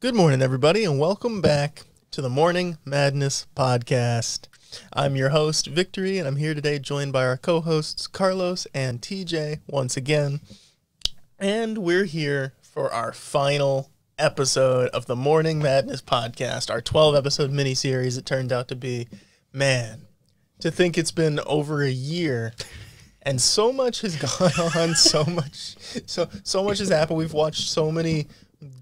Good morning, everybody, and welcome back to the Morning Madness Podcast. I'm your host, Victory, and I'm here today joined by our co-hosts, Carlos and TJ, once again. And we're here for our final episode of the Morning Madness Podcast, our 12-episode miniseries. It turned out to be, man, to think it's been over a year, and so much has gone on, so much has happened. We've watched so many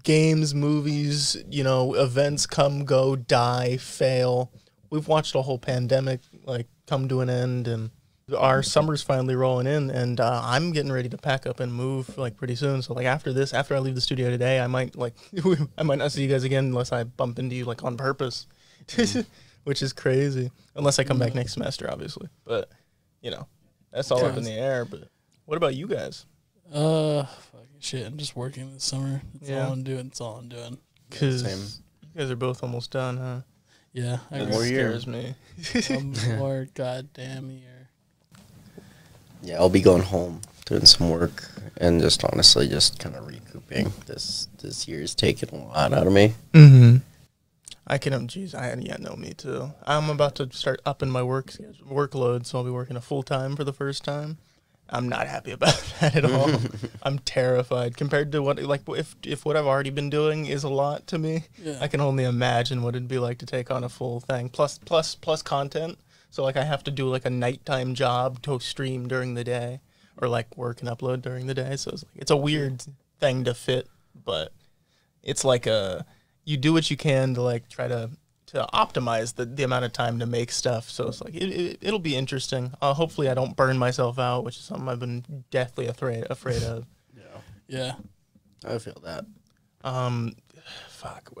games, movies, you know, events come, go, die, fail. We've watched a whole pandemic, like, come to an end, and our summer's finally rolling in, and I'm getting ready to pack up and move, like, pretty soon. So, like, after this, after I leave the studio today, I might, like, I might not see you guys again unless I bump into you, like, on purpose, which is crazy. Unless I come back next semester, obviously. But, you know, that's all up in the air. But what about you guys? Shit, I'm just working this summer. That's all I'm doing. That's all I'm doing. Because you guys are both almost done, huh? Yeah. That scares me. One more goddamn year. Yeah, I'll be going home, doing some work, and just honestly just kind of recouping. This year's taken a lot out of me. Mm-hmm. I can, jeez, yeah, no, me too. I'm about to start upping my workload, so I'll be working a full-time for the first time. I'm not happy about that at all. I'm terrified compared to what, like, if what I've already been doing is a lot to me, yeah. I can only imagine what it'd be like to take on a full thing. Plus content. So, like, I have to do, like, a nighttime job to stream during the day or, like, work and upload during the day. So it's, like, it's a weird thing to fit, but it's like you do what you can to, like, try to optimize the amount of time to make stuff. So it's like, it'll be interesting. Hopefully I don't burn myself out, which is something I've been deathly afraid of. Yeah. I feel that. Fuck.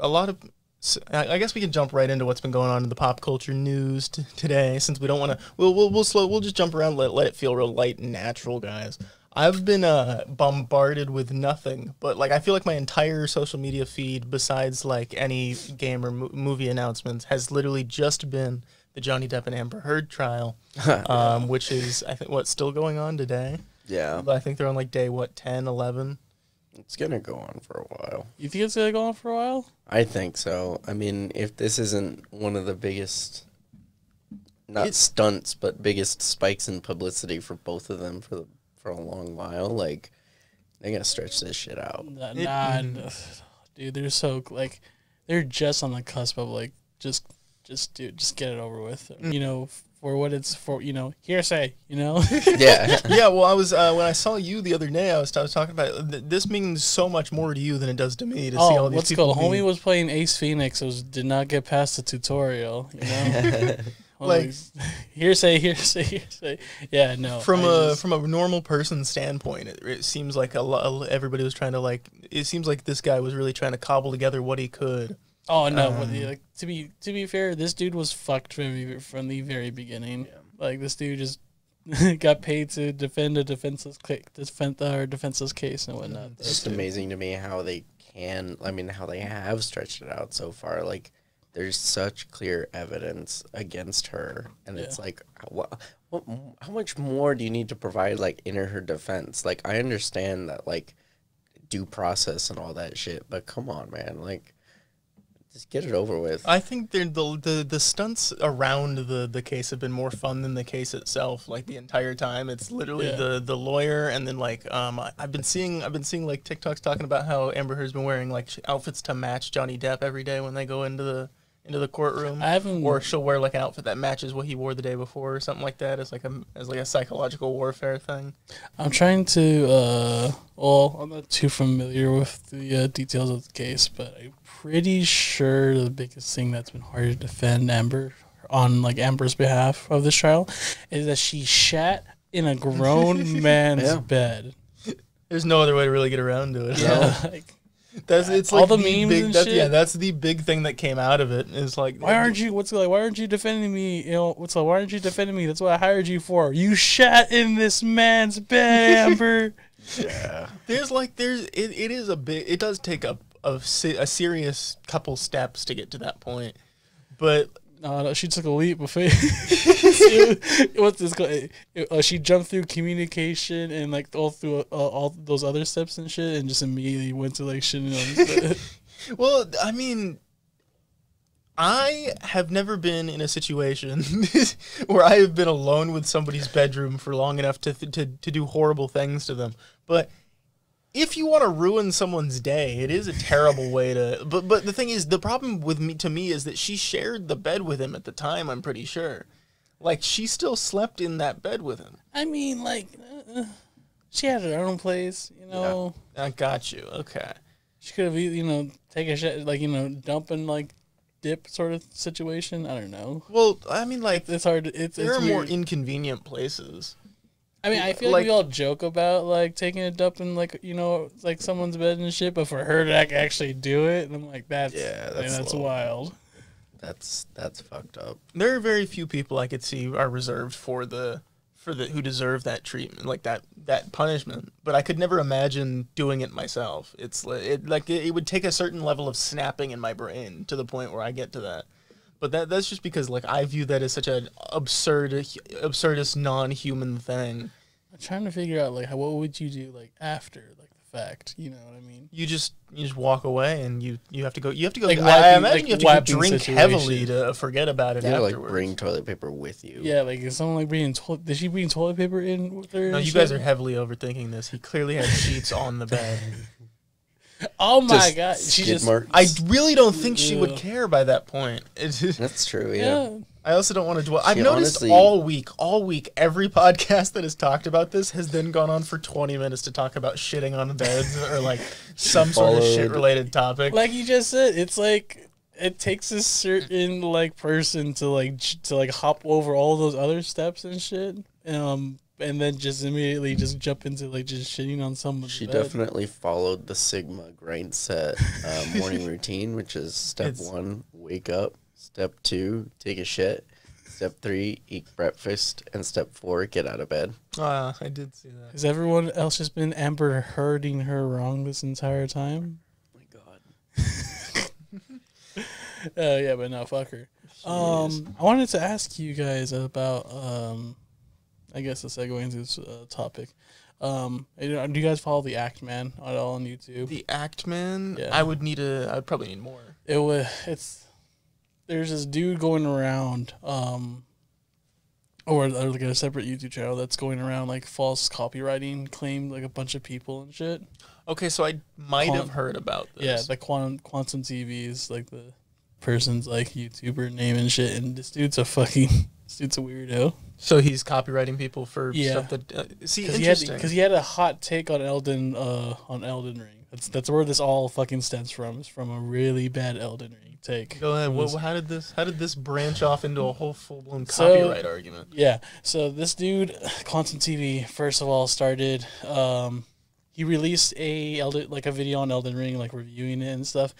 I guess we can jump right into what's been going on in the pop culture news today, since we don't want to, we'll just jump around, let it feel real light and natural, guys. I've been bombarded with nothing, but, like, I feel like my entire social media feed, besides, like, any game or movie announcements, has literally just been the Johnny Depp and Amber Heard trial, which is, I think, what's still going on today? Yeah. I think they're on, like, day, what, 10, 11? It's going to go on for a while. You think it's going to go on for a while? I think so. I mean, if this isn't one of the biggest... Not stunts, but biggest spikes in publicity for both of them for a long while, like, they gotta stretch this shit out. Nah, dude, they're so, like, they're just on the cusp of, like, just get it over with, you know, for what it's for, you know, hearsay, you know. Yeah. Yeah. Well, I was when I saw you the other day, I was talking about it. This means so much more to you than it does to me to see all these people. Homie was playing Ace Phoenix, did not get past the tutorial, you know. Like, hearsay. Yeah, no. From a normal person's standpoint, it seems like everybody was trying to, like, it seems like this guy was really trying to cobble together what he could. Oh no, like, to be fair, this dude was fucked from the very beginning. Yeah. Like, this dude just got paid to defend a defenseless case and whatnot. It's just amazing to me how they can. I mean, how they have stretched it out so far, like. There's such clear evidence against her, and it's like, how much more do you need to provide, like, in her defense? Like, I understand that, like, due process and all that shit, but come on, man, like, just get it over with. I think the stunts around the case have been more fun than the case itself. Like, the entire time, it's literally the lawyer, and then, like, I've been seeing like TikToks talking about how Amber Heard's been wearing, like, outfits to match Johnny Depp every day when they go into the courtroom. Or she'll wear, like, an outfit that matches what he wore the day before or something like that, as like a psychological warfare thing. I'm trying to I'm not too familiar with the details of the case, but I'm pretty sure the biggest thing that's been hard to defend Amber on, like, Amber's behalf of this trial is that she shat in a grown man's bed. There's no other way to really get around to it. Yeah. It's like all the memes and shit. Yeah, that's the big thing that came out of it. Is like, why aren't you defending me? You know, why aren't you defending me? That's what I hired you for. You shat in this man's bed, Amber. Yeah. It does take a serious couple steps to get to that point, but. No, she took a leap of faith. What's this called? She jumped through communication and, like, all through all those other steps and shit, and just immediately went to, like, shit. Well, I mean, I have never been in a situation where I have been alone with somebody's bedroom for long enough to do horrible things to them. But if you want to ruin someone's day, it is a terrible way to. But the thing is, the problem with me to me is that she shared the bed with him at the time. I'm pretty sure, like she still slept in that bed with him. I mean, like she had her own place, you know. Yeah, I got you. Okay. She could have, you know, take a shit, like, you know, dump and like dip sort of situation. I don't know. Well, I mean, like it's hard. There are more inconvenient places. I mean, I feel like we all joke about like taking a dump in like, you know, like someone's bed and shit, but for her to actually do it, and I'm like, that's wild. That's fucked up. There are very few people I could see are reserved for the who deserve that treatment, like that punishment. But I could never imagine doing it myself. It's it would take a certain level of snapping in my brain to the point where I get to that. But that's just because, like, I view that as such an absurdist, non-human thing. I'm trying to figure out, like, what would you do, like, after, like, the fact? You know what I mean? You just walk away, and you have to go. You have to go. Like, I imagine you have to drink heavily to forget about it. You have to, like, bring toilet paper with you. Yeah, like, is someone like bringing toilet? Did she bring toilet paper in with her? No, you guys are heavily overthinking this. He clearly had sheets on the bed. Oh my god! She just. Marks. I really don't think she would care by that point. That's true. Yeah. I also don't want to dwell. I've noticed honestly, all week, every podcast that has talked about this has then gone on for 20 minutes to talk about shitting on the beds or like some sort of shit-related topic. Like you just said, it's like it takes a certain like person to hop over all those other steps and shit. And then just immediately just jump into like just shitting on someone's bed. Definitely followed the Sigma grind set morning routine, which is step 1, wake up. Step 2, take a shit. Step 3, eat breakfast. And step 4, get out of bed. Ah, I did see that. Has everyone else just been Amber Hearding her wrong this entire time? Oh my god. Yeah, but no, fuck her. I wanted to ask you guys about I guess the segue into this topic. Do you guys follow The Act Man at all on YouTube? The Act Man? Yeah. I'd probably need more. There's this dude going around, or like a separate YouTube channel that's going around like false copywriting claimed like a bunch of people and shit. Okay, so I might have heard about this. Yeah, the Quantum TV is like the person's like YouTuber name and shit, and this dude's a fucking dude's a weirdo. So he's copywriting people for stuff that see, interesting. Because he had a hot take on Elden Ring. That's where this all fucking stems from. It's from a really bad Elden Ring take. Go ahead. How did this branch off into a whole full blown copyright argument? Yeah. So this dude, Quantum TV, first of all started. He released a video on Elden Ring, like reviewing it and stuff.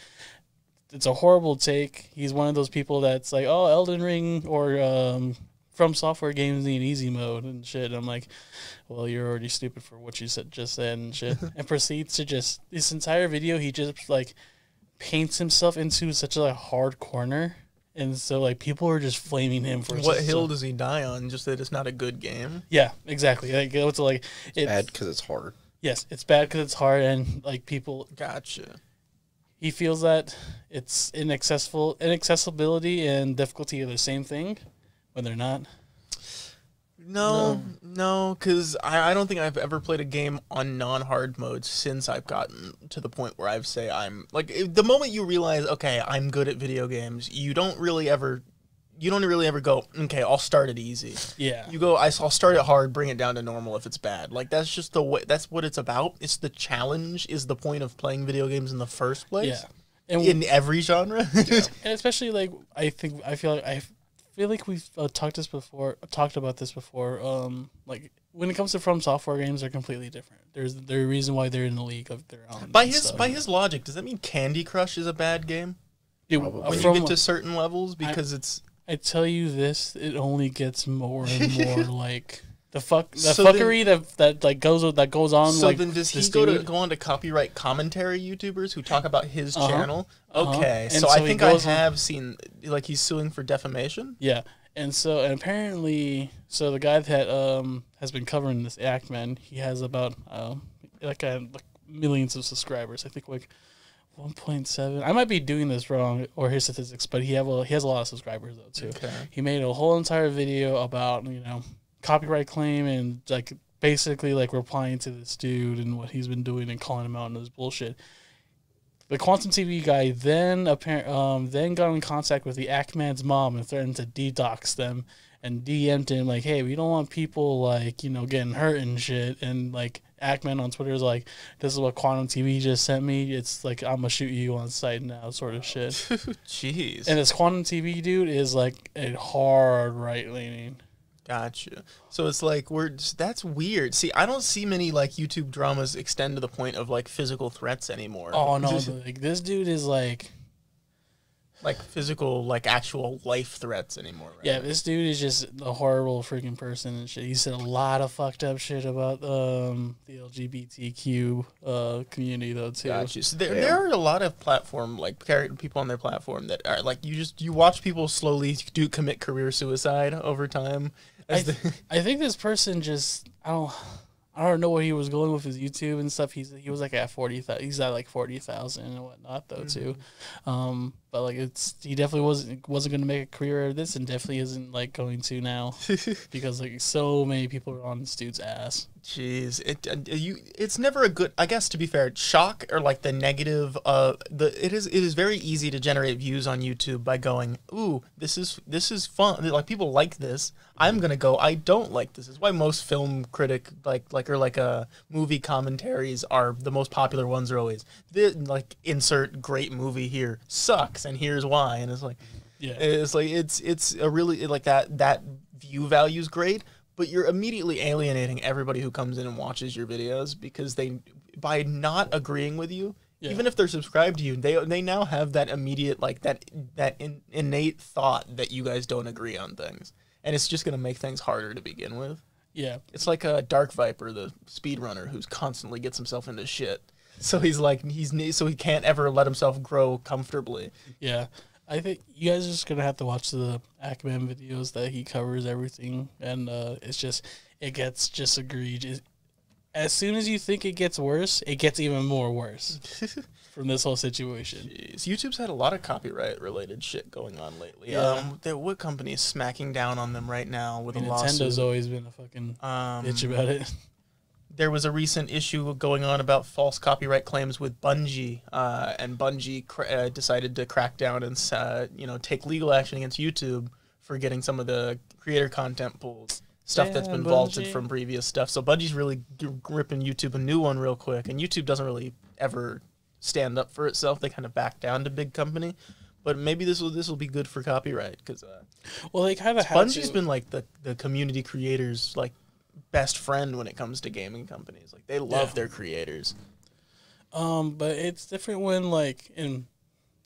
It's a horrible take. He's one of those people that's like, oh, Elden Ring or From Software games need easy mode and shit. And I'm like, well, you're already stupid for what you just said and shit. And proceeds to just this entire video, he just like paints himself into such a hard corner, and so like people are just flaming him for what hill does he die on? Just that it's not a good game. Yeah, exactly. Like it's like it's bad because it's hard. Yes, it's bad because it's hard, and like people gotcha. He feels that it's inaccessibility and difficulty are the same thing when they're not. No, because I don't think I've ever played a game on non-hard mode since I've gotten to the point where I've say I'm like the moment you realize, okay, I'm good at video games, you don't really ever go, okay, I'll start it easy. Yeah. You go, I'll start it hard, bring it down to normal if it's bad. Like, that's just the way, that's what it's about. It's the challenge is the point of playing video games in the first place. Yeah. And in every genre. Yeah. And especially, like, I feel like we've talked about this before. Like, when it comes to From Software games, they're completely different. There's a reason why they're in a league of their own. By his logic, does that mean Candy Crush is a bad game? When you get to certain levels, because I tell you this, it only gets more and more like the fuckery that goes on. So like, then does he go on to copyright commentary YouTubers who talk about his channel? Okay, so I think I have seen like he's suing for defamation. Yeah, and apparently, so the guy that has been covering this Act Man, he has about like millions of subscribers. I think like 1.7. I might be doing this wrong or his statistics, but he has a lot of subscribers though too. Okay. He made a whole entire video about, you know, copyright claim and like basically like replying to this dude and what he's been doing and calling him out on his bullshit. The Quantum TV guy then got in contact with the Act Man's mom and threatened to detox them and DM'd him like, hey, we don't want people like, you know, getting hurt and shit. And like Act Man on Twitter is like, this is what Quantum TV just sent me. It's like, I'm gonna shoot you on sight now, sort of shit. Jeez. And this Quantum TV dude is like a hard right leaning. Gotcha. So it's like that's weird. See, I don't see many like YouTube dramas extend to the point of like physical threats anymore. Oh no, like this dude is like physical, like actual life threats anymore. Right? Yeah, this dude is just a horrible freaking person and shit. He said a lot of fucked up shit about the LGBTQ community though too. Gotcha. So there are a lot of platform like people on their platform that are like you watch people slowly commit career suicide over time. I think this person just I don't know where he was going with his YouTube and stuff. He was like at 40,000. He's at like 40,000 and whatnot though too. But like he definitely wasn't going to make a career out of this and definitely isn't like going to now because like so many people are on this dude's ass. Jeez, it's never a good. I guess to be fair, shock or like the negative. It is very easy to generate views on YouTube by going, ooh, this is fun. Like people like this. I'm gonna go. I don't like this. It's why most film critic or movie commentaries are the most popular ones. Are always like insert great movie here sucks and here's why. And it's like, yeah, it's a really like that view value is great. But you're immediately alienating everybody who comes in and watches your videos because by not agreeing with you, even if they're subscribed to you, they now have that immediate like that innate thought that you guys don't agree on things, and it's just gonna make things harder to begin with. Yeah, it's like a Dark Viper, the speedrunner, who's constantly gets himself into shit. So he can't ever let himself grow comfortably. Yeah. I think you guys are just going to have to watch the Act Man videos that he covers everything, and it's just, it gets just egregious. As soon as you think it gets worse, it gets even more worse from this whole situation. Jeez. YouTube's had a lot of copyright-related shit going on lately. Yeah. What company is smacking down on them right now with a lawsuit? Nintendo's always been a fucking bitch about it. There was a recent issue going on about false copyright claims with Bungie, and Bungie decided to crack down and you know, take legal action against YouTube for getting some of the creator content pools, stuff that's been vaulted from previous stuff. So Bungie's really ripping YouTube a new one real quick, and YouTube doesn't really ever stand up for itself. They kind of back down to big company. But maybe this will be good for copyright because well, they kind of Bungie's been like the community creators like best friend when it comes to gaming companies. Like they love their creators. But it's different when like, and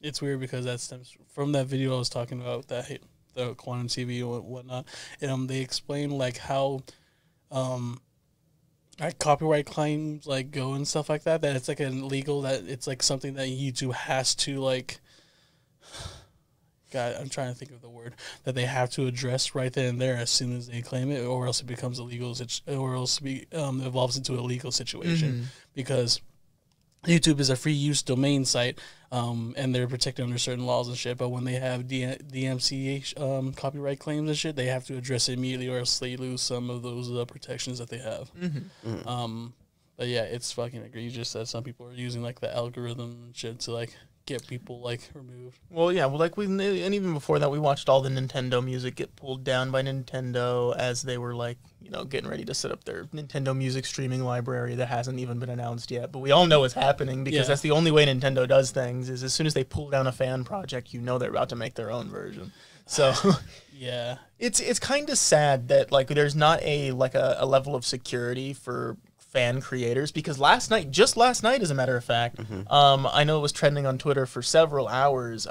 it's weird because that stems from that video I was talking about that hit the Quantum TV and whatnot. And they explain like how copyright claims like go and stuff like that. That it's like illegal. That it's like something that YouTube has to like. God, I'm trying to think of the word that they have to address right then and there as soon as they claim it, or else it becomes illegal, or else evolves into a legal situation because YouTube is a free use domain site, and they're protected under certain laws and shit. But when they have DMCA copyright claims and shit, they have to address it immediately, or else they lose some of those protections that they have. But yeah, it's fucking egregious that some people are using like the algorithm and shit to like get people like removed. Well, yeah, well, like and even before that, we watched all the Nintendo music get pulled down by Nintendo as they were like, you know, getting ready to set up their Nintendo music streaming library that hasn't even been announced yet. But we all know what's happening because that's the only way Nintendo does things. Is as soon as they pull down a fan project, you know they're about to make their own version. So, yeah, it's kind of sad that like there's not a level of security for fan creators, because just last night as a matter of fact, I know it was trending on Twitter for several hours,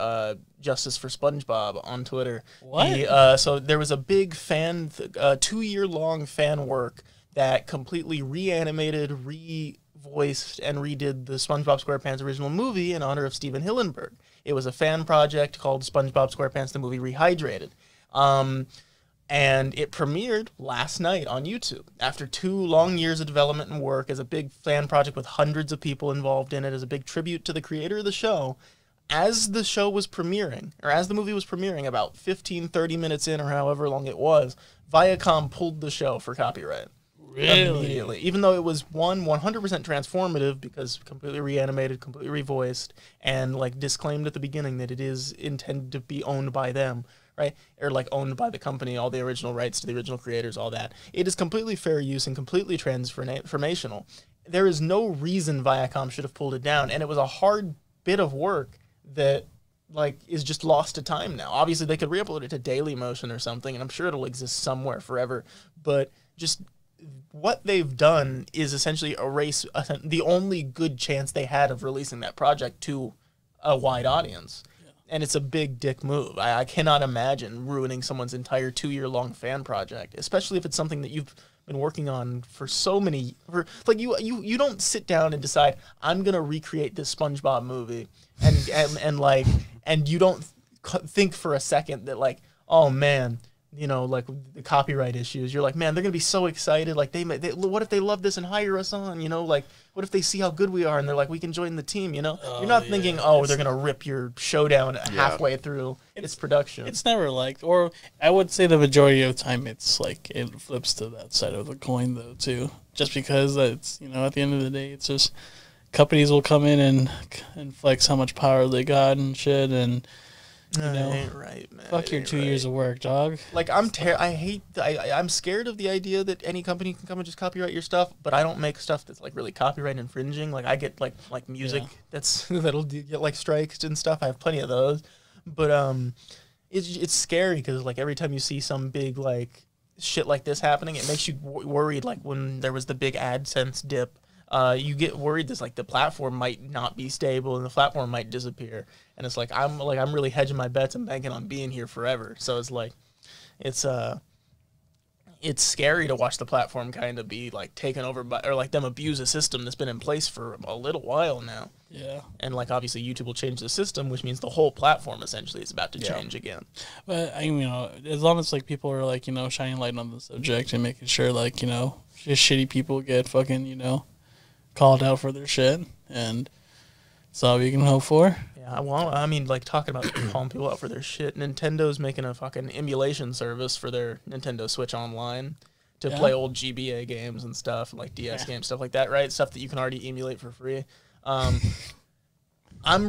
Justice for SpongeBob on Twitter. What? So there was a big fan, 2-year-long fan work that completely reanimated, revoiced, and redid the SpongeBob SquarePants original movie in honor of Steven Hillenburg. It was a fan project called SpongeBob SquarePants: The Movie Rehydrated. And it premiered last night on YouTube after 2 long years of development and work as a big fan project with hundreds of people involved in it, as a big tribute to the creator of the show. As the show was premiering, or as the movie was premiering, about 15, 30 minutes in, or however long it was, Viacom pulled the show for copyright. Really? Immediately. Even though it was, one, 100% transformative, because completely reanimated, completely revoiced, and like disclaimed at the beginning that it is intended to be owned by them. Right? Or like owned by the company, all the original rights to the original creators, all that. It is completely fair use and completely transformational. There is no reason Viacom should have pulled it down, and it was a hard bit of work that like is just lost to time now. Obviously, they could re-upload it to Dailymotion or something, and I'm sure it'll exist somewhere forever, but just what they've done is essentially erase the only good chance they had of releasing that project to a wide audience. And it's a big dick move. I cannot imagine ruining someone's entire 2-year-long fan project, especially if it's something that you've been working on for so many. Like you don't sit down and decide I'm gonna recreate this SpongeBob movie, and you don't think for a second that like, oh man, you know, like the copyright issues. You're like, man, they're gonna be so excited. Like what if they love this and hire us on? You know, like. What if they see how good we are and they're like, we can join the team, you know? Oh, you're not thinking, oh, they're going to rip your show down halfway through its production. It's never like, or I would say the majority of the time it's like, it flips to that side of the coin though, too. Just because it's, you know, at the end of the day, it's just companies will come in and flex how much power they got and shit and... No, that ain't right, man. Fuck your 2 years of work, dog. Like I'm scared of the idea that any company can come and just copyright your stuff. But I don't make stuff that's like really copyright infringing. Like I get like music that'll get like strikes and stuff. I have plenty of those. But it's scary because like every time you see some big like shit like this happening, it makes you worried. Like when there was the big AdSense dip. You get worried that like the platform might not be stable and the platform might disappear, and it's like I'm really hedging my bets and banking on being here forever. So it's like, it's scary to watch the platform kind of be like taken over by or like them abuse a system that's been in place for a little while now. Yeah, and like obviously YouTube will change the system, which means the whole platform essentially is about to change again. But I mean, you know, as long as like people are like you know shining light on the subject and making sure like you know just shitty people get fucking you know. Called out for their shit, and that's all we can hope for. Yeah, well, I mean, like, talking about calling people out for their shit, Nintendo's making a fucking emulation service for their Nintendo Switch Online to play old GBA games and stuff, like DS games, stuff like that, right? Stuff that you can already emulate for free. I'm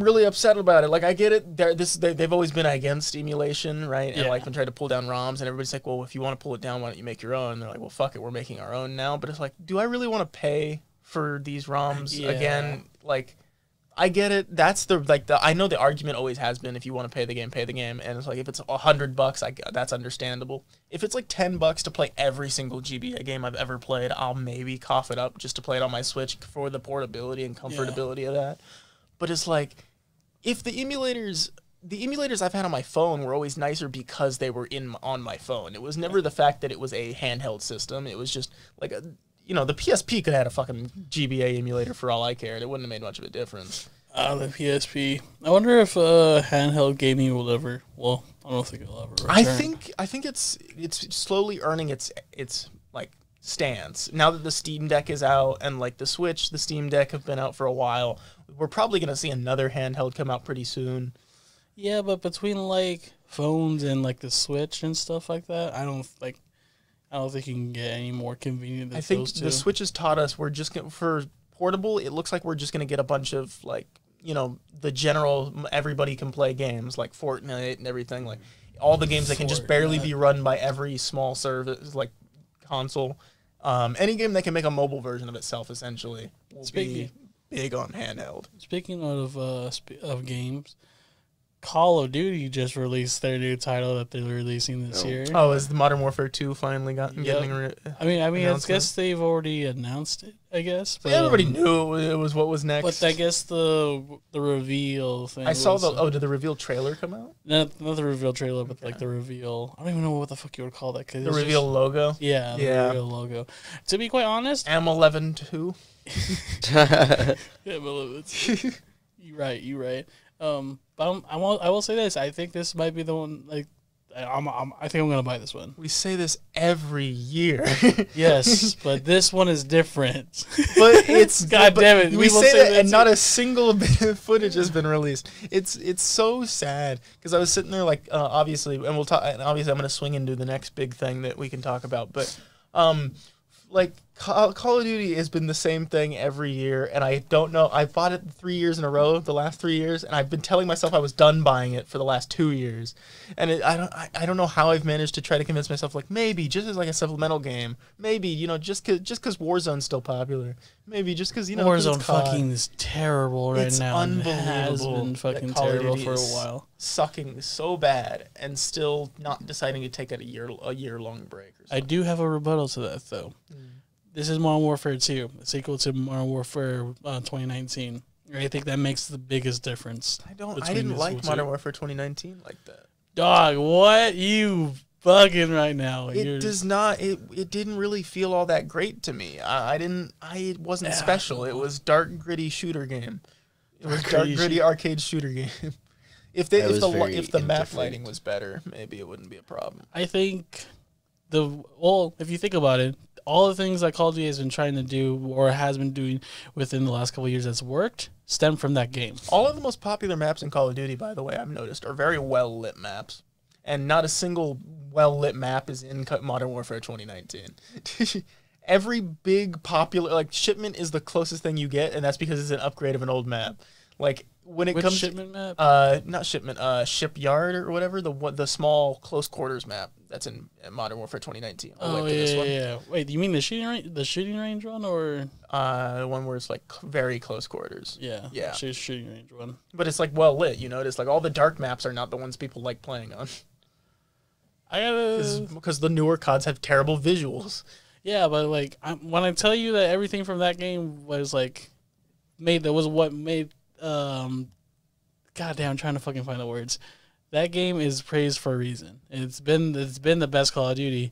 really upset about it. Like, I get it. They've always been against emulation, right? And, like, been trying to pull down ROMs, and everybody's like, well, if you want to pull it down, why don't you make your own? And they're like, well, fuck it, we're making our own now. But it's like, do I really want to pay... for these ROMs again, like I get it. That's the like the I know the argument always has been if you want to pay the game, and it's like if it's $100, that's understandable. If it's like $10 to play every single GBA game I've ever played, I'll maybe cough it up just to play it on my Switch for the portability and comfortability of that. But it's like if the emulators I've had on my phone were always nicer because they were on my phone. It was never the fact that it was a handheld system. It was just like a you know, the PSP could have had a fucking GBA emulator for all I cared. It wouldn't have made much of a difference. The PSP. I wonder if handheld gaming will ever. Well, I don't think it'll ever. Return. I think it's slowly earning its like stance now that the Steam Deck is out and like the Switch, the Steam Deck have been out for a while. We're probably gonna see another handheld come out pretty soon. Yeah, but between like phones and like the Switch and stuff like that, I don't think you can get any more convenient than those two. I think the Switch has taught us we're just gonna, for portable, it looks like we're just going to get a bunch of, like, you know, the general, everybody can play games, like Fortnite and everything, like all the games that can just barely be run by every small service, like console. Any game that can make a mobile version of itself, essentially, will be big on handheld. Speaking of games... Call of Duty just released their new title that they're releasing this year. Oh, is the Modern Warfare 2 finally getting? I mean, I guess they've already announced it. I guess but, everybody knew it was what was next. But I guess the reveal thing. I saw the did the reveal trailer come out? No, not the reveal trailer, but like the reveal. I don't even know what the fuck you would call that. The reveal logo. Yeah, the reveal logo. To be quite honest, M11-2. M11. You're right. But I will say this. I think this might be the one. Like, I think I'm gonna buy this one. We say this every year. Yes, but this one is different. But it's God damn it. We say that, and not a single bit of footage has been released. It's so sad because I was sitting there like obviously, and we'll talk. And obviously, I'm gonna swing into the next big thing that we can talk about. But like Call of Duty has been the same thing every year, and I don't know. I bought it 3 years in a row, the last 3 years, and I've been telling myself I was done buying it for the last 2 years, and I don't know how I've managed to try to convince myself like maybe just as like a supplemental game, maybe you know just because Warzone's still popular, maybe just because you know Warzone fucking is terrible right now. It's unbelievable. Has been fucking terrible for a while, sucking so bad, and still not deciding to take out a year long break. Or something. I do have a rebuttal to that though. Mm. This is Modern Warfare 2, a sequel to Modern Warfare 2019. I think that makes the biggest difference. I didn't like Modern Warfare 2019 like that. Dog, what? You bugging right now. It didn't really feel all that great to me. It wasn't special. It was dark gritty shooter game. It was dark gritty arcade shooter game. if the map lighting was better, maybe it wouldn't be a problem. I think if you think about it, all the things that Call of Duty has been trying to do or has been doing within the last couple of years that's worked stem from that game. All of the most popular maps in Call of Duty, by the way, I've noticed, are very well-lit maps. And not a single well-lit map is in Modern Warfare 2019. Every big popular... Like, Shipment is the closest thing you get, and that's because it's an upgrade of an old map. Like, when it comes to... Shipment map? Not Shipment. Shipyard or whatever. The small close quarters map. That's in Modern Warfare 2019. Oh yeah. Wait, you mean the shooting range one, or the one where it's like very close quarters? Yeah. Shooting range one. But it's like well lit, you know. It's like all the dark maps are not the ones people like playing on. Because the newer CODs have terrible visuals. Yeah, but like when I tell you that everything from that game was like goddamn, I'm trying to fucking find the words. That game is praised for a reason. It's been the best Call of Duty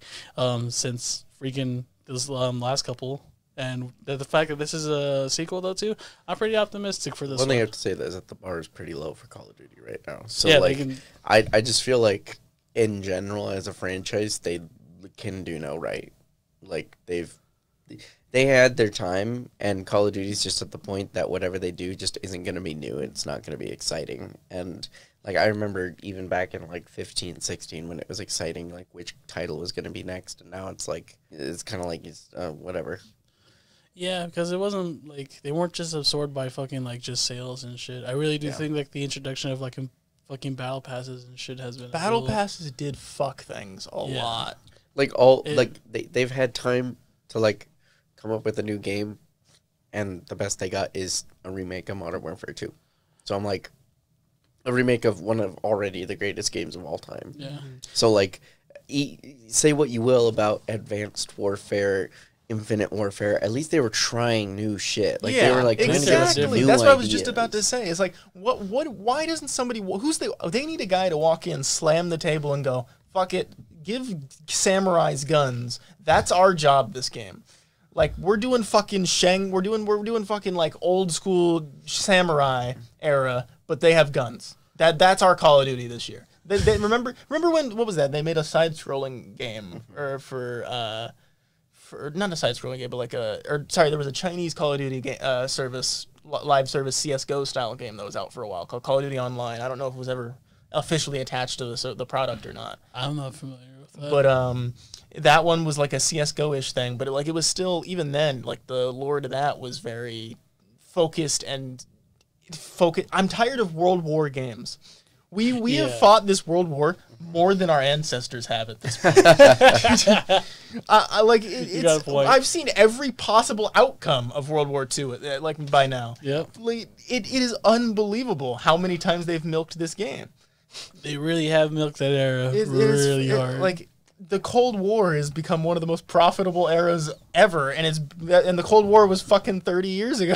since freaking this last couple, and the fact that this is a sequel though too, I'm pretty optimistic for this. One thing I have to say though is that the bar is pretty low for Call of Duty right now. So yeah, like I just feel like in general as a franchise they can do no right. Like they had their time, and Call of Duty's just at the point that whatever they do just isn't going to be new. It's not going to be exciting. And like, I remember even back in, like, 15, 16 when it was exciting, like, which title was going to be next. And now it's, like, it's kind of like, whatever. Yeah, because it wasn't, like, they weren't just absorbed by fucking, like, just sales and shit. I really do think, like, the introduction of, like, fucking battle passes and shit has been... Battle passes did fuck things a lot. Like, they've had time to, like, come up with a new game, and the best they got is a remake of Modern Warfare 2. So I'm like... A remake of one of already the greatest games of all time. Yeah. So, like, say what you will about Advanced Warfare, Infinite Warfare. At least they were trying new shit. Like, they were, like, exactly. That's what I was just about to say. It's like, why doesn't somebody, they need a guy to walk in, slam the table, and go, fuck it, give samurais guns. That's our job this game. Like, we're doing fucking we're doing fucking, like, old school samurai era. But they have guns. That's our Call of Duty this year. They remember when, what was that? They made a side-scrolling game, or not a side-scrolling game, but like there was a Chinese Call of Duty game, live service CS:GO style game that was out for a while called Call of Duty Online. I don't know if it was ever officially attached to the product or not. I'm not familiar with that. But that one was like a CS:GO-ish thing, but it was still, even then, like the lore to that was very focused and. I'm tired of World War games. We have fought this World War more than our ancestors have at this point. I've seen every possible outcome of World War II like by now. Yep. Like, it is unbelievable how many times they've milked this game. They really have milked that era really hard. Like the Cold War has become one of the most profitable eras ever, and the Cold War was fucking 30 years ago.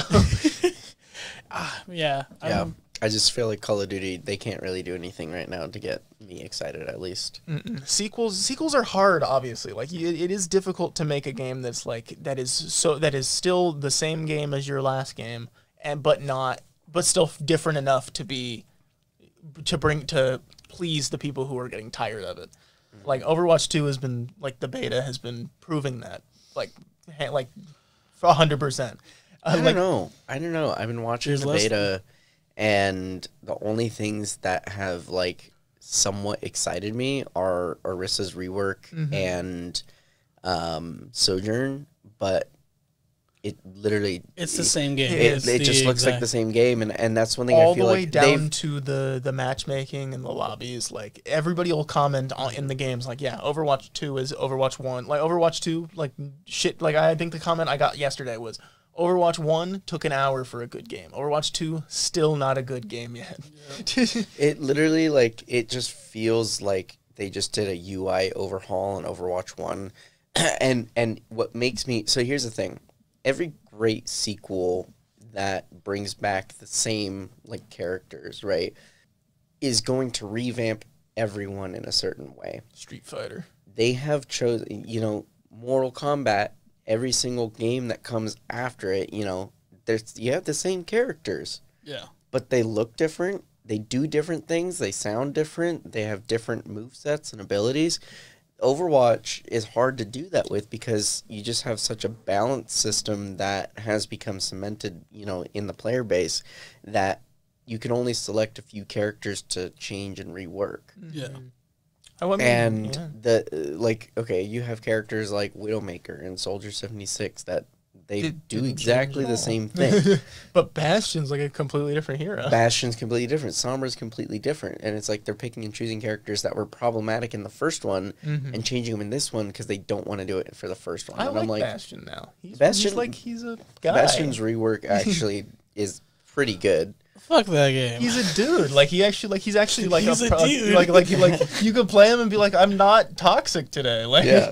I just feel like Call of Duty, they can't really do anything right now to get me excited, at least. Sequels are hard, obviously. Like it is difficult to make a game that's like that is still the same game as your last game, but still different enough to please the people who are getting tired of it. Mm-hmm. Like Overwatch 2 has been, like the beta has been proving that, like 100%. I don't know. I've been watching the beta, and the only things that have like somewhat excited me are Orissa's rework mm-hmm. and Sojourn, but it literally... It's the same game. It just looks like the same game, and that's one thing I feel like... All the way down to the matchmaking and the lobbies, like, everybody will comment in the games, like, yeah, Overwatch 2 is Overwatch 1. Like, Overwatch 2, like, shit, like, I think the comment I got yesterday was, Overwatch 1 took an hour for a good game. Overwatch 2, still not a good game yet. Yeah. It literally, like, it just feels like they just did a UI overhaul on Overwatch 1. And what makes me... So here's the thing. Every great sequel that brings back the same, like, characters, right, is going to revamp everyone in a certain way. Street Fighter. They have chosen, you know, Mortal Kombat, every single game that comes after it, you know, you have the same characters. Yeah. But they look different. They do different things. They sound different. They have different movesets and abilities. Overwatch is hard to do that with because you just have such a balance system that has become cemented, you know, in the player base that you can only select a few characters to change and rework. Yeah. And like, okay, you have characters like Widowmaker and Soldier 76 that they do exactly the same thing. But Bastion's like a completely different hero. Bastion's completely different. Sombra's completely different. And it's like they're picking and choosing characters that were problematic in the first one mm-hmm. and changing them in this one because they don't want to do it for the first one. And I'm like Bastion now. He's a guy. Bastion's rework actually is pretty good. Fuck that game. He's a dude. Like he's actually like he's a dude. Like you could play him and be like, I'm not toxic today. Like yeah.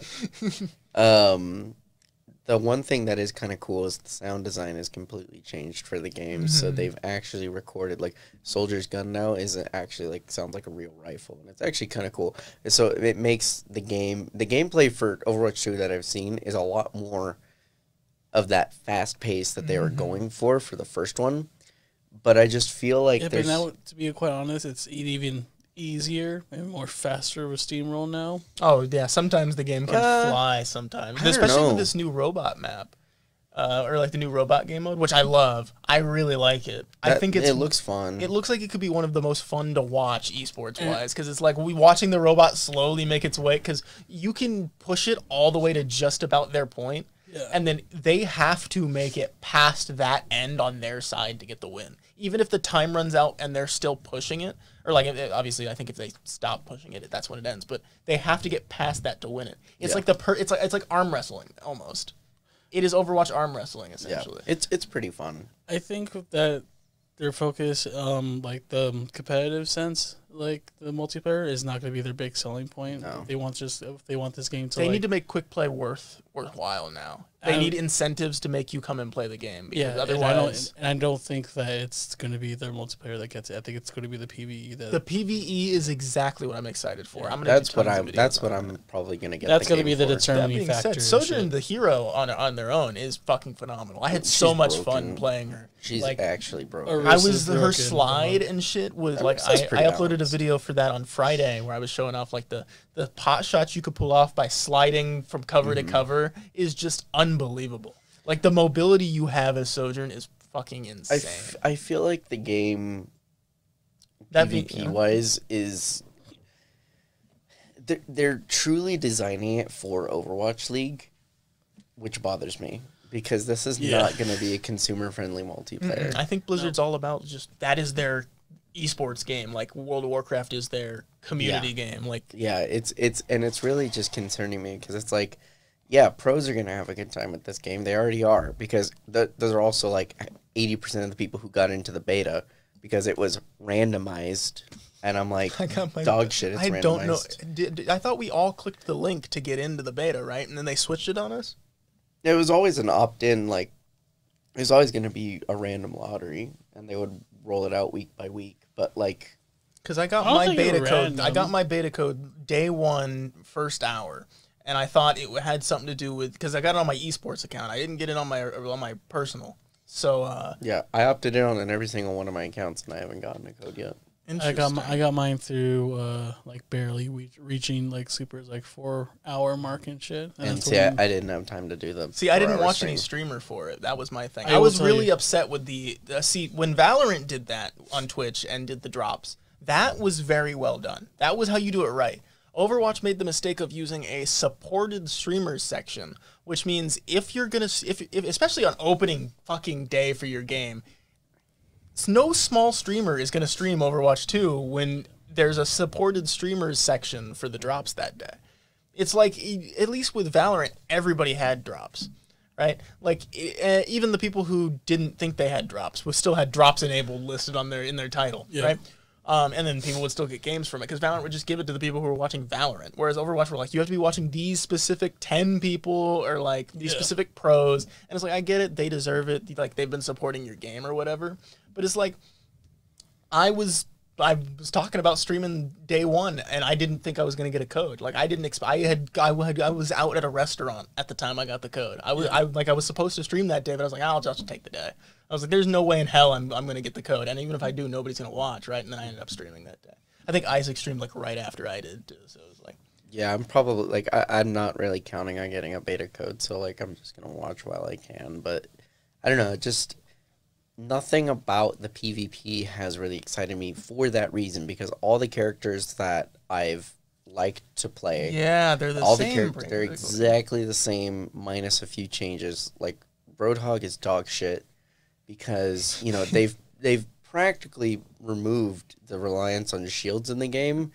The one thing that is kind of cool is the sound design is completely changed for the game. Mm-hmm. So they've actually recorded, like, Soldier's gun now sounds like a real rifle. And it's actually kind of cool. And so it makes the gameplay for Overwatch 2 that I've seen is a lot more of that fast pace that mm-hmm. they were going for the first one. But I just feel like there's... But now, to be quite honest, it's even easier and more faster with Steamroll now. Oh yeah, sometimes the game can fly sometimes, especially with this new robot map or like the new robot game mode, which I love. I really like it. I think it looks fun. It looks like it could be one of the most fun to watch esports wise because it's like we watching the robot slowly make its way because you can push it all the way to just about their point. Yeah. And then they have to make it past that end on their side to get the win. Even if the time runs out and they're still pushing it, or like obviously I think if they stop pushing it, that's when it ends. But they have to get past that to win it. It's like it's like arm wrestling almost. It is Overwatch arm wrestling essentially. Yeah. It's pretty fun. I think that their focus, like the competitive sense, like the multiplayer, is not going to be their big selling point. No. They want this game to. They need to make quick play worthwhile now. They need incentives to make you come and play the game. Because otherwise, I don't think that it's going to be their multiplayer that gets it. I think it's going to be the PVE. The PVE is exactly what I'm excited for. Yeah. That's what I'm probably going to get. That's going to be the determining factor. Sojourn, the hero on their own, is fucking phenomenal. I had so much fun playing her. She's like, actually broken. I was her slide and shit was like I uploaded a video for that on Friday where I was showing off like the pot shots you could pull off by sliding from cover to cover is just unbelievable. Like the mobility you have as Sojourn is fucking insane. I feel like the game PvP wise is they're truly designing it for Overwatch League, which bothers me. Because this is not going to be a consumer-friendly multiplayer. I think Blizzard's all about just that is their esports game. Like World of Warcraft is their community game. Like it's really just concerning me because it's like, yeah, pros are going to have a good time with this game. They already are because those are also like 80% of the people who got into the beta because it was randomized. And I'm like, dog shit, it's randomized. I don't know. I thought we all clicked the link to get into the beta, right? And then they switched it on us. It was always an opt-in, like, it was always going to be a random lottery, and they would roll it out week by week, but, like... Because I got my beta code day one, first hour, and I thought it had something to do with... Because I got it on my esports account. I didn't get it on my personal, so... Yeah, I opted in on every single one of my accounts, and I haven't gotten a code yet. I got mine through like barely reaching like Super's like 4 hour mark and shit. And see, I didn't have time to do them. See, I didn't watch any streamer for it. That was my thing. I was really upset with the see when Valorant did that on Twitch and did the drops. That was very well done. That was how you do it right. Overwatch made the mistake of using a supported streamers section, which means if you're gonna if especially on opening fucking day for your game. No small streamer is going to stream Overwatch 2 when there's a supported streamers section for the drops that day. It's like, at least with Valorant, everybody had drops, right? Like, even the people who didn't think they had drops still had drops enabled listed on their in their title, yeah. Right? And then people would still get games from it, because Valorant would just give it to the people who were watching Valorant, whereas Overwatch were like, you have to be watching these specific 10 people or like these yeah. specific pros. And it's like, I get it. They deserve it. Like, they've been supporting your game or whatever. But it's like, I was talking about streaming day one, and I didn't think I was gonna get a code. Like I didn't expect. I was out at a restaurant at the time I got the code. I was supposed to stream that day, but I was like, I'll just take the day. I was like, there's no way in hell I'm gonna get the code, and even if I do, nobody's gonna watch, right? And then I ended up streaming that day. I think Isaac streamed like right after I did too, so it was like. Yeah, I'm probably like I'm not really counting on getting a beta code, so like I'm just gonna watch while I can. But I don't know, just. Nothing about the PvP has really excited me for that reason, because all the characters that I've liked to play, yeah, they're the all same. The characters, they're exactly the same minus a few changes. Like Roadhog is dog shit because you know they've practically removed the reliance on shields in the game,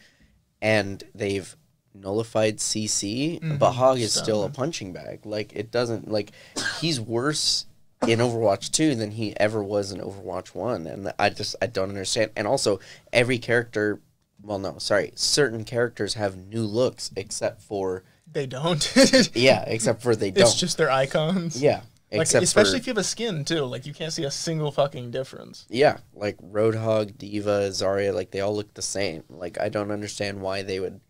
and they've nullified CC. Mm-hmm. But Hog is still a punching bag. Like it doesn't like he's worse. In Overwatch 2 than he ever was in Overwatch 1, and I don't understand. And also, every character, well, no, sorry, certain characters have new looks except for they don't. Yeah, except for they don't. It's just their icons. Yeah, like, except especially for, if you have a skin too, like you can't see a single fucking difference. Yeah, like Roadhog, Diva, Zarya, like they all look the same. Like I don't understand why they would.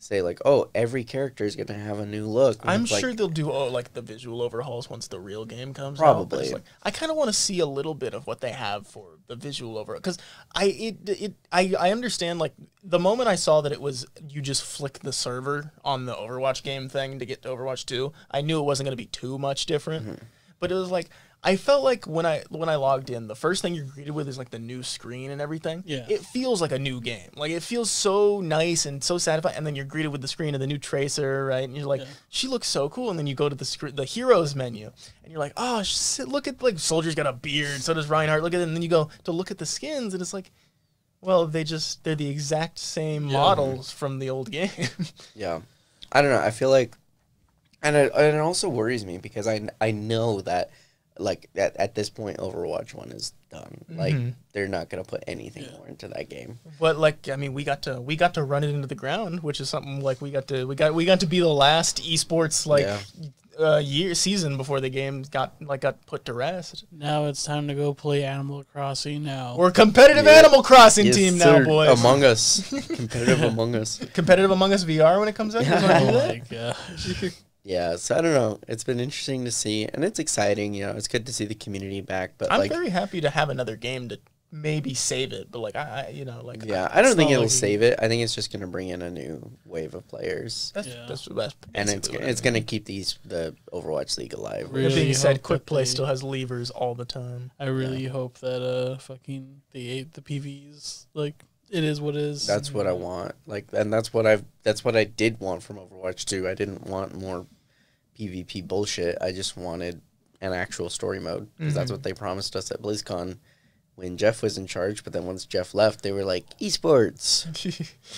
Say like, oh, every character is gonna have a new look. And I'm sure like, they'll do like the visual overhauls once the real game comes. Probably. Out, it's like, I kind of want to see a little bit of what they have for the visual overhaul because I understand like the moment I saw that it was you just flick the server on the Overwatch game thing to get to Overwatch 2. I knew it wasn't gonna be too much different, mm-hmm. but it was like. I felt like when I logged in, the first thing you're greeted with is like the new screen and everything. Yeah. It feels like a new game. Like it feels so nice and so satisfying. And then you're greeted with the screen of the new Tracer, right? And you're like, yeah. She looks so cool. And then you go to the heroes menu, and you're like, oh, look at like Soldier's got a beard. So does Reinhardt. Look at it. And then you go to look at the skins, and it's like, well, they're the exact same yeah. models from the old game. Yeah, I don't know. I feel like, and it also worries me because I know that. Like at this point, Overwatch 1 is done. Like mm-hmm. they're not gonna put anything yeah. more into that game. But like I mean, we got to run it into the ground, which is something like we got to be the last esports like yeah. season before the game got put to rest. Now it's time to go play Animal Crossing. Now we're a competitive yeah. Animal Crossing yes, team now, boys. Among Us, competitive Among Us, competitive Among Us VR when it comes out. Yeah. Oh my gosh. Yeah, so I don't know. It's been interesting to see, and it's exciting. You know, it's good to see the community back. But I'm like, very happy to have another game to maybe save it. But like I you know, like yeah, I don't think it'll save it. I think it's just gonna bring in a new wave of players. That's yeah. that's and it's gonna keep the Overwatch League alive. Really that being said, Quick Play still has levers all the time. I really yeah. hope that fucking the PVs like. It is what it is. That's what I want. Like, and that's what I did want from Overwatch 2. I didn't want more PvP bullshit. I just wanted an actual story mode because mm-hmm. that's what they promised us at BlizzCon when Jeff was in charge. But then once Jeff left, they were like esports.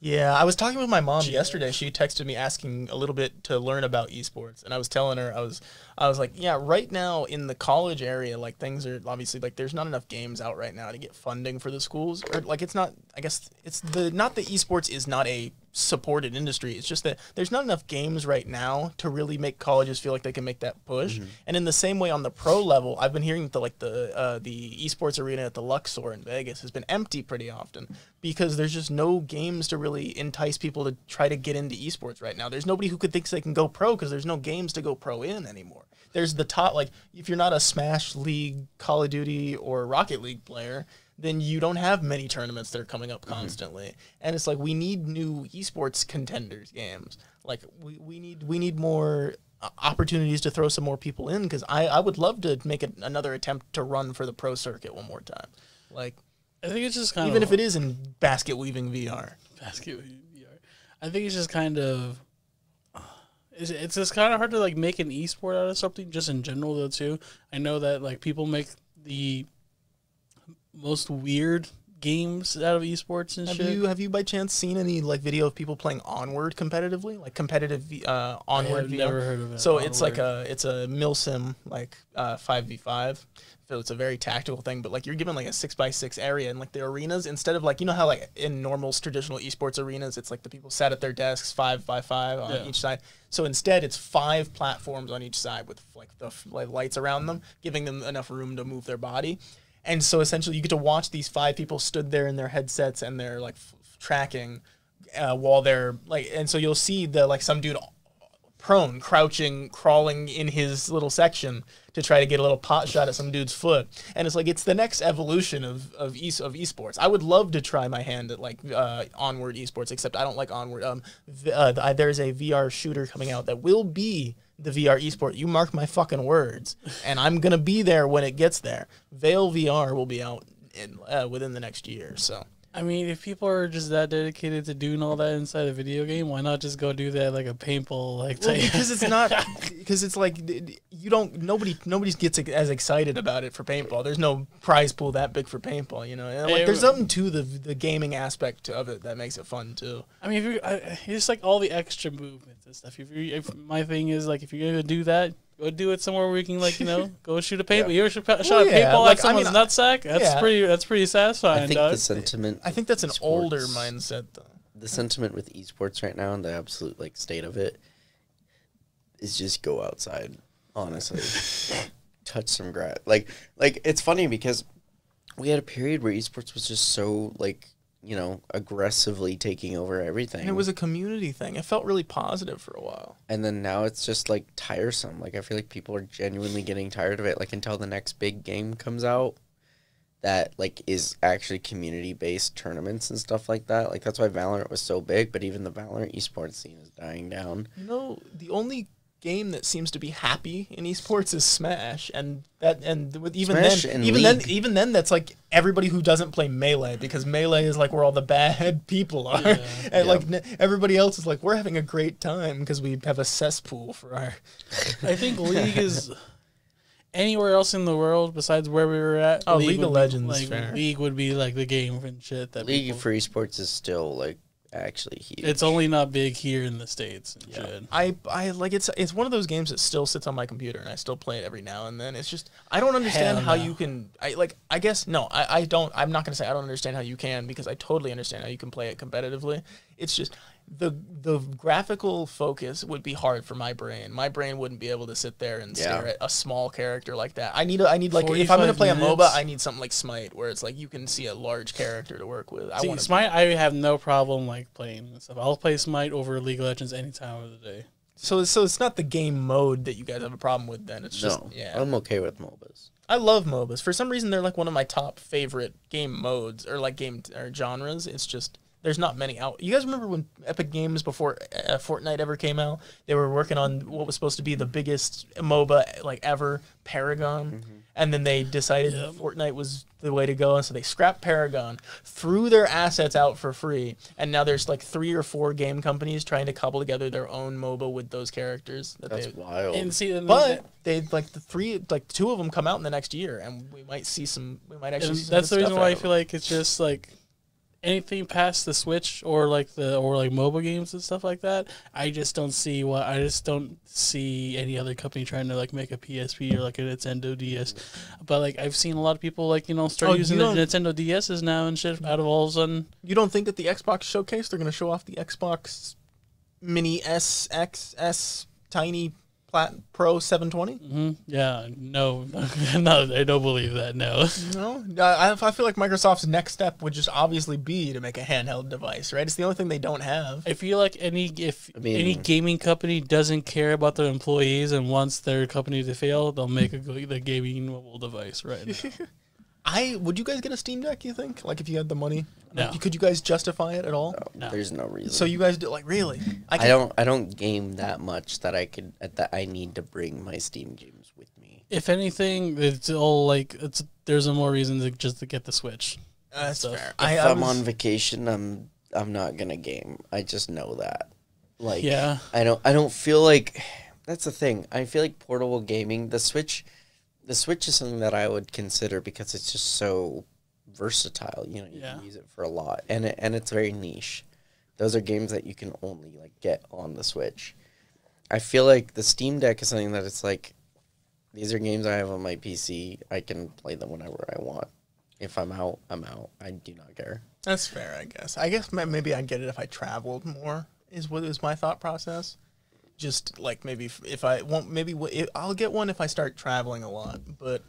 Yeah, I was talking with my mom yesterday. She texted me asking a little bit to learn about esports, and I was telling her I was like, yeah, right now in the college area, like things are obviously like there's not enough games out right now to get funding for the schools, or like it's not. I guess it's the not that esports is not a supported industry. It's just that there's not enough games right now to really make colleges feel like they can make that push. Mm-hmm. And in the same way, on the pro level, I've been hearing that the esports arena at the Luxor in Vegas has been empty pretty often because there's just no games to really entice people to try to get into esports right now. There's nobody who could think they can go pro because there's no games to go pro in anymore. There's the top, like if you're not a Smash League, Call of Duty, or Rocket League player, then you don't have many tournaments that are coming up constantly. And it's like, we need new esports contenders games. Like we need more opportunities to throw some more people in, because I would love to make another attempt to run for the pro circuit one more time. Like, I think it's just kind of, even if it is in basket weaving VR. Basket weaving VR. I think it's just kind of, it's just kind of hard to like make an esport out of something just in general though too. I know that like people make the most weird games out of esports and shit. Have you by chance seen any like video of people playing Onward competitively, like competitive Onward? I've never heard of it. So Onward. It's like a milsim like 5v5. So it's a very tactical thing, but like you're given like a 6x6 area, and like the arenas, instead of like, you know how like in normal traditional esports arenas, it's like the people sat at their desks 5x5 on each side. So instead, it's 5 platforms on each side with like the lights around them, giving them enough room to move their body. And so essentially, you get to watch these 5 people stood there in their headsets and they're like tracking while they're like, and so you'll see the like some dude prone, crouching, crawling in his little section to try to get a little pot shot at some dude's foot. And it's like, it's the next evolution of esports. I would love to try my hand at like Onward esports, except I don't like Onward. There's a VR shooter coming out that will be the VR esport. You mark my fucking words. And I'm going to be there when it gets there. Veil VR will be out in, within the next year, so. I mean, if people are just that dedicated to doing all that inside a video game, why not just go do that like a paintball like type? Well, because it's not, because it's like you don't nobody gets as excited about it for paintball. There's no prize pool that big for paintball, you know. Like, there's something to the gaming aspect of it that makes it fun too. I mean, if you're just like all the extra movements and stuff. If my thing is like, if you're gonna do that, go do it somewhere where you can, like, you know, go shoot a paintball. You ever shot a paintball like, at someone's nutsack? That's pretty satisfying. I think the sentiment. I think that's an older mindset, though. The sentiment with esports right now and the absolute like state of it is just go outside, honestly, touch some grass. Like it's funny because we had a period where esports was just so like, you know, aggressively taking over everything. And it was a community thing. It felt really positive for a while. And then now it's just, like, tiresome. Like, I feel like people are genuinely getting tired of it. Like, until the next big game comes out that, like, is actually community-based tournaments and stuff like that. Like, that's why Valorant was so big, but even the Valorant esports scene is dying down. You know, the only game that seems to be happy in esports is Smash, and even then that's like everybody who doesn't play Melee, because Melee is like where all the bad people are, and like everybody else is like, we're having a great time because we have a cesspool for our. I think League is anywhere else in the world besides where we were at. Oh, League of Legends, like, fair. League would be like the game and shit that League for esports is still like. Actually huge. It's only not big here in the States. Yeah. I like it's one of those games that still sits on my computer and I still play it every now and then. It's just I don't understand how you can I'm not gonna say I don't understand how you can, because I totally understand how you can play it competitively. It's just the graphical focus would be hard for my brain. My brain wouldn't be able to sit there and stare at a small character like that. I need like, if I'm going to play a MOBA, I need something like Smite, where it's like you can see a large character to work with. See, Smite, I have no problem like playing and stuff. I'll play Smite over League of Legends any time of the day. So it's not the game mode that you guys have a problem with then. It's just, yeah. I'm okay with MOBAs. I love MOBAs. For some reason, they're like one of my top favorite game modes or like game or genres. It's just... There's not many out. You guys remember when Epic Games, before Fortnite ever came out, they were working on what was supposed to be the biggest MOBA like ever, Paragon, and then they decided Fortnite was the way to go, and so they scrapped Paragon, threw their assets out for free, and now there's like 3 or 4 game companies trying to cobble together their own MOBA with those characters. That's wild. And see, but they like the 2 of them come out in the next year, and we might see some. We might actually. See that's some the reason why I feel like it's just like. Anything past the Switch or like mobile games and stuff like that, I just don't see any other company trying to like make a PSP or like a Nintendo DS. But like I've seen a lot of people like, you know, start using the Nintendo DSs now and shit out of all of a sudden. You don't think that the Xbox showcase they're gonna show off the Xbox Mini S X S Tiny Pro 720? Yeah, no, I don't believe that. No, I feel like Microsoft's next step would just obviously be to make a handheld device, right? It's the only thing they don't have. I feel like any gaming company doesn't care about their employees and wants their company to fail, they'll make the gaming mobile device, right? Would you guys get a Steam Deck, you think? Like, if you had the money? No. Like, could you guys justify it at all? No. There's no reason. So you guys do, like, really? I don't game that much that I need to bring my Steam games with me. If anything, it's all, like, there's more reason to just to get the Switch. That's fair. If I'm on vacation, I'm not gonna game. I just know that. Like, yeah. I don't feel like... That's the thing. I feel like portable gaming, the Switch is something that I would consider because it's just so versatile. You know, you can use it for a lot, and it's very niche. Those are games that you can only like get on the Switch. I feel like the Steam Deck is something that it's like, these are games I have on my PC. I can play them whenever I want. If I'm out, I'm out. I do not care. That's fair, I guess. I guess maybe I'd get it if I traveled more. Is what is my thought process. Just like maybe if I won't, maybe I'll get one if I start traveling a lot. But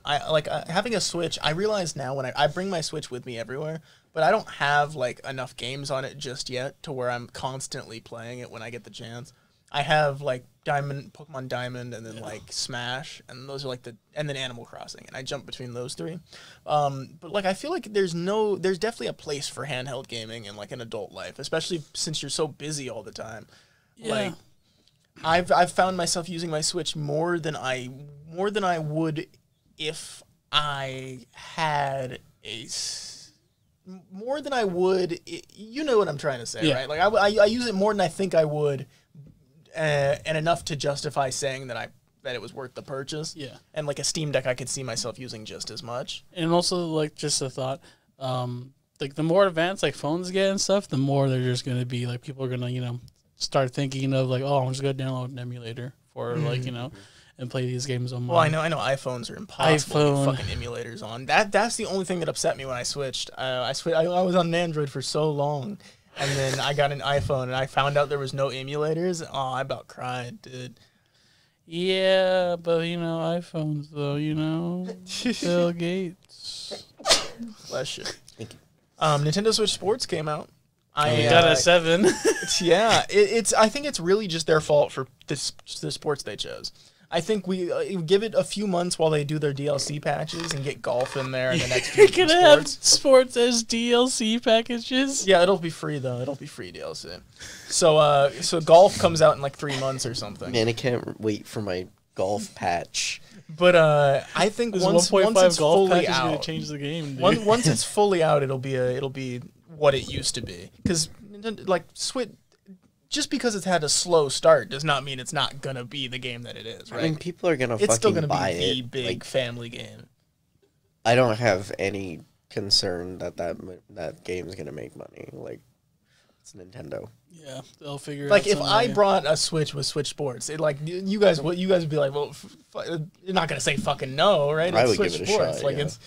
having a Switch. I realize now when I bring my Switch with me everywhere, but I don't have like enough games on it just yet to where I'm constantly playing it when I get the chance. I have like Pokemon Diamond, and then like Smash, and those are like and then Animal Crossing, and I jump between those three. But like I feel like there's definitely a place for handheld gaming in like an adult life, especially since you're so busy all the time. Yeah. Like, I've found myself using my Switch more than I would if I had a more than I would. You know what I'm trying to say, right? Like I use it more than I think I would, and enough to justify saying that it was worth the purchase. Yeah, and like a Steam Deck, I could see myself using just as much. And also, like just a thought, like the more advanced like phones get and stuff, the more they're just gonna be like people are gonna start thinking of like, oh, I'm just gonna download an emulator for like and play these games on. Well, I know iPhones are impossible to get fucking emulators on. That's the only thing that upset me when I switched. I was on an Android for so long, and then I got an iPhone, and I found out there was no emulators. Oh, I about cried, dude. Yeah, but iPhones though, Bill Gates. Bless you. Thank you. Nintendo Switch Sports came out. I got a 7. Yeah, it's. I think it's really just their fault for the sports they chose. I think we give it a few months while they do their DLC patches and get golf in there in the next few sports. You're going to have sports as DLC packages? Yeah, it'll be free, though. It'll be free DLC. So golf comes out in like 3 months or something. Man, I can't wait for my golf patch. But I think once it's fully out, going to change the game. Dude. Once it's fully out, it'll be what it used to be, because like Switch, just because it's had a slow start does not mean it's not gonna be the game that it is. Right? I mean, people are gonna. It's still gonna be the big like, family game. I don't have any concern that game's gonna make money. Like, it's Nintendo. Yeah, they'll figure it out. Like, if I brought a Switch with Switch Sports, it like you guys would be like, well, you're not gonna say fucking no, right? It's Switch Sports. Like it's.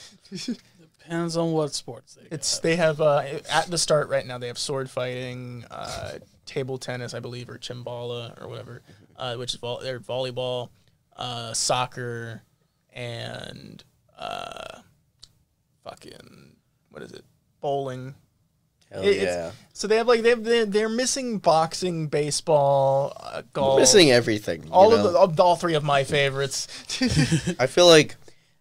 Depends on what sports they got. They have, at the start right now, they have sword fighting, table tennis, I believe, or chimbala or whatever, which is volleyball, soccer, and fucking, what is it? Bowling. Hell yeah. So they have like they're missing boxing, baseball, golf. They're missing everything. All three of my favorites. I feel like,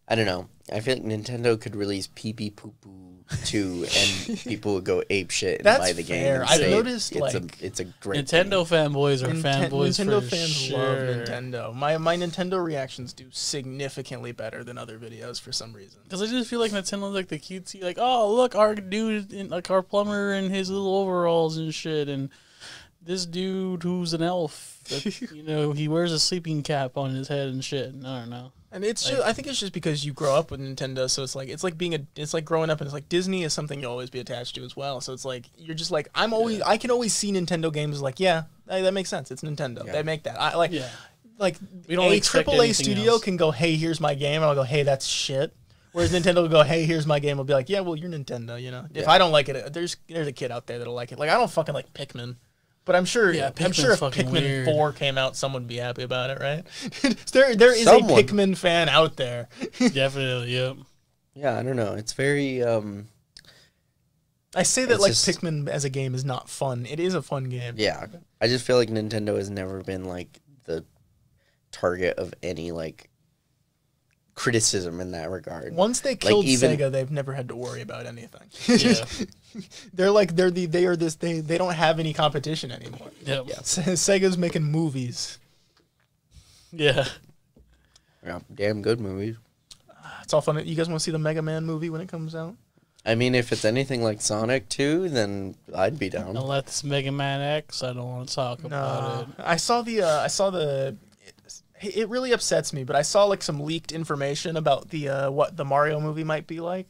I don't know. I feel like Nintendo could release Pee Pee Poo Poo 2 and people would go ape shit and buy the game. That's fair. I've noticed it's a great Nintendo game. Fanboys are fanboys. Nintendo fans love Nintendo. My Nintendo reactions do significantly better than other videos for some reason. Because I just feel like Nintendo's like the cutesy, like, oh look, our dude, like our plumber in his little overalls and shit, and this dude who's an elf, that, he wears a sleeping cap on his head and shit. And I don't know. And it's like, I think it's just because you grow up with Nintendo, so it's like growing up, and it's like Disney is something you'll always be attached to as well. So it's like you're just like I can always see Nintendo games as like that makes sense. It's Nintendo. Yeah. They make that. Like we don't a AAA studio else. Can go, hey, here's my game, and I'll go, hey, that's shit. Whereas Nintendo will go, hey, here's my game. I'll be like, yeah, well, you're Nintendo. If I don't like it, there's a kid out there that'll like it. Like I don't fucking like Pikmin. But I'm sure if Pikmin weird. 4 came out, someone would be happy about it, right? there is someone. A Pikmin fan out there. Definitely, yep. Yeah, I don't know. It's very... I say that like just... Pikmin as a game is not fun. It is a fun game. Yeah. I just feel like Nintendo has never been like the target of any like criticism in that regard. Once they killed Sega, they've never had to worry about anything. Yeah. They don't have any competition anymore. Yep. Yeah. Sega's making movies. Yeah. Yeah, damn good movies. It's all fun. You guys want to see the Mega Man movie when it comes out? I mean, if it's anything like Sonic 2, then I'd be down. Unless it's Mega Man X, I don't want to talk about it. It really upsets me, but I saw like some leaked information about the what the Mario movie might be like.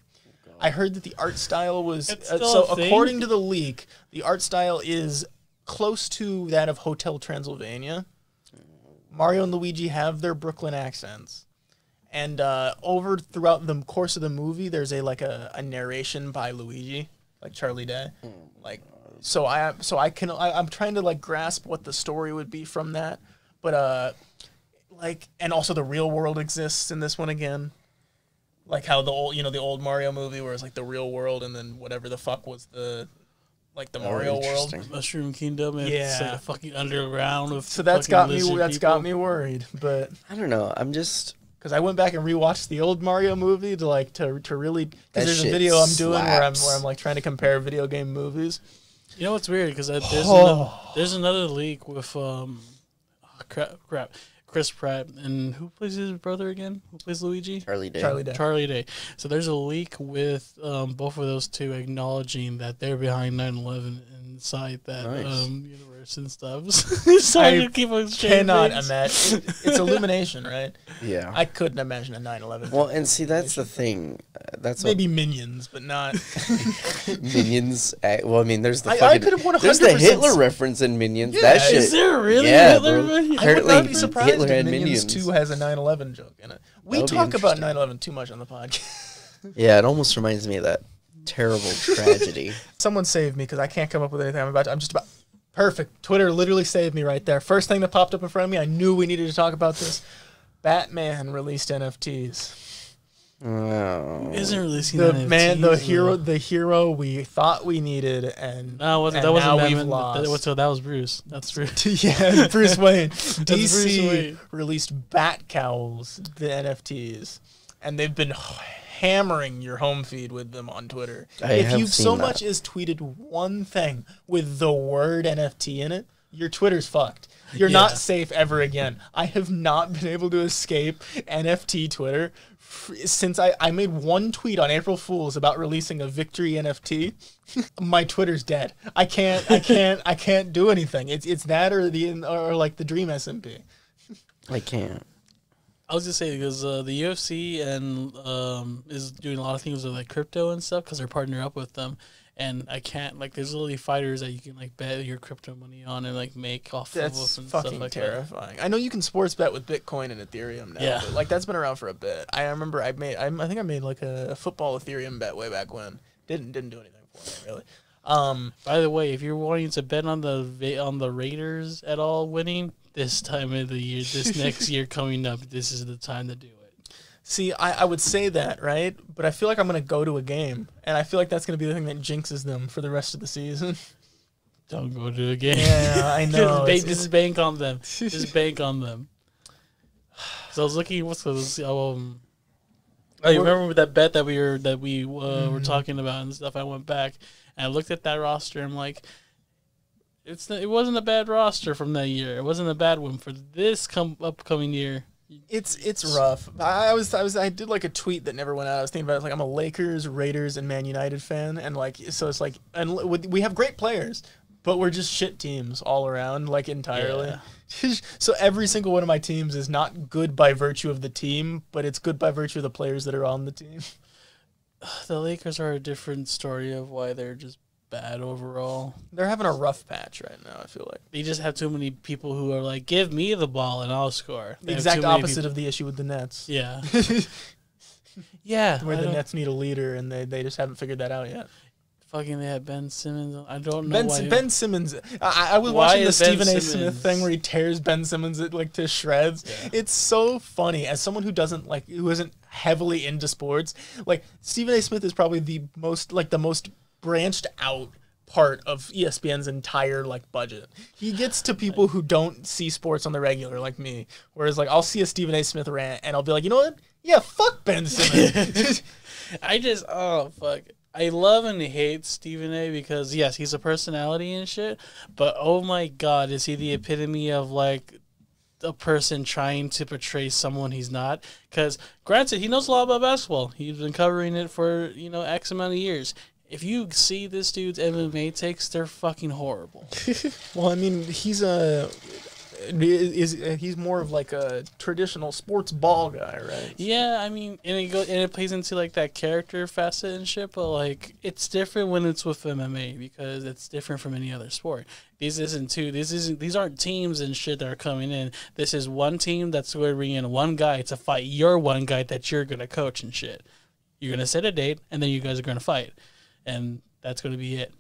Oh, I heard that the art style was so according to the leak, the art style is close to that of Hotel Transylvania. Mario and Luigi have their Brooklyn accents. And throughout the course of the movie, there's a narration by Luigi, like Charlie Day. Like so I'm trying to like grasp what the story would be from that, but and also the real world exists in this one again, like how the old Mario movie where it's like the real world and then whatever the fuck was the Mario world, Mushroom Kingdom, and yeah, it's like a fucking underground of so that's got me worried, but I don't know, I'm just. Because I went back and rewatched the old Mario movie to like to really. Because there's a video I'm doing where I'm like trying to compare video game movies. You know what's weird? Because there's another leak with Chris Pratt, and who plays his brother again? Who plays Luigi? Charlie Day. Charlie Day. Charlie Day. So there's a leak with both of those two acknowledging that they're behind 9/11 inside that universe and stuff. So I cannot imagine. It's Illumination, right? Yeah. I couldn't imagine a 9/11. Well, and see, that's the thing. That's maybe what... Minions, but not Minions. Well, I mean, there's the fucking, I could have 100%. There's the Hitler reference in Minions. Yeah, that shit. Is there really Hitler? Minions? I would not be surprised Hitler if Minions 2 has a 9/11 joke in it. We talk about 9/11 too much on the podcast. Yeah, it almost reminds me of that. Terrible tragedy. Someone save me because I can't come up with anything. I'm just about perfect. Twitter literally saved me right there. First thing that popped up in front of me, I knew we needed to talk about this. Batman released NFTs. Oh. Isn't releasing the NFTs, man, the hero we thought we needed, and that was Bruce. That's Bruce. Yeah, Bruce Wayne. DC released Bat Cowls, the NFTs, and they've been hammering your home feed with them on Twitter. If you've so much as tweeted one thing with the word NFT in it, your Twitter's fucked. You're not safe ever again. I have not been able to escape NFT Twitter since I made one tweet on April Fool's about releasing a Victory NFT. My Twitter's dead. I can't do anything. It's that or like the Dream SMP. I can't. I was just saying because the UFC and is doing a lot of things with like crypto and stuff because they're partnering up with them, and I can't like there's literally fighters that you can like bet your crypto money on and like make off of and stuff like terrifying. That. That's fucking terrifying. I know you can sports bet with Bitcoin and Ethereum now. Yeah, but, like that's been around for a bit. I remember I think I made like a football Ethereum bet way back when. Didn't do anything for me really. By the way, if you're wanting to bet on the Raiders at all winning. This time of the year, this next year coming up, this is the time to do it. See, I would say that, right? But I feel like I'm going to go to a game, and I feel like that's going to be the thing that jinxes them for the rest of the season. Don't go to a game. Yeah, I know. Just bank on them. Just bank on them. So I was looking, what's this? I remember that bet that we were talking about and stuff. I went back, and I looked at that roster, and I'm like... It wasn't a bad roster from that year. It wasn't a bad one for this upcoming year. It's rough. I did like a tweet that never went out. I was thinking about it. Like I'm a Lakers, Raiders, and Man United fan, and like so it's like and we have great players, but we're just shit teams all around, like entirely. Yeah. So every single one of my teams is not good by virtue of the team, but it's good by virtue of the players that are on the team. The Lakers are a different story of why they're just. Bad overall. They're having a rough patch right now, I feel like. They just have too many people who are like, give me the ball and I'll score. The exact opposite of the issue with the Nets. Yeah. Yeah. Where the Nets need a leader and they just haven't figured that out yet. Fucking they had Ben Simmons. I don't know why. Ben Simmons. I was watching the Stephen A. Smith thing where he tears Ben Simmons like to shreds. Yeah. It's so funny. As someone who doesn't like, who isn't heavily into sports, like Stephen A. Smith is probably the most branched out part of ESPN's entire like budget. He gets to people who don't see sports on the regular, like me. Whereas like I'll see a Stephen A. Smith rant and I'll be like, you know what? Yeah, fuck Ben Simmons. I just fuck. I love and hate Stephen A. because yes, he's a personality and shit. But oh my god, is he the epitome of like a person trying to portray someone he's not? Because granted, he knows a lot about basketball. He's been covering it for, you know, X amount of years. If you see this dude's MMA takes, they're fucking horrible. Well, I mean, he's a he's more of like a traditional sports ball guy, right? Yeah, I mean, and it plays into like that character facet and shit. But like, it's different when it's with MMA because it's different from any other sport. These aren't teams and shit that are coming in. This is one team that's going to bring in one guy to fight your one guy that you're gonna coach and shit. You're gonna set a date, and then you guys are gonna fight. And that's going to be it,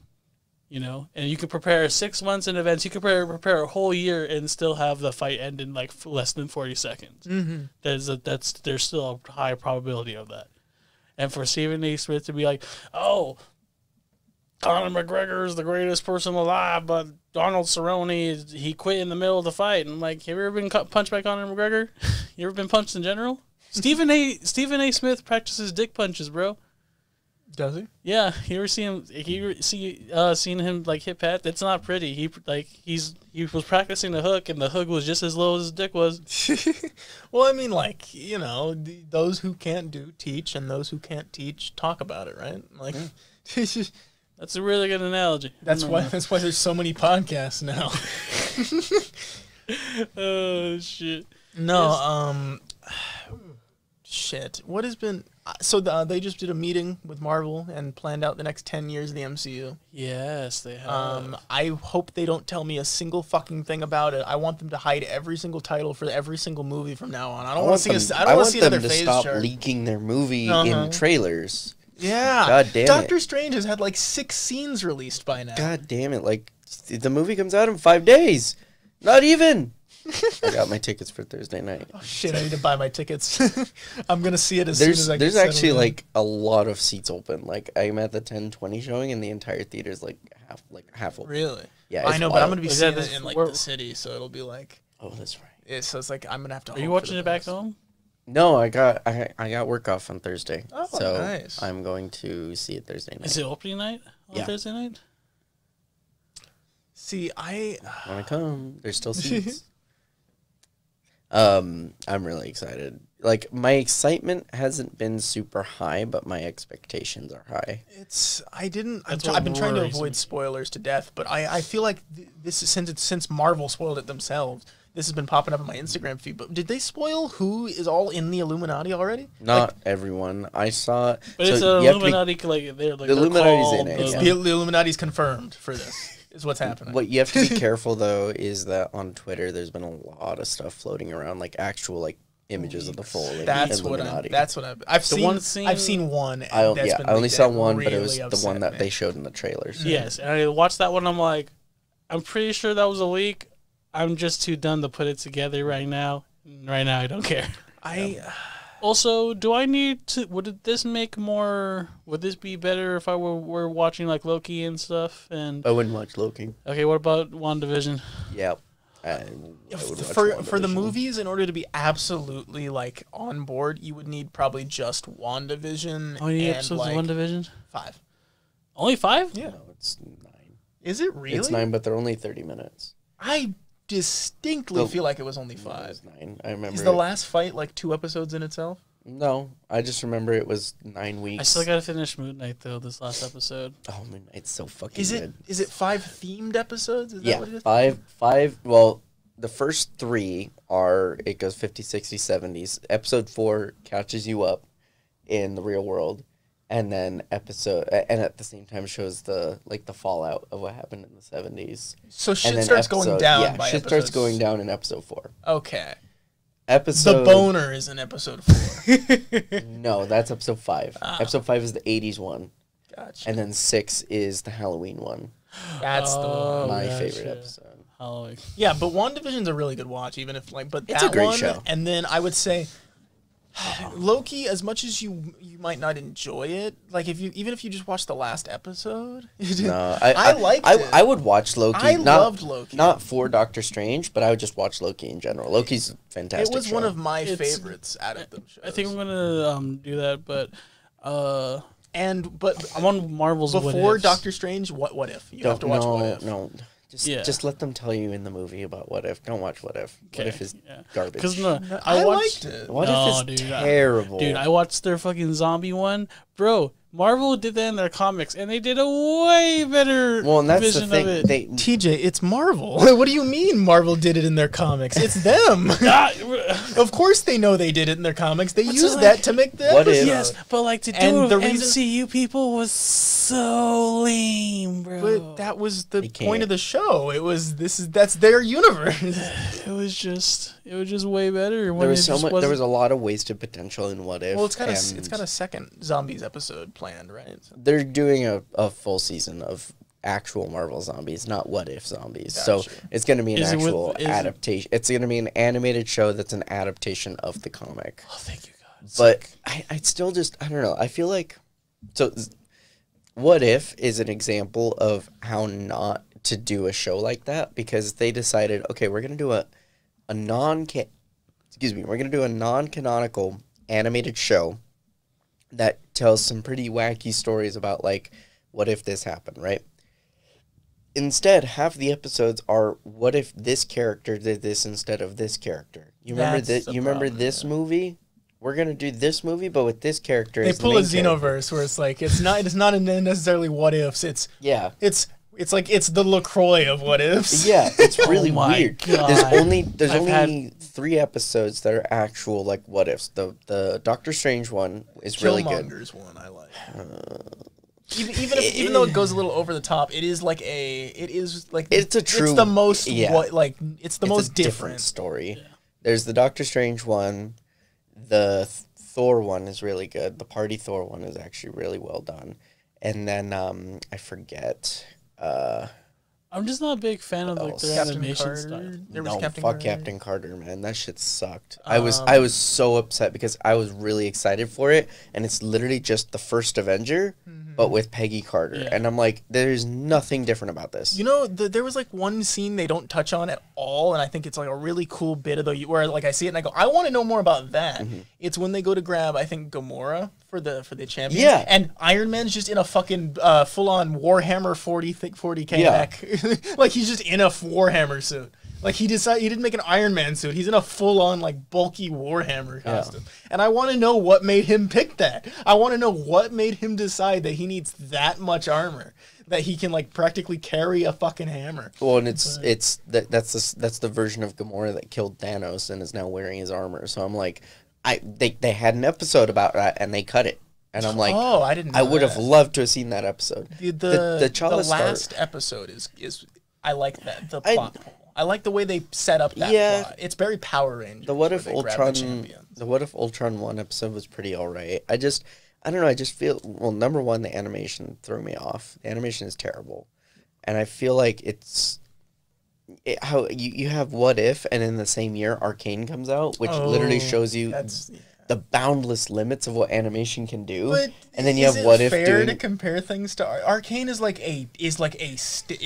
you know? And you can prepare 6 months in events. You can prepare a whole year and still have the fight end in, like, less than 40 seconds. Mm-hmm. There's still a high probability of that. And for Stephen A. Smith to be like, oh, Conor McGregor is the greatest person alive, but Donald Cerrone, he quit in the middle of the fight. And I'm like, have you ever been punched by Conor McGregor? You ever been punched in general? Stephen A. Smith practices dick punches, bro. Does he? Yeah, you ever see him? Seen him like hit Pat? That's not pretty. He was practicing the hook, and the hook was just as low as his dick was. Well, I mean, like, you know, those who can't do teach, and those who can't teach talk about it, right? Like, yeah. That's a really good analogy. That's why there's so many podcasts now. Oh shit! No, yes. Shit. What has been? So they just did a meeting with Marvel and planned out the next 10 years of the MCU. Yes, they have. I hope they don't tell me a single fucking thing about it. I want them to hide every single title for every single movie from now on. I don't want to see. I don't want to see another phase chart. I want them to stop leaking their movie in trailers. Yeah. God damn it. Doctor Strange has had like 6 scenes released by now. God damn it! Like the movie comes out in 5 days. Not even. I got my tickets for Thursday night. Oh shit! I need to buy my tickets. I'm gonna see it as soon as I can. There's actually like a lot of seats open. Like I'm at the 10:20 showing, and the entire theater's like half open. Really? Yeah. I know, wild. But I'm gonna be seeing it in like the city, so it'll be like. Oh, that's right. Yeah, so it's like I'm gonna have to. Are you watching it back home? No, I got work off on Thursday. Oh, so nice. I'm going to see it Thursday night. Is it opening night on Thursday night? See, I wanna come. There's still seats. I'm really excited. Like, my excitement hasn't been super high, but my expectations are high. I've been trying to avoid spoilers to death, but I feel like this is, since Marvel spoiled it themselves, this has been popping up in my Instagram feed. But did they spoil who is all in the Illuminati already? Not like, everyone. I saw. But so it's an Illuminati. The Illuminati's in it. The Illuminati's confirmed for this. Is what's happening. What you have to be careful though is that on Twitter there's been a lot of stuff floating around, like actual like images of the full. Like, I've seen one. I only saw one, really, but it was the one that they showed in the trailers. So. Yes, and I watched that one. I'm like, I'm pretty sure that was a leak. I'm just too dumb to put it together right now. Right now, I don't care. Also, do I need to? Would this make more? Would this be better if I were watching like Loki and stuff? And I wouldn't watch Loki. Okay, what about WandaVision? Yeah, for the movies, in order to be absolutely like on board, you would need probably just WandaVision. How many episodes of WandaVision? 5. Only 5? Yeah, no, it's 9. Is it really? It's 9, but they're only 30 minutes. I distinctly feel like it was only 5. It was 9. I remember. Is the last fight like 2 episodes in itself? No, I just remember it was 9 weeks. I still gotta finish Moon Knight though. This last episode. Oh, Moon Knight's so fucking. Good. Is it 5 themed episodes? Is that what it is? 5. Well, the first 3 are 50, 60, 70s. Episode 4 catches you up in the real world, and then at the same time shows the like the fallout of what happened in the 70s. So shit starts going down. Yeah, shit starts going down in episode 4. Okay. The boner is in episode 4. No, that's episode 5. Ah. Episode 5 is the 80s one. Gotcha. And then 6 is the Halloween one. That's my favorite episode. Halloween. Yeah, but WandaVision's a really good watch, even if like. But it's a great show. And then I would say. Loki, as much as you might not enjoy it, like even if you just watch the last episode, no, I liked it. I would watch Loki. I loved Loki, not for Doctor Strange, but I would just watch Loki in general. Loki's fantastic. It was one of my favorites out of them. I think I'm gonna do that, but but I'm on Marvel's before Doctor Strange. What if you have to watch? What if? No. Just let them tell you in the movie about What If. Don't watch What If. Okay. What If is garbage. Because I liked it. What If is terrible. Dude, I watched their fucking zombie one. Bro, Marvel did that in their comics, and they did a way better vision of it. TJ, it's Marvel. What do you mean Marvel did it in their comics? It's them. Of course they know they did it in their comics. They used that to make the episode. Yes, but like to do the MCU people was so lame, bro. But that was the point of the show. It was that's their universe. It was just way better. There was a lot of wasted potential in What If. Well, it's got a second zombies episode planned, right? So they're doing a full season of actual Marvel zombies, not What If zombies. Gotcha. So it's going to be an adaptation. It's going to be an animated show that's an adaptation of the comic. Oh, thank you, God. But I still just, I don't know. I feel like, so What If is an example of how not to do a show like that, because they decided, okay, we're going to do a non-canonical animated show that tells some pretty wacky stories about, like, what if this happened, right? Instead, half the episodes are, what if this character did this instead of this character? You remember this movie? We're going to do this movie, but with this character. They pull a Xenoverse where it's like, it's not necessarily what ifs. It's like it's the LaCroix of What Ifs. Yeah, it's really weird. God. There's only 3 episodes that are actual like What Ifs. The Doctor Strange one is really good. Killmonger's one I like. Even though it goes a little over the top, it's the most different story. Yeah. There's the Doctor Strange one. The Thor one is really good. The Party Thor one is actually really well done. And then I forget. I'm just not a big fan of like the animation style. Fuck Captain Carter, man. That shit sucked. I was so upset because I was really excited for it, and it's literally just the first Avenger, but with Peggy Carter, and I'm like, there's nothing different about this. You know, there was like one scene they don't touch on at all, and I think it's like a really cool bit of where like I see it and I go, I want to know more about that. It's when they go to grab, I think, Gamora for the champions. Yeah. And Iron Man's just in a fucking full-on Warhammer 40K mech. Like, he's just in a Warhammer suit. Like, he didn't make an Iron Man suit. He's in a full-on, like, bulky Warhammer costume. And I want to know what made him pick that. I want to know what made him decide that he needs that much armor, that he can, like, practically carry a fucking hammer. Well, and that's the version of Gamora that killed Thanos and is now wearing his armor. So I'm like, they had an episode about that and they cut it, and I'm like, oh, I didn't know. I would have loved to have seen that episode. The last episode I like that plot. I like the way they set up that plot. It's very Power Rangers. The What If Ultron 1 episode was pretty alright. I don't know. I just feel, well, number one, the animation threw me off. The animation is terrible, and I feel like it's. You have What If, and in the same year Arcane comes out, which literally shows you the boundless limits of what animation can do. But and then you have What If. Is it fair to compare things to Arcane? Is like a stand.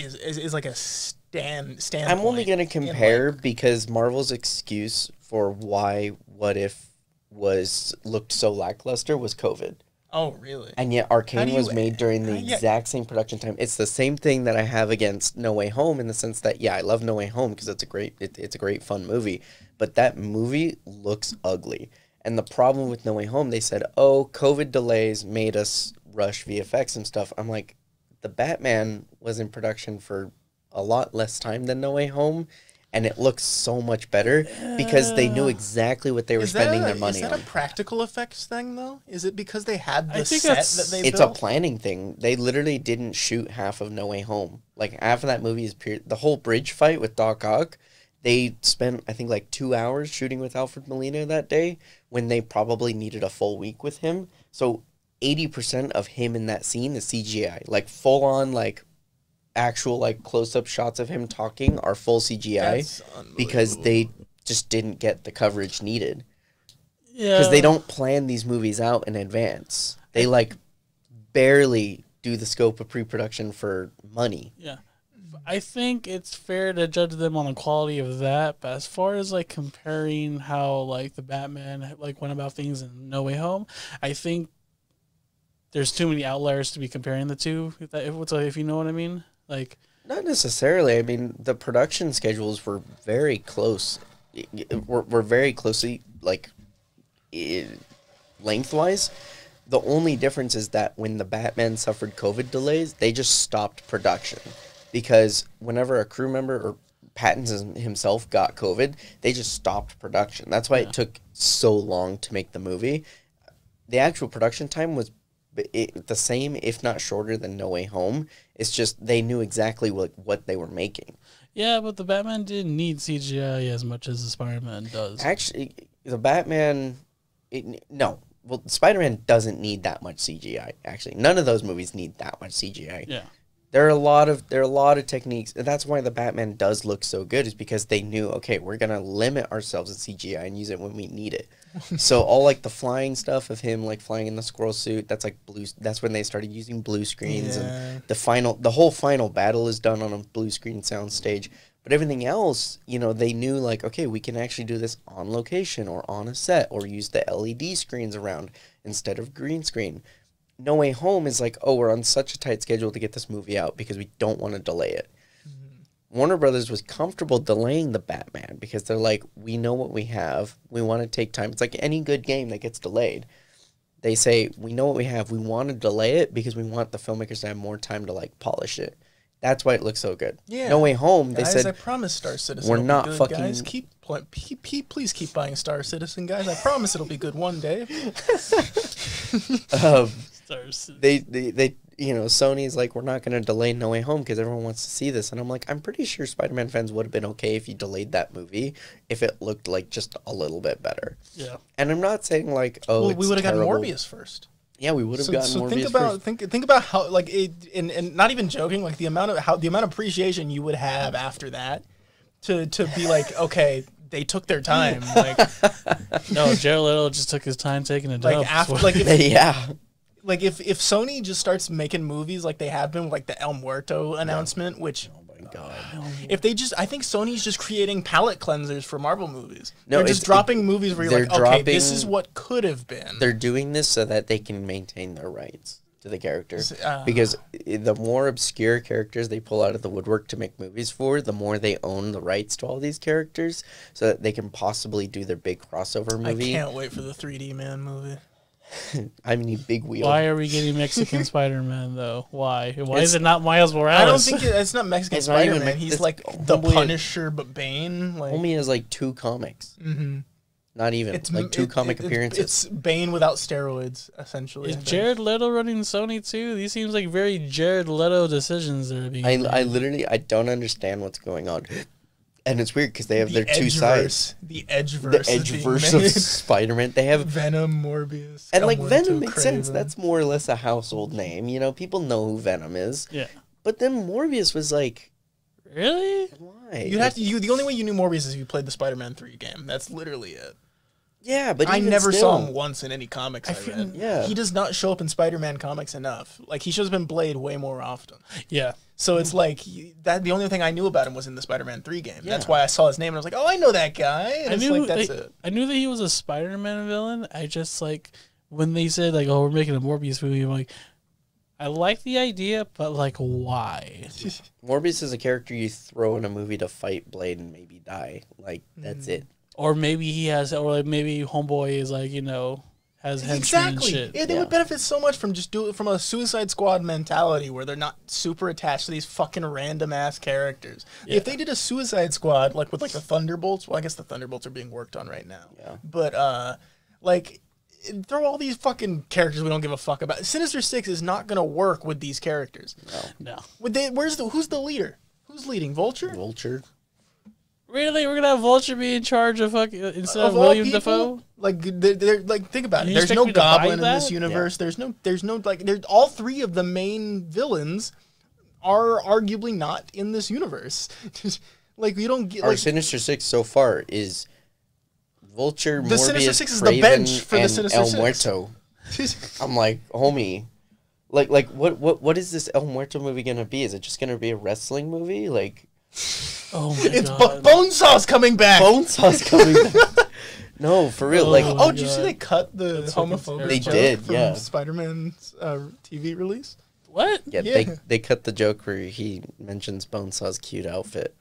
I'm only gonna compare because Marvel's excuse for why What If looked so lackluster was COVID. Oh, really? And yet Arcane was made during the exact same production time. It's the same thing that I have against No Way Home, in the sense that, yeah, I love No Way Home because it's a great fun movie, but that movie looks ugly. And the problem with No Way Home, they said, oh, COVID delays made us rush VFX and stuff. I'm like, the Batman was in production for a lot less time than No Way Home, and it looks so much better because they knew exactly what they were spending their money on. Is that a practical effects thing, though? Is it because they had the set that they built? It's a planning thing. They literally didn't shoot half of No Way Home. Like, half of that movie is pure. The whole bridge fight with Doc Ock, they spent, I think, like 2 hours shooting with Alfred Molina that day when they probably needed a full week with him. So 80% of him in that scene is CGI. Like, full-on, like, actual like close-up shots of him talking are full CGI because they just didn't get the coverage needed. Yeah. Because they don't plan these movies out in advance. They, like, barely do the scope of pre-production for money. Yeah. I think it's fair to judge them on the quality of that, but as far as, like, comparing how, like, the Batman, like, went about things in No Way Home, I think there's too many outliers to be comparing the two, if you know what I mean. Like, not necessarily. I mean, the production schedules were very close. Were very closely, like, lengthwise. The only difference is that when the Batman suffered COVID delays, they just stopped production. Because whenever a crew member or Pattinson himself got COVID, they just stopped production. That's why it took so long to make the movie. The actual production time was the same, if not shorter, than No Way Home. It's just they knew exactly what they were making. Yeah, but the Batman didn't need CGI as much as the Spider-Man does. Actually, the Batman... no. Well, Spider-Man doesn't need that much CGI, actually. None of those movies need that much CGI. Yeah. There are a lot of techniques, and that's why the Batman does look so good, is because they knew, okay, we're gonna limit ourselves in CGI and use it when we need it. So all like the flying stuff of him like flying in the squirrel suit, that's like blue. That's when they started using blue screens, and the whole final battle is done on a blue screen soundstage. But everything else, you know, they knew like, okay, we can actually do this on location or on a set or use the LED screens around instead of green screen. No Way Home is like, oh, we're on such a tight schedule to get this movie out because we don't want to delay it. Mm-hmm. Warner Brothers was comfortable delaying the Batman because they're like, we know what we have. We want to take time. It's like any good game that gets delayed. They say, we know what we have. We want to delay it because we want the filmmakers to have more time to, like, polish it. That's why it looks so good. Yeah. No Way Home, they said, I promise Star Citizen we're not good, fucking... Guys, please keep buying Star Citizen, guys. I promise it'll be good one day. They you know, Sony's like, we're not going to delay No Way Home because everyone wants to see this. And I'm like, I'm pretty sure Spider-Man fans would have been okay if you delayed that movie if it looked like just a little bit better. Yeah. And I'm not saying like, oh, well, we would have gotten Morbius first. Yeah, we would have gotten Morbius first. Think about how like and not even joking, like the amount of appreciation you would have after that to be like, okay, they took their time. Like, no, Jared Leto just took his time taking a dump. Like after, like if Sony just starts making movies like they have been with like the El Muerto announcement, which God. If they just, I think Sony's just creating palette cleansers for Marvel movies. No, they're just dropping movies where you're like, okay, this is what could have been. They're doing this so that they can maintain their rights to the characters. Because the more obscure characters they pull out of the woodwork to make movies for, the more they own the rights to all these characters so that they can possibly do their big crossover movie. I can't wait for the 3D Man movie. I mean, big wheel. Why are we getting Mexican Spider-Man though? Why is it not Miles Morales? I don't think it's not Mexican Spider-Man. He's like the Punisher, but Bane. Like, Homie has like 2 comics. Mm-hmm. Not even like 2 comic appearances. It's Bane without steroids, essentially. Is Jared Leto running Sony too? These seems like very Jared Leto decisions that are being made. I don't understand what's going on. And it's weird because they have their two sides. The Edgeverse of Spider-Man. They have Venom, Morbius. And like Venom makes sense. That's more or less a household name. You know, people know who Venom is. Yeah. But then Morbius was like, really? Why? The only way you knew Morbius is if you played the Spider-Man 3 game. That's literally it. Yeah, but I never saw him once in any comics I read. Yeah. He does not show up in Spider-Man comics enough. Like, he shows up in Blade way more often. Yeah. So it's like, that. The only thing I knew about him was in the Spider-Man 3 game. Yeah. That's why I saw his name and I was like, oh, I know that guy. And I knew that he was a Spider-Man villain. I just, like, when they said, like, oh, we're making a Morbius movie, I'm like, I like the idea, but, like, why? Morbius is a character you throw in a movie to fight Blade and maybe die. Like, that's it. Or maybe he has, or like maybe Homeboy is like, you know, has henchmen and shit. Exactly. Yeah, they would benefit so much from just from a Suicide Squad mentality where they're not super attached to these fucking random ass characters. Yeah. If they did a Suicide Squad like with like the Thunderbolts, well, I guess the Thunderbolts are being worked on right now. Yeah. But like, throw all these fucking characters we don't give a fuck about. Sinister Six is not gonna work with these characters. No. Would they? Who's the leader? Who's leading? Vulture. Vulture. Really, we're gonna have Vulture be in charge of fucking instead of William Dafoe? Like, like, think about it. There's no Goblin in this universe. Yeah. There's no like. All 3 of the main villains are arguably not in this universe. Like, you don't get. Our Sinister Six so far is Vulture, the Morbius, Sinister Six is Craven, the bench for the Sinister El Muerto. Six. I'm like, homie, like what is this El Muerto movie gonna be? Is it just gonna be a wrestling movie? Like, oh my God, Bonesaw's coming back. Bonesaw's coming back. No, for real. Like, oh, did you see they cut the homophobic? They did, yeah. Spider-Man's TV release. What? Yeah, yeah. They cut the joke where he mentions Bonesaw's cute outfit.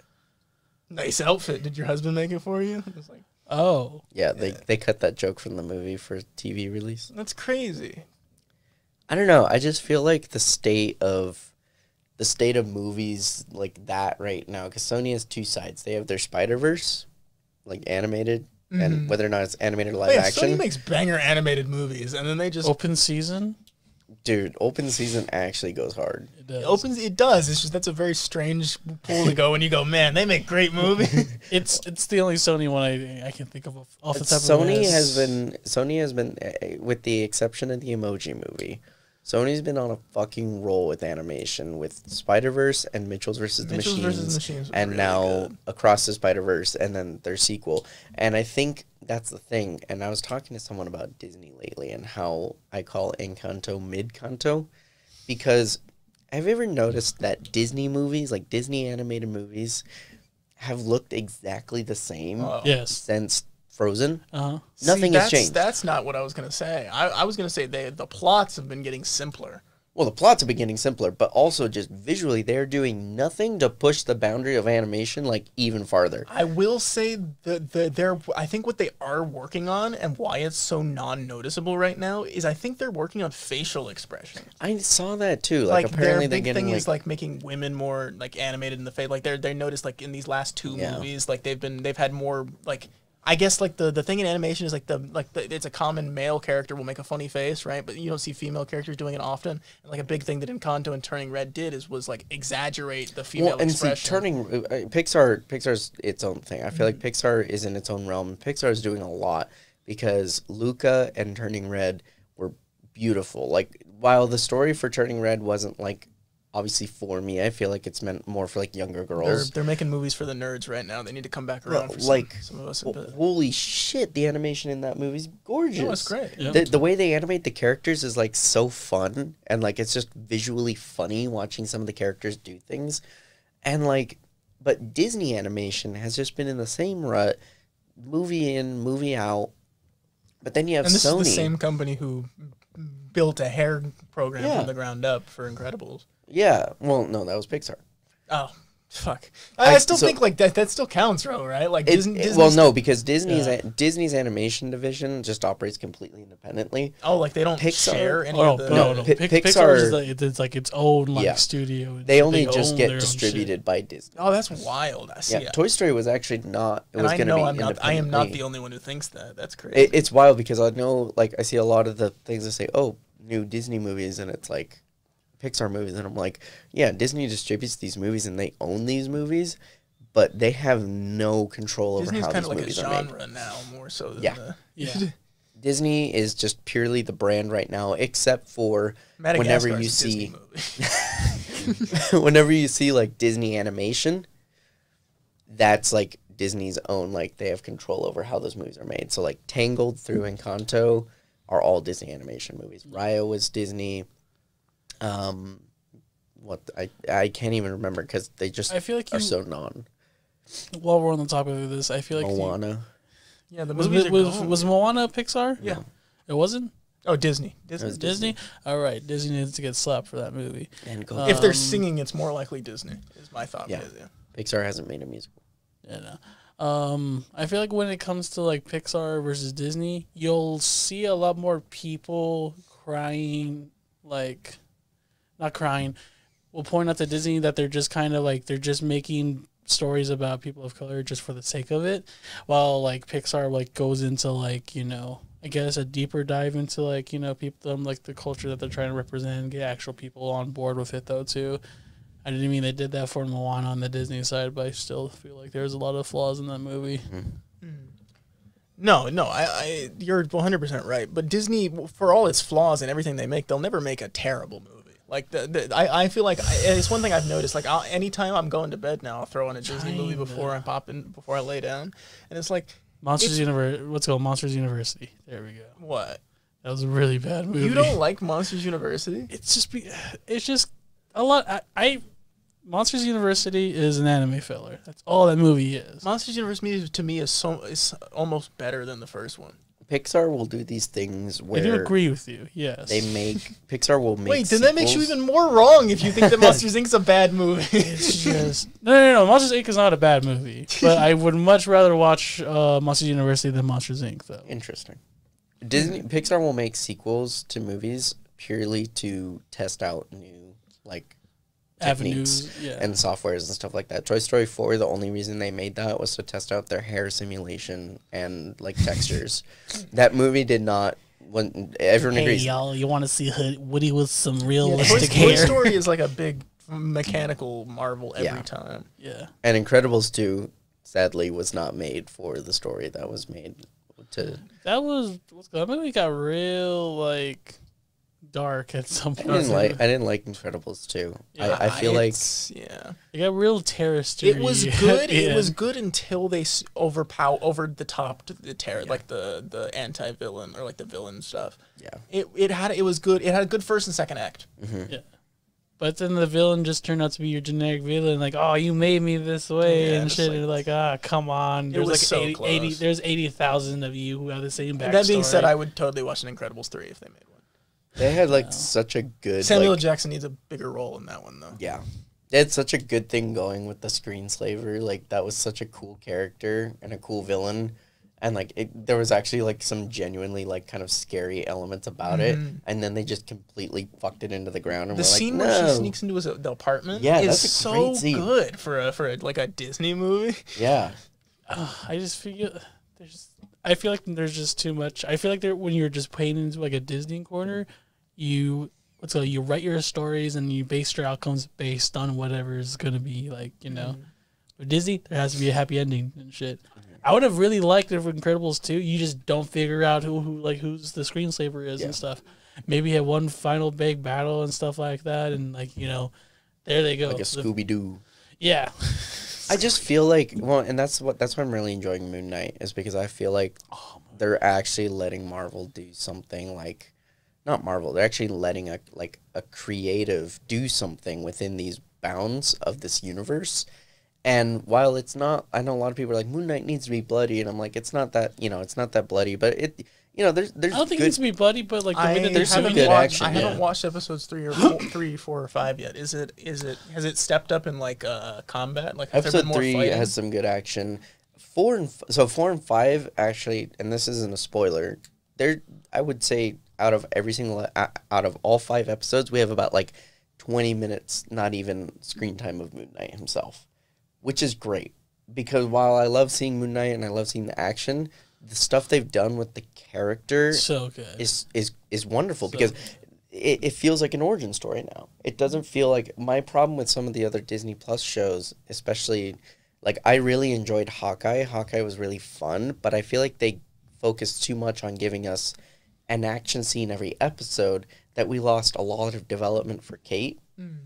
Nice outfit. Did your husband make it for you? It was like, oh. Yeah, they cut that joke from the movie for TV release. That's crazy. I don't know. I just feel like the state of movies like that right now, because Sony has two sides. They have their Spider-Verse, like animated. And whether or not it's animated or live action. Sony makes banger animated movies, and then they just... Open Season? Dude, Open Season actually goes hard. It does. It does. It's just that's a very strange pool to go when you go, man, they make great movies. it's the only Sony one I can think of off the top of my head. Sony has been, with the exception of the Emoji Movie, Sony's been on a fucking roll with animation, with Spider-Verse and Mitchell's versus the Machines and really now good. Across the Spider-Verse, and then their sequel. And I think that's the thing. And I was talking to someone about Disney lately and how I call Encanto mid-Canto, because have you ever noticed that Disney movies, like Disney animated movies, have looked exactly the same since Frozen? Nothing has changed. That's not what I was going to say. I was going to say the plots have been getting simpler. Well, the plots have been getting simpler, but also just visually, they're doing nothing to push the boundary of animation, like, even farther. I will say I think what they are working on and why it's so non-noticeable right now is I think they're working on facial expression. I saw that, too. Like apparently their big thing is, like, making women more, like, animated in the face. Like, they noticed, like, in these last two movies, like, they've had more, like... I guess like the thing in animation is like it's a common male character will make a funny face, right? But you don't see female characters doing it often. And like a big thing that Encanto and Turning Red did was like exaggerate the female expression. Well, and see, Pixar's its own thing. I feel like Pixar is in its own realm. Pixar's doing a lot because Luca and Turning Red were beautiful. Like while the story for Turning Red wasn't like obviously for me, I feel like it's meant more for like younger girls. They're making movies for the nerds right now. They need to come back around for some of us. Holy shit, the animation in that movie's gorgeous. No, it's great. Yeah. The way they animate the characters is like so fun, and like it's just visually funny watching some of the characters do things. And like, but Disney animation has just been in the same rut, movie in, movie out. But then you have Sony. Is the same company who built a hair program from the ground up for Incredibles. Yeah, well, no, that was Pixar. Oh, fuck! I still think like that still counts, bro, right? Like Disney. Well, no, because Disney's animation division just operates completely independently. Oh, like they don't share any of the. No. Pixar is like, it's like its own like studio. They only just get distributed by Disney. Oh, that's wild! I see. Yeah, Toy Story was actually not. It was going to be independent. I am not the only one who thinks that. That's crazy. It's wild because I know, like, I see a lot of the things that say, "Oh, new Disney movies," and it's like Pixar movies, and I'm like, yeah, Disney distributes these movies and they own these movies, but they have no control over how these movies are made. Disney's kind of like a genre now, more so than Disney is just purely the brand right now, except for whenever you see whenever you see like Disney animation, that's like Disney's own, like they have control over how those movies are made. So like Tangled through Encanto are all Disney animation movies. Raya was Disney. I can't even remember because they just are so non. While we're on the topic of this, I feel like Moana. Was Moana Pixar? Yeah, no. It wasn't. Oh, Disney. It was Disney. All right, Disney needs to get slapped for that movie. And if they're singing, it's more likely Disney. Is my thought. Yeah. Pixar hasn't made a musical. Yeah. No. I feel like when it comes to like Pixar versus Disney, you'll see a lot more people crying like. Not crying. We'll point out to Disney that they're just kind of like, they're just making stories about people of color just for the sake of it. While like Pixar like goes into like, you know, I guess a deeper dive into like, you know, people, like the culture that they're trying to represent and get actual people on board with it though too. I didn't mean they did that for Moana on the Disney side, but I still feel like there's a lot of flaws in that movie. No, you're 100% right. But Disney, for all its flaws and everything they make, they'll never make a terrible movie. Like I feel like it's one thing I've noticed. Like anytime I'm going to bed now, I'll throw on a Disney movie before I lay down, and it's like Monsters University. What's it called? Monsters University. There we go. What? That was a really bad movie. You don't like Monsters University? It's just a lot. Monsters University is an anime filler. That's all that movie is. Monsters University to me is almost better than the first one. Pixar will do these things where I do agree with you. Yes, they make Pixar will make. Wait, then that makes you even more wrong if you think that Monsters Inc.'s a bad movie. It's just no. Monsters Inc. is not a bad movie, but I would much rather watch Monsters University than Monsters Inc. Though. Interesting. Pixar will make sequels to movies purely to test out new techniques and softwares and stuff like that. Toy Story 4, the only reason they made that was to test out their hair simulation and textures. That movie did not. When everyone agrees, y'all, you want to see Woody with some realistic hair? Toy Story is like a big mechanical marvel every time. Yeah, and Incredibles 2 sadly was not made for the story that was made to. That movie got real dark at some point. I didn't like Incredibles 2. Yeah, I feel like it got real terrorist. It was good. Yeah. It was good until they over the top the terror, like the anti villain or the villain stuff. Yeah, it was good. It had a good first and second act. Mm-hmm. Yeah, but then the villain just turned out to be your generic villain. Like, oh, you made me this way and shit. And like, ah, come on. There's 80,000 of you who have the same backstory. That being said, I would totally watch an Incredibles 3 if they made one. They had such a good. Samuel Jackson needs a bigger role in that one though. Yeah, they had such a good thing going with the screenslaver. That was such a cool character and a cool villain, and there was actually some genuinely kind of scary elements about it. And then they just completely fucked it into the ground. And the scene where she sneaks into the apartment, that's so good for a Disney movie. Yeah, I just feel I feel like there's just too much. I feel like when you're just playing into a Disney corner, you write your stories and you base your outcomes based on whatever is going to be With Disney, there has to be a happy ending and shit. I would have really liked it for Incredibles 2. You just don't figure out who's the screensaver is and stuff. Maybe have one final big battle and stuff like that, and there they go, like a Scooby Doo. Yeah. I just feel and that's why I'm really enjoying Moon Knight, is because I feel like they're actually letting Marvel do something they're actually letting a creative do something within these bounds of this universe. And while it's not, I know a lot of people are like, Moon Knight needs to be bloody, and I'm like, it's not that, it's not that bloody, but it, there's I don't think it needs to be bloody, but I haven't watched episodes 3, 4, or 5 yet. Has it stepped up in combat? Episode 3 has some good action. 4 and 5 actually, and this isn't a spoiler. I would say out of all 5 episodes, we have about 20 minutes, not even screen time of Moon Knight himself, which is great, because while I love seeing Moon Knight and I love seeing the action, the stuff they've done with the character is wonderful, because it feels like an origin story now. It doesn't feel like my problem with some of the other Disney Plus shows, especially I really enjoyed Hawkeye. Hawkeye was really fun, but I feel like they focused too much on giving us an action scene every episode that we lost a lot of development for Kate. Mm.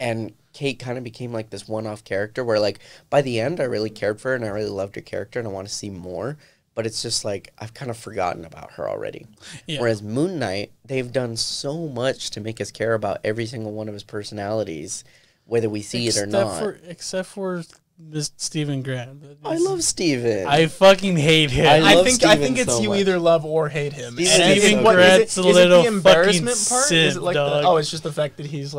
And Kate kind of became this one-off character where by the end I really cared for her and I really loved her character and I want to see more. But it's just I've kind of forgotten about her already. Yeah. Whereas Moon Knight, they've done so much to make us care about every single one of his personalities, whether we see it or not. Except for this Stephen Grant. I love Stephen. I fucking hate him. I think it's so you either love or hate him. Stephen Grant's a little embarrassment part. Is it it's just the fact that he's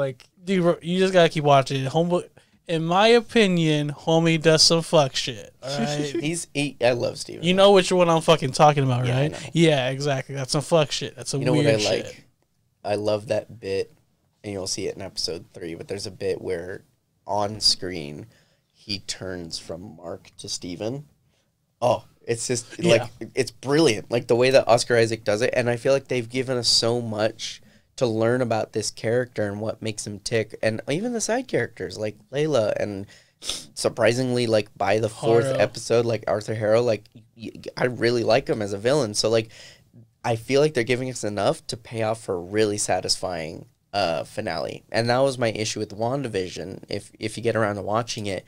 dude, you just gotta keep watching it. Homeboy. In my opinion, homie does some fuck shit. All right? I love Steven. You know which one I'm fucking talking about, right? Yeah, exactly. That's some fuck shit. That's some weird shit. I love that bit, and you'll see it in episode 3, but there's a bit where on screen he turns from Mark to Steven. Oh, it's just it's brilliant. The way that Oscar Isaac does it, and I feel they've given us so much to learn about this character and what makes him tick, and even the side characters like Layla, and surprisingly by the 4th episode Arthur Harrow, I really like him as a villain, so I feel they're giving us enough to pay off for a really satisfying finale. And that was my issue with WandaVision. If you get around to watching it,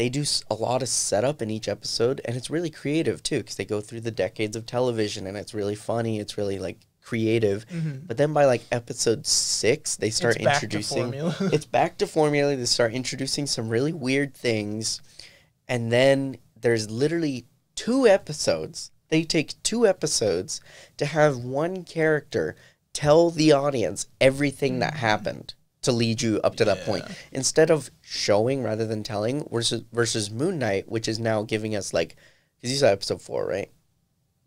They do a lot of setup in each episode, and it's really creative too, because they go through the decades of television, and it's really funny. It's really like creative. Mm-hmm. But then by like episode 6, they start introducing it's back to formula. They start introducing some really weird things, and then there's literally 2 episodes. They take 2 episodes to have one character tell the audience everything that happened to lead you up to that point. Instead of showing rather than telling, versus Moon Knight, which is now giving us like, because you saw episode 4, right?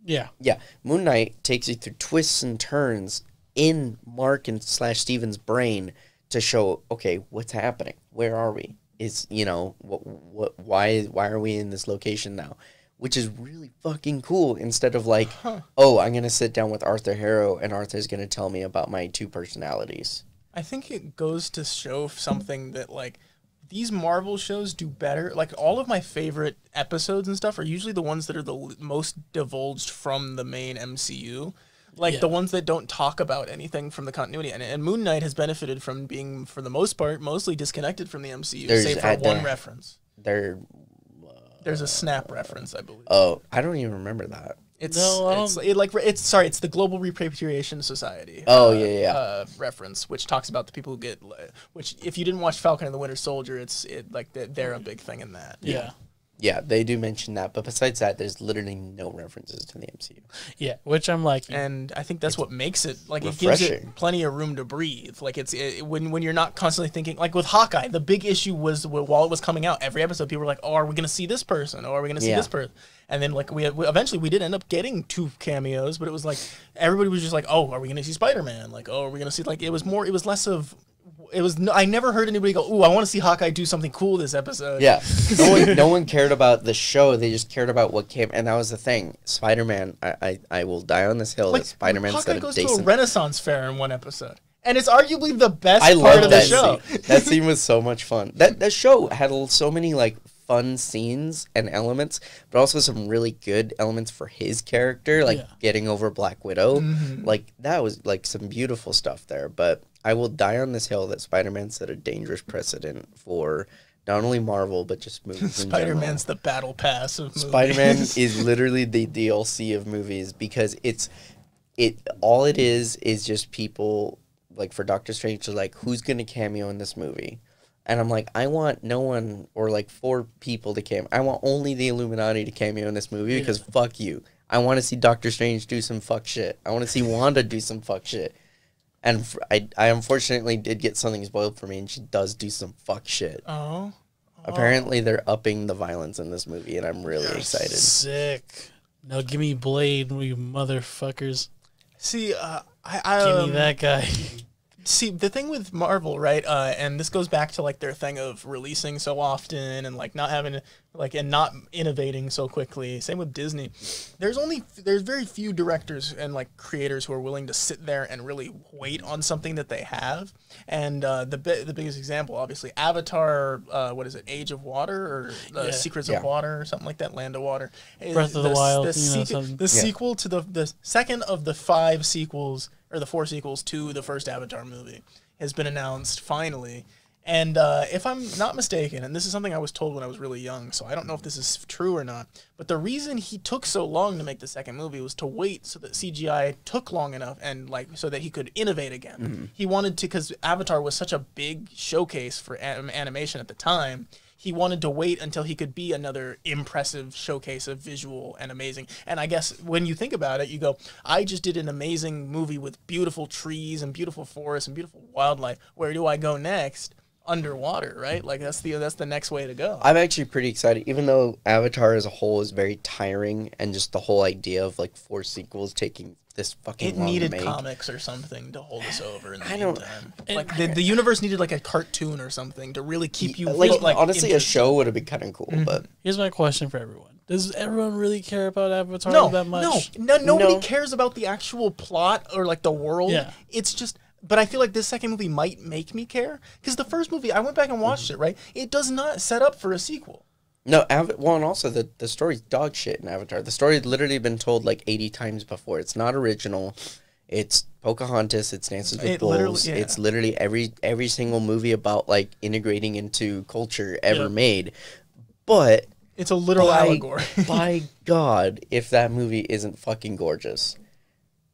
Yeah. Yeah. Moon Knight takes you through twists and turns in Mark and / Steven's brain to show, okay, what's happening? Where are we? Is, you know, why are we in this location now? Which is really fucking cool, instead of like, oh, I'm going to sit down with Arthur Harrow and Arthur's going to tell me about my 2 personalities. I think it goes to show something that, like, these Marvel shows do better. Like, all of my favorite episodes and stuff are usually the ones that are the most divulged from the main MCU. Like, the ones that don't talk about anything from the continuity. And Moon Knight has benefited from being, for the most part, mostly disconnected from the MCU, save for one reference. There's a snap reference, I believe. Oh, I don't even remember that. It's, it's the Global Repatriation Society. Oh, reference, which talks about the people who get, which if you didn't watch Falcon and the Winter Soldier, it's like they're a big thing in that. Yeah. Yeah, they do mention that, but besides that, there's literally no references to the MCU. Yeah, which I'm like, and I think that's what makes it like refreshing. It gives it plenty of room to breathe. Like when you're not constantly thinking, like with Hawkeye, the big issue was while it was coming out, every episode people were like, "Oh, are we gonna see this person? Oh, are we gonna see this person?" And then like we eventually did end up getting 2 cameos, but it was like everybody was just like, "Oh, are we gonna see Spider-Man? Like, oh, are we gonna see?" Like it was less of. It was no, I never heard anybody go, "Ooh, I want to see Hawkeye do something cool this episode." Yeah, no one cared about the show. They just cared about what came, and that was the thing. Spider-Man, I will die on this hill. Like, Spider-Man goes to a Renaissance fair in one episode, and it's arguably the best part of the show. That scene was so much fun. That show had so many like fun scenes and elements, but also some really good elements for his character, like getting over Black Widow. Mm-hmm. Like that was like some beautiful stuff there, but. I will die on this hill that Spider-Man set a dangerous precedent for not only Marvel, but just movies. Spider-Man's the battle pass of movies. Spider-Man is literally the DLC of movies, because all it is just people, like for Doctor Strange, like, who's going to cameo in this movie? And I'm like, I want no one or like 4 people to cameo. I want only the Illuminati to cameo in this movie because fuck you. I want to see Doctor Strange do some fuck shit. I want to see Wanda do some fuck shit. And I unfortunately did get something spoiled for me, and she does do some fuck shit. Oh. Apparently, they're upping the violence in this movie, and I'm really excited. Sick. Now give me Blade, you motherfuckers. See, give me that guy. See, the thing with Marvel, right, and this goes back to, like, their thing of releasing so often and, like, not having, like, and not innovating so quickly. Same with Disney. There's very few directors and, like, creators who are willing to sit there and really wait on something that they have. And the biggest example, obviously, Avatar, what is it, Age of Water or Secrets of Water or something like that, Land of Water. Breath of the Wild. The sequel to the second of the 5 sequels, or the 4 sequels to the first Avatar movie, has been announced finally. And if I'm not mistaken, and this is something I was told when I was really young, so I don't know if this is true or not, but the reason he took so long to make the second movie was to wait so that CGI took long enough and like so that he could innovate again. Mm-hmm. He wanted to, because Avatar was such a big showcase for animation at the time, he wanted to wait until he could be another impressive showcase of visual and amazing. And I guess when you think about it, you go, I just did an amazing movie with beautiful trees and beautiful forests and beautiful wildlife. Where do I go next? Underwater, right? Like that's the next way to go. I'm actually pretty excited, even though Avatar as a whole is very tiring, and just the whole idea of like 4 sequels taking this fucking long to make. It needed comics or something to hold us over in the meantime. Like the universe needed like a cartoon or something to really keep you like honestly a show would have been kind of cool. Mm-hmm. But here's my question for everyone. Does everyone really care about Avatar that much? No, nobody cares about the actual plot or like the world. Yeah. It's just But I feel like this second movie might make me care, because the first movie, I went back and watched it, right? It does not set up for a sequel. No, well, and also the story's dog shit in Avatar. The story had literally been told like 80 times before. It's not original. It's Pocahontas. It's Dances with Wolves. It's literally every single movie about like integrating into culture ever made. But it's a literal allegory. By God, if that movie isn't fucking gorgeous.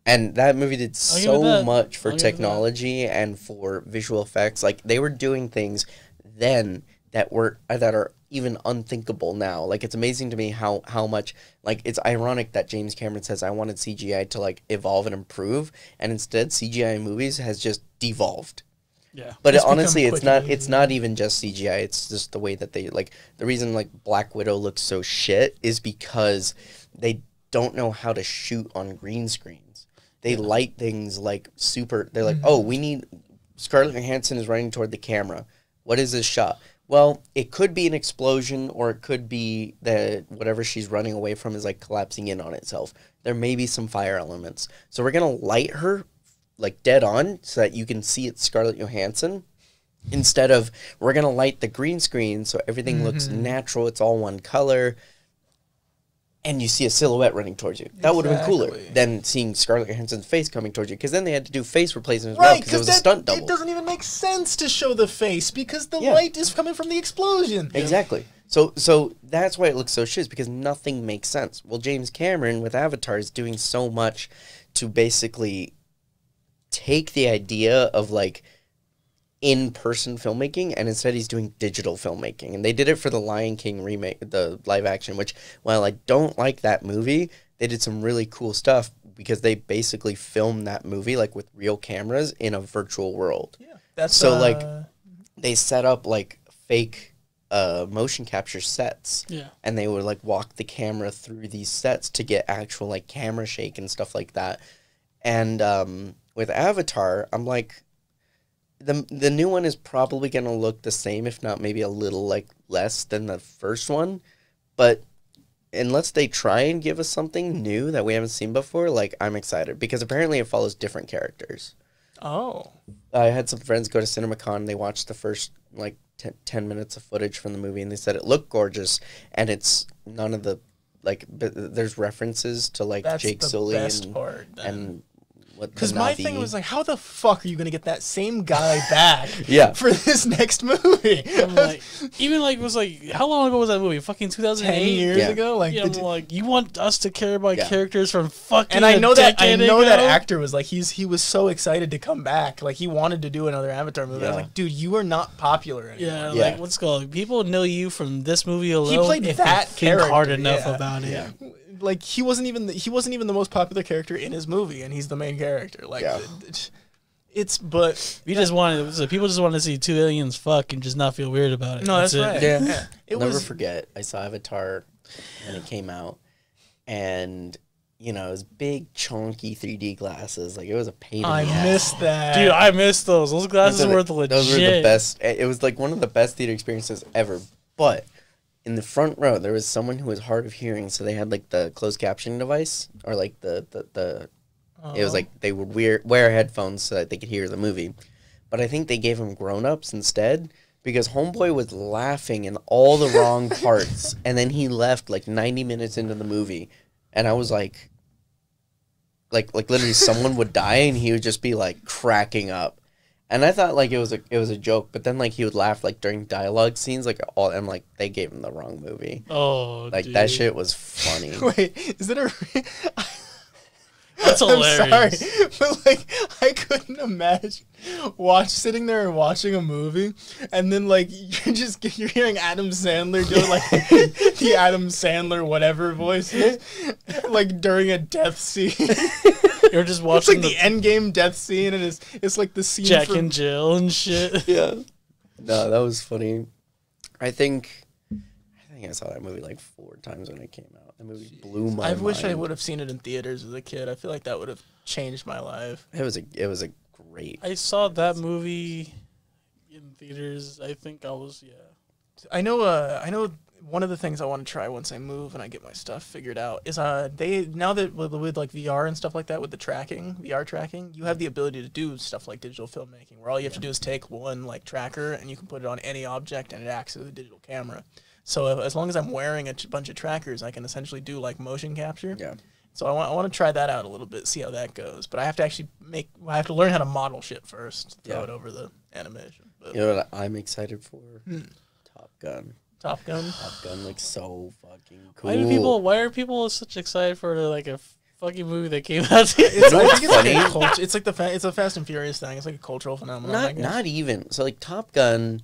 And that movie did so much for technology and for visual effects. Like, they were doing things then that were that are even unthinkable now. Like, it's amazing to me how much, like, it's ironic that James Cameron says, I wanted CGI to, like, evolve and improve, and instead CGI in movies has just devolved. Yeah. But it, honestly, it's not even just CGI. It's just the way that they, like, the reason, like, Black Widow looks so shit is because they don't know how to shoot on green screens. They light things, like, super, they're like, oh, we need, Scarlett Johansson is running toward the camera. What is this shot? Well, it could be an explosion, or it could be that whatever she's running away from is, like, collapsing in on itself. There may be some fire elements. So we're going to light her, like, dead on so that you can see it's Scarlett Johansson, instead of we're going to light the green screen so everything looks natural. It's all one color. And you see a silhouette running towards you. That would have been cooler than seeing Scarlett Johansson's face coming towards you, because then they had to do face replacement as well, because it was a stunt double. It doesn't even make sense to show the face because the light is coming from the explosion. Exactly. So that's why it looks so shiz, because nothing makes sense. Well, James Cameron with Avatar is doing so much to basically take the idea of, like, in-person filmmaking, and instead he's doing digital filmmaking. And they did it for the Lion King remake, the live action, which, while I don't like that movie, they did some really cool stuff because they basically filmed that movie, like, with real cameras in a virtual world. Yeah, that's so like they set up, like, fake motion capture sets, and they would, like, walk the camera through these sets to get actual, like, camera shake and stuff like that. And with Avatar, I'm like, the new one is probably going to look the same, if not maybe a little, like, less than the first one. But unless they try and give us something new that we haven't seen before, like, I'm excited. Because apparently it follows different characters. Oh. I had some friends go to CinemaCon, and they watched the first, like, 10 minutes of footage from the movie, and they said it looked gorgeous, and it's none of the, like, there's references to, like, Jake Sully and because my thing was, like, how the fuck are you going to get that same guy back for this next movie? I'm like, even, like, was like, how long ago was that movie? Fucking 2008? 10 years ago? Like, yeah, like, you want us to care about characters from fucking and I know that actor was, like, he was so excited to come back. Like, he wanted to do another Avatar movie. I was like, dude, you are not popular anymore. Yeah, yeah. Like, what's called? People know you from this movie alone. He played that character hard enough about it. Yeah. Like, he wasn't even the most popular character in his movie, and he's the main character. Like, it's but we just wanted people just wanted to see two aliens fuck and just not feel weird about it. No, that's right. It. Yeah, yeah. I'll never forget. I saw Avatar when it came out, and you know, it was big, chunky 3D glasses. Like, it was a pain. I missed that, dude. I missed those. Those glasses were the legit. Those were the best. It was like one of the best theater experiences ever. But in the front row, there was someone who was hard of hearing, so they had, like, the closed captioning device, or, like, it was, like, they would wear headphones so that they could hear the movie. But I think they gave him grown-ups instead, because homeboy was laughing in all the wrong parts, and then he left, like, 90 minutes into the movie, and I was like, literally someone would die, and he would just be, like, cracking up. And I thought, like, it was a joke, but then, like, he would laugh, like, during dialogue scenes, like, all. I'm like, they gave him the wrong movie. Oh, like, dude, that shit was funny. Wait, is it a? That's hilarious. I'm sorry, but, like, I couldn't imagine sitting there and watching a movie, and then, like, you're hearing Adam Sandler do, like, the Adam Sandler whatever voices, like, during a death scene. You're just watching, it's like the end game death scene, and it's like the scene Jack and Jill and shit. Yeah, no, that was funny. I think I saw that movie like 4 times when it came out. That movie blew my mind. I wish I would have seen it in theaters as a kid. I feel like that would have changed my life. It was a great. I saw that movie in theaters. I think I was I know. One of the things I want to try once I move and I get my stuff figured out is they now that with like VR and stuff like that, with the tracking, VR tracking, you have the ability to do stuff like digital filmmaking, where all you have to do is take one like tracker and you can put it on any object and it acts as a digital camera. So as long as I'm wearing a bunch of trackers, I can essentially do like motion capture. Yeah. So I want to try that out a little bit, see how that goes. But I have to actually learn how to model shit first, throw it over the animation. But. You know what I'm excited for? Top Gun. Top Gun. Top Gun looks so fucking cool. Why are people such excited for like a fucking movie that came out? It's like a Fast and Furious thing. It's like a cultural phenomenon. Not even. So like Top Gun.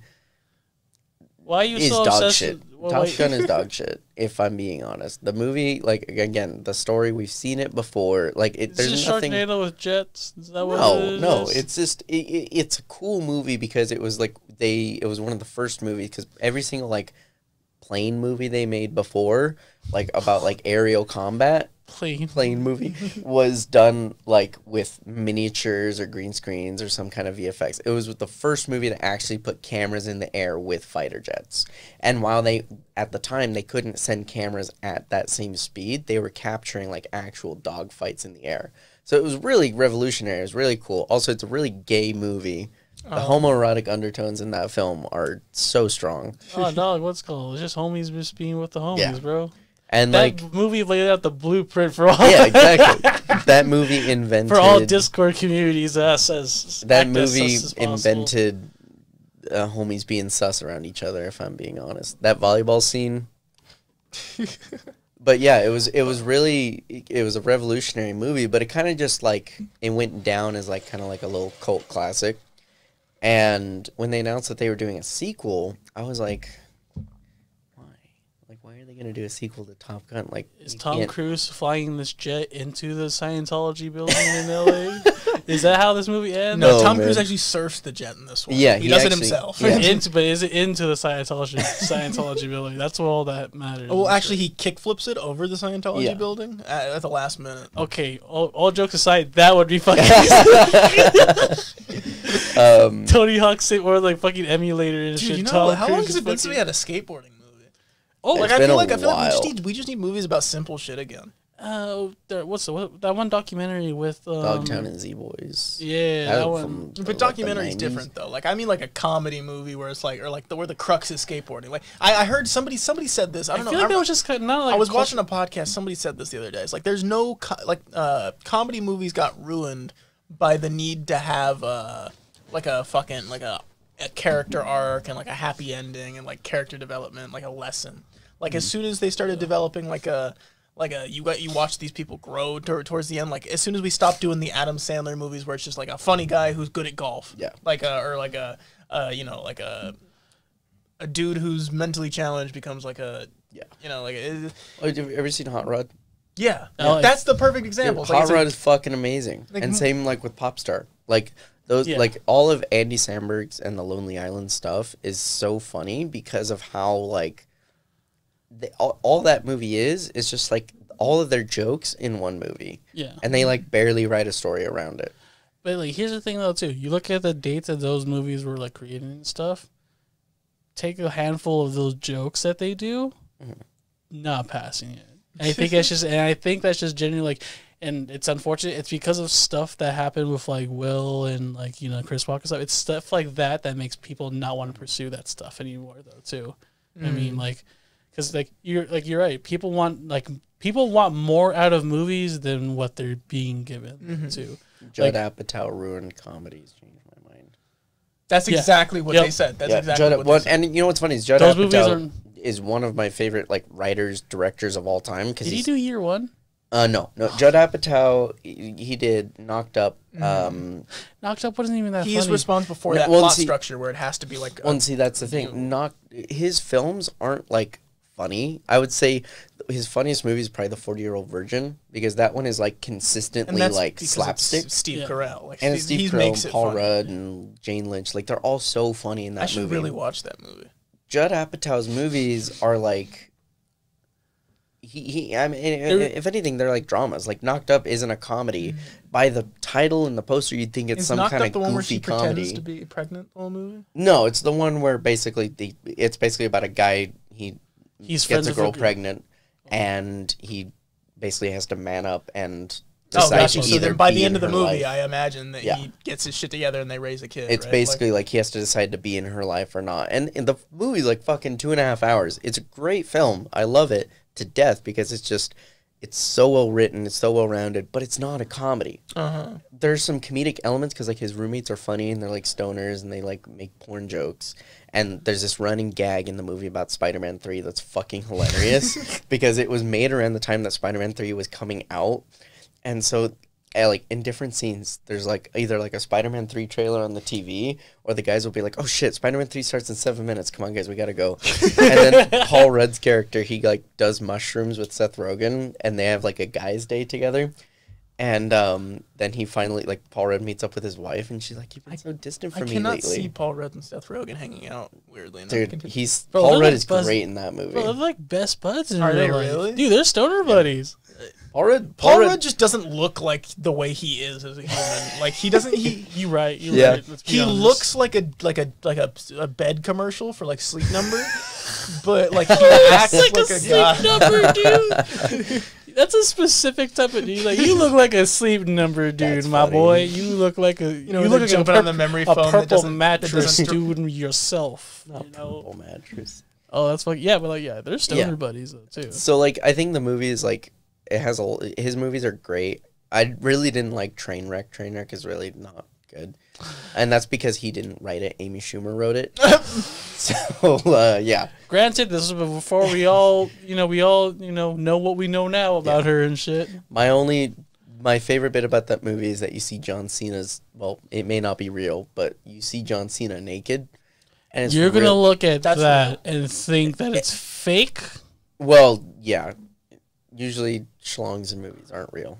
Why are you so obsessed? Top Gun is dog shit. If I'm being honest, the movie, like again, the story, we've seen it before. Like there's just nothing. Sharknado with jets. Is that what it is? No, it's just it's a cool movie because it was like it was one of the first movies, because every single like plane movie they made before, like about like aerial combat. Plane movie was done like with miniatures or green screens or some kind of VFX. It was the first movie to actually put cameras in the air with fighter jets. And while at the time they couldn't send cameras at that same speed, they were capturing like actual dog fights in the air. So it was really revolutionary. It was really cool. Also, it's a really gay movie. The homoerotic undertones in that film are so strong. Oh, dog, what's called? It's just homies just being with the homies, bro. And that like movie laid out the blueprint for all. Yeah, exactly. That movie invented for all Discord communities. That movie invented homies being sus around each other. If I'm being honest, that volleyball scene. But yeah, it was a revolutionary movie. But it kind of just like it went down as like kind of like a little cult classic. And when they announced that they were doing a sequel, I was like, gonna do a sequel to Top Gun? Like, is Tom Cruise flying this jet into the Scientology building in LA? Is that how this movie ends? No, Tom Cruise actually surfs the jet in this one. Yeah, he does actually, it himself. Yeah. But is it into the Scientology building? That's what all that matters. Well, actually, he kickflips it over the Scientology building at the last minute. Okay, all jokes aside, that would be fucking Tony Hawk's or like fucking emulator and shit. You know, how long has it been since we had a skateboarding? Oh, like I feel like we just need movies about simple shit again. What's that one documentary with Dogtown and Z-Boys? Yeah, that one. But documentary's like different though. Like I mean, like a comedy movie where it's like, or like where the crux is skateboarding. Like I heard somebody said this. I don't know. I feel like that was just kind of not like. I was watching a podcast. Somebody said this the other day. It's like there's no comedy movies got ruined by the need to have a character arc and like a happy ending and like character development, like a lesson. Like as soon as they started developing like a you watch these people grow towards the end. Like as soon as we stopped doing the Adam Sandler movies where it's just like a funny guy who's good at golf, or like a dude who's mentally challenged becomes like a Have you ever seen Hot Rod? Yeah, no, that's the perfect example. Dude, Hot Rod is fucking amazing, like, and same like with Popstar, like. Like all of Andy Samberg's and the Lonely Island stuff is so funny because of how like all that movie is just like all of their jokes in one movie. Yeah, and they like barely write a story around it. But like here's the thing though too, you look at the dates that those movies were like created and stuff. Take a handful of those jokes that they do, not passing it. And I think that's just genuinely like. And it's unfortunate. It's because of stuff that happened with like Will and like Chris Walker stuff. It's stuff like that that makes people not want to pursue that stuff anymore, though. Too, I mean, like, because you're right. People want more out of movies than what they're being given. Too. Judd Apatow ruined comedies. Changed my mind. That's exactly what they said. That's exactly what they said. And you know what's funny is Judd Apatow is one of my favorite like writers, directors of all time. Because did he do Year One? No. Judd Apatow, he did Knocked Up. Knocked Up wasn't even that funny. He's responsible for that plot structure where it has to be like... Well, see, that's the thing. His films aren't, like, funny. I would say his funniest movie is probably The 40-Year-Old Virgin, because that one is, like, consistently, like, slapstick. Steve Carell. Like, and Steve Carell and Paul Rudd and Jane Lynch. Like, they're all so funny in that movie. I should really watch that movie. Judd Apatow's movies are, like... I mean, if anything, they're like dramas. Like Knocked Up isn't a comedy. By the title and the poster, you'd think it's some kind of goofy comedy. Is Knocked Up the one where she pretends to be pregnant the whole movie? No, it's the one where basically it's basically about a guy. He gets a girl pregnant, and he basically has to man up and decide to either. By the end of the movie, I imagine that he gets his shit together and they raise a kid. It's basically like he has to decide to be in her life or not. And the movie's like fucking 2.5 hours. It's a great film. I love it to death because it's just it's so well written, it's so well rounded, but it's not a comedy. There's some comedic elements because like his roommates are funny and they're like stoners and they like make porn jokes. And there's this running gag in the movie about Spider-Man 3 that's fucking hilarious because it was made around the time that Spider-Man 3 was coming out. And so like in different scenes, there's like either like a Spider-Man 3 trailer on the TV or the guys will be like, oh shit, Spider-Man 3 starts in 7 minutes. Come on guys, we gotta go. And then Paul Rudd's character, he like does mushrooms with Seth Rogen and they have like a guy's day together. And then he finally, like, Paul Rudd meets up with his wife, and she's like, you've been so distant from me lately. I cannot see Paul Rudd and Seth Rogen hanging out, weirdly enough. Dude, he's, bro, Paul Rudd is great in that movie. Bro, they're like best buds in real life. Really? Dude, they're stoner buddies. Yeah. Paul Rudd just doesn't look like the way he is as a human. Like he doesn't. You're right. Let's be honest. Looks like a bed commercial for like Sleep Number, but like he acts like a guy. Sleep Number dude. That's a specific type of dude. Like you look like a Sleep Number dude, my boy. You look like a you look like on the memory phone, a purple mattress dude yourself. Purple mattress. Oh, that's like yeah, but like yeah, they're stoner buddies though, too. So like I think the movie is like. It has all his movies are great. I really didn't like Trainwreck. Trainwreck is really not good, and that's because he didn't write it. Amy Schumer wrote it. So yeah. Granted, this was before we all know what we know now about her and shit. My favorite bit about that movie is that you see John Cena's. Well, it may not be real, but you see John Cena naked, and it's you're gonna look at that and think that it's fake. Well, yeah. Usually, schlongs in movies aren't real.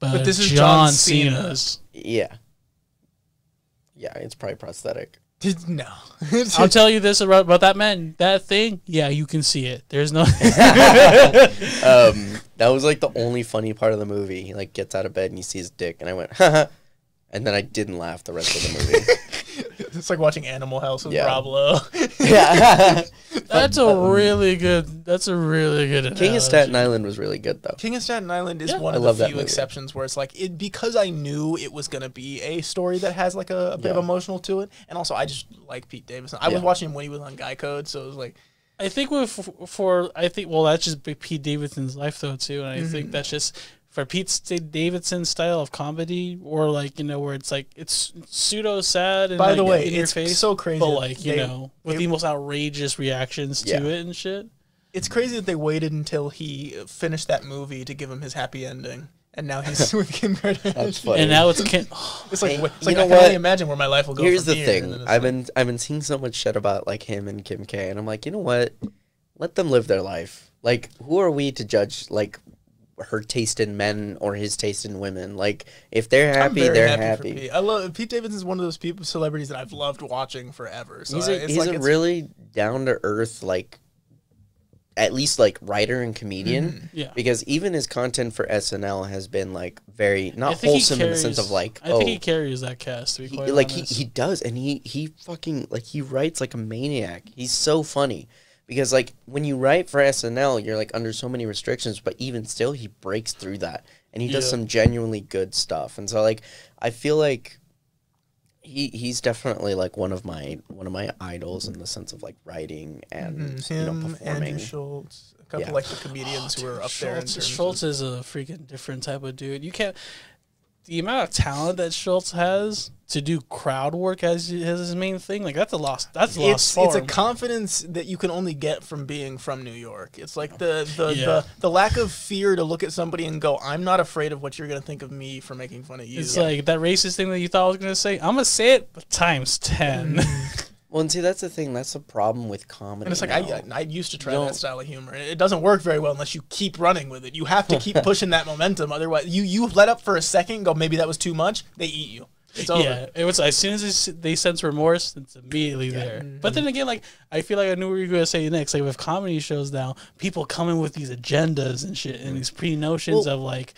But this is John Cena's. Yeah. Yeah, it's probably prosthetic. No. I'll tell you this about that man. That thing, yeah, you can see it. There's no... that was, like, the only funny part of the movie. He, like, gets out of bed and he sees his dick. And I went, ha-ha. And then I didn't laugh the rest of the movie. It's like watching Animal House with Pablo. Yeah. That's a really good analogy. King of Staten Island was really good though. King of Staten Island is one of the few exceptions where it's like because I knew it was gonna be a story that has like a bit of emotional to it, and also I just like Pete Davidson. I was watching him when he was on Guy Code, so it was like I think well that's just Pete Davidson's life though too, and I think that's just for Pete Davidson's style of comedy, or like where it's like it's pseudo sad. And by the way, it's so crazy, but like with the most outrageous reactions to it and shit. It's crazy that they waited until he finished that movie to give him his happy ending, and now he's with Kim Kardashian. That's funny. And now it's Kim. It's like I can only imagine where my life will go. Here's the thing: I've been seeing so much shit about like him and Kim K, and I'm like, you know what? Let them live their life. Like, who are we to judge? Like. Her taste in men or his taste in women. Like, if they're happy, they're happy. For Pete. I love Pete Davidson is one of those people, celebrities that I've loved watching forever. So he's a really down to earth, like at least like writer and comedian. Yeah. Because even his content for SNL has been like very not wholesome in the sense of like. I think he carries that cast. To be quite like honest. He does, and he fucking like he writes like a maniac. He's so funny. Because, like, when you write for SNL, you're, like, under so many restrictions, but even still, he breaks through that. And he does some genuinely good stuff. And so, like, I feel like he's definitely, like, one of my idols in the sense of, like, writing and, performing. Andrew Schultz, a couple, like, the comedians who are up there. Schultz is a freaking different type of dude. You can't... The amount of talent that Schultz has to do crowd work as his main thing, like that's a lost form. It's a confidence that you can only get from being from New York. It's like the lack of fear to look at somebody and go, I'm not afraid of what you're gonna think of me for making fun of you. It's like that racist thing that you thought I was gonna say. I'm gonna say it times 10. Well, and see, that's the thing. That's the problem with comedy. And it's like, I used to try that style of humor. It doesn't work very well unless you keep running with it. You have to keep pushing that momentum. Otherwise, you let up for a second and go, maybe that was too much. They eat you. It's over. Yeah, it was, as soon as they sense remorse, it's immediately there. But then again, like, I feel like I knew what you were going to say next. Like, with comedy shows now, people come in with these agendas and shit and these pre-notions of, like,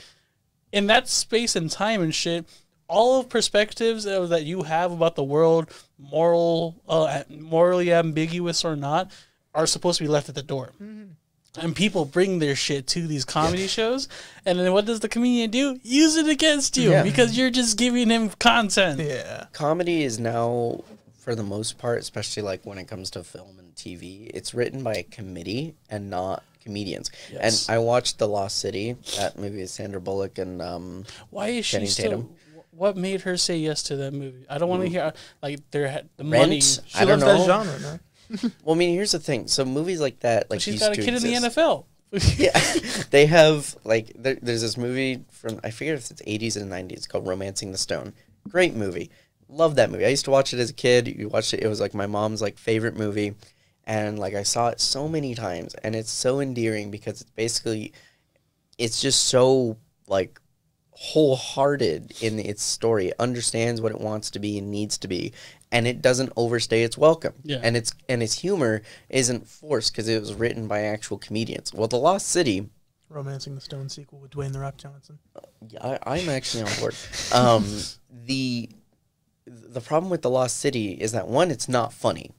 in that space and time and shit, all of perspectives that you have about the world, morally ambiguous or not, are supposed to be left at the door. And people bring their shit to these comedy shows, and then what does the comedian do? Use it against you because you're just giving him content. Yeah, comedy is now... for the most part, especially like when it comes to film and TV, it's written by a committee and not comedians. Yes. And I watched The Lost City, that movie with Sandra Bullock and why is she Tatum. What made her say yes to that movie? I don't want to hear like the money. She loves that genre, no? Well, I mean, here's the thing. So movies like that, like she's got a kid in the NFL. Yeah, they have like there's this movie from I forget if it's '80s and '90s called Romancing the Stone. Great movie, love that movie. I used to watch it as a kid. You watched it; it was like my mom's like favorite movie, and like I saw it so many times, and it's so endearing because it's basically, it's just so like wholehearted in its story. It understands what it wants to be and needs to be, and it doesn't overstay its welcome. Yeah. And its humor isn't forced because it was written by actual comedians. Well, The Lost City, Romancing the Stone sequel with Dwayne The Rock Johnson. I'm actually on board. The problem with The Lost City is that one, it's not funny.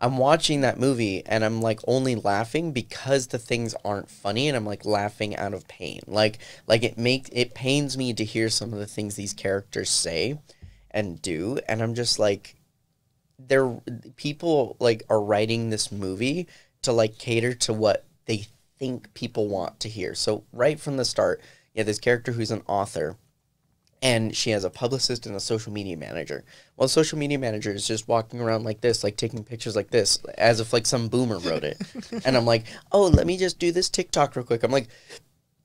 I'm watching that movie and I'm like only laughing because the things aren't funny, and I'm like laughing out of pain. Like it pains me to hear some of the things these characters say and do, and I'm just like, people like are writing this movie to like cater to what they think people want to hear. So right from the start, you have this character who's an author, and she has a publicist and a social media manager. Well, the social media manager is just walking around like this, like taking pictures like this, as if like some boomer wrote it. And I'm like, oh, let me just do this TikTok real quick. I'm like,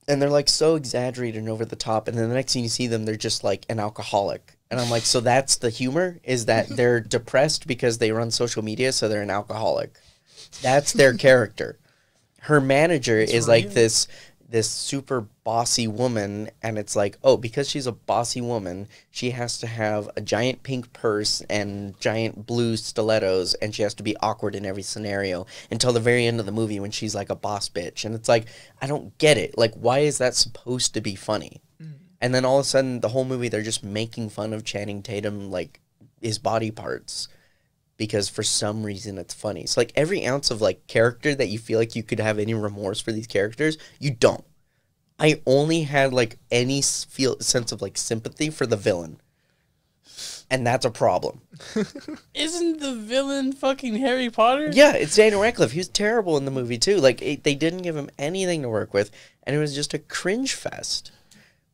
and they're like so exaggerated and over the top. And then the next thing you see them, they're just like an alcoholic. And I'm like, so that's the humor, is that they're depressed because they run social media, so they're an alcoholic. That's their character. Her manager is like this super bossy woman, and it's like, oh, because she's a bossy woman, she has to have a giant pink purse and giant blue stilettos, and she has to be awkward in every scenario until the very end of the movie when she's like a boss bitch. And it's like, I don't get it. Like, why is that supposed to be funny? Mm-hmm. And then all of a sudden, the whole movie, they're just making fun of Channing Tatum, like, his body parts, because for some reason it's funny. So like every ounce of like character that you feel like you could have any remorse for these characters, you don't. I only had like any sense of like sympathy for the villain. And that's a problem. Isn't the villain fucking Harry Potter? Yeah, it's Daniel Radcliffe. He was terrible in the movie too. Like they didn't give him anything to work with, and it was just a cringe fest.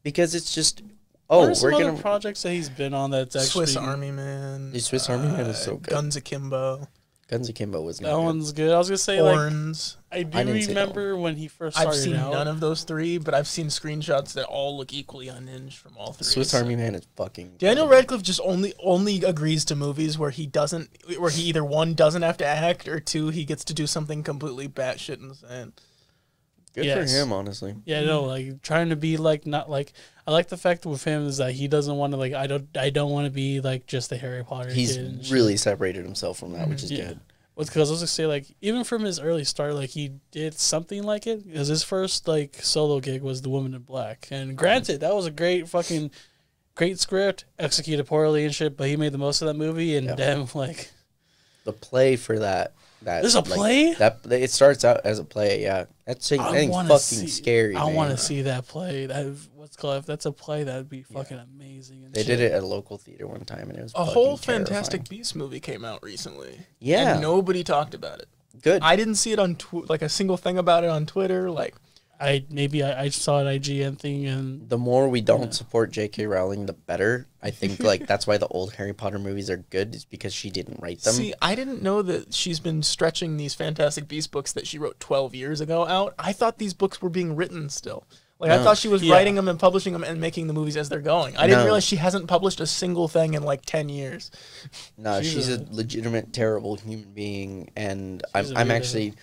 Because it's just, oh, what are some other projects that he's been on that's actually... Swiss Army Man. The Swiss Army Man is so good. Guns Akimbo. Guns Akimbo was not good. That one's good. I was going to say, Horns. Like, I do remember when he first started out. I've seen none of those three, but I've seen screenshots that all look equally unhinged from all three. Swiss Army Man is fucking... Daniel Radcliffe just only agrees to movies where he doesn't... Where he either, one, doesn't have to act, or two, he gets to do something completely batshit insane. Good for him, honestly. Yeah, no, like, trying to be, like, not, like... I like the fact with him is that he doesn't want to, like, I don't want to be, like, just the Harry Potter kid. He's really separated himself from that, which is good. Because I was going to say, like, even from his early start, like, he did something like it. Because his first, like, solo gig was The Woman in Black. And granted, that was a great fucking, great script, executed poorly and shit, but he made the most of that movie, and damn, like... The play for that... There's a play? It starts out as a play, yeah. That thing fucking scary. I want to see that play. If that's a play, that would be fucking amazing. They did it at a local theater one time, and it was fucking terrifying. A whole Fantastic Beasts movie came out recently. Yeah. And nobody talked about it. Good. I didn't see it on, like, a single thing about it on Twitter, like... Maybe I saw an IGN thing, and the more we don't support J.K. Rowling, the better. I think like that's why the old Harry Potter movies are good, is because she didn't write them. See, I didn't know that she's been stretching these Fantastic Beasts books that she wrote 12 years ago out. I thought these books were being written still. Like I thought she was writing them and publishing them and making the movies as they're going. I didn't realize she hasn't published a single thing in like 10 years. No, she's a legitimate terrible human being, and I'm actually.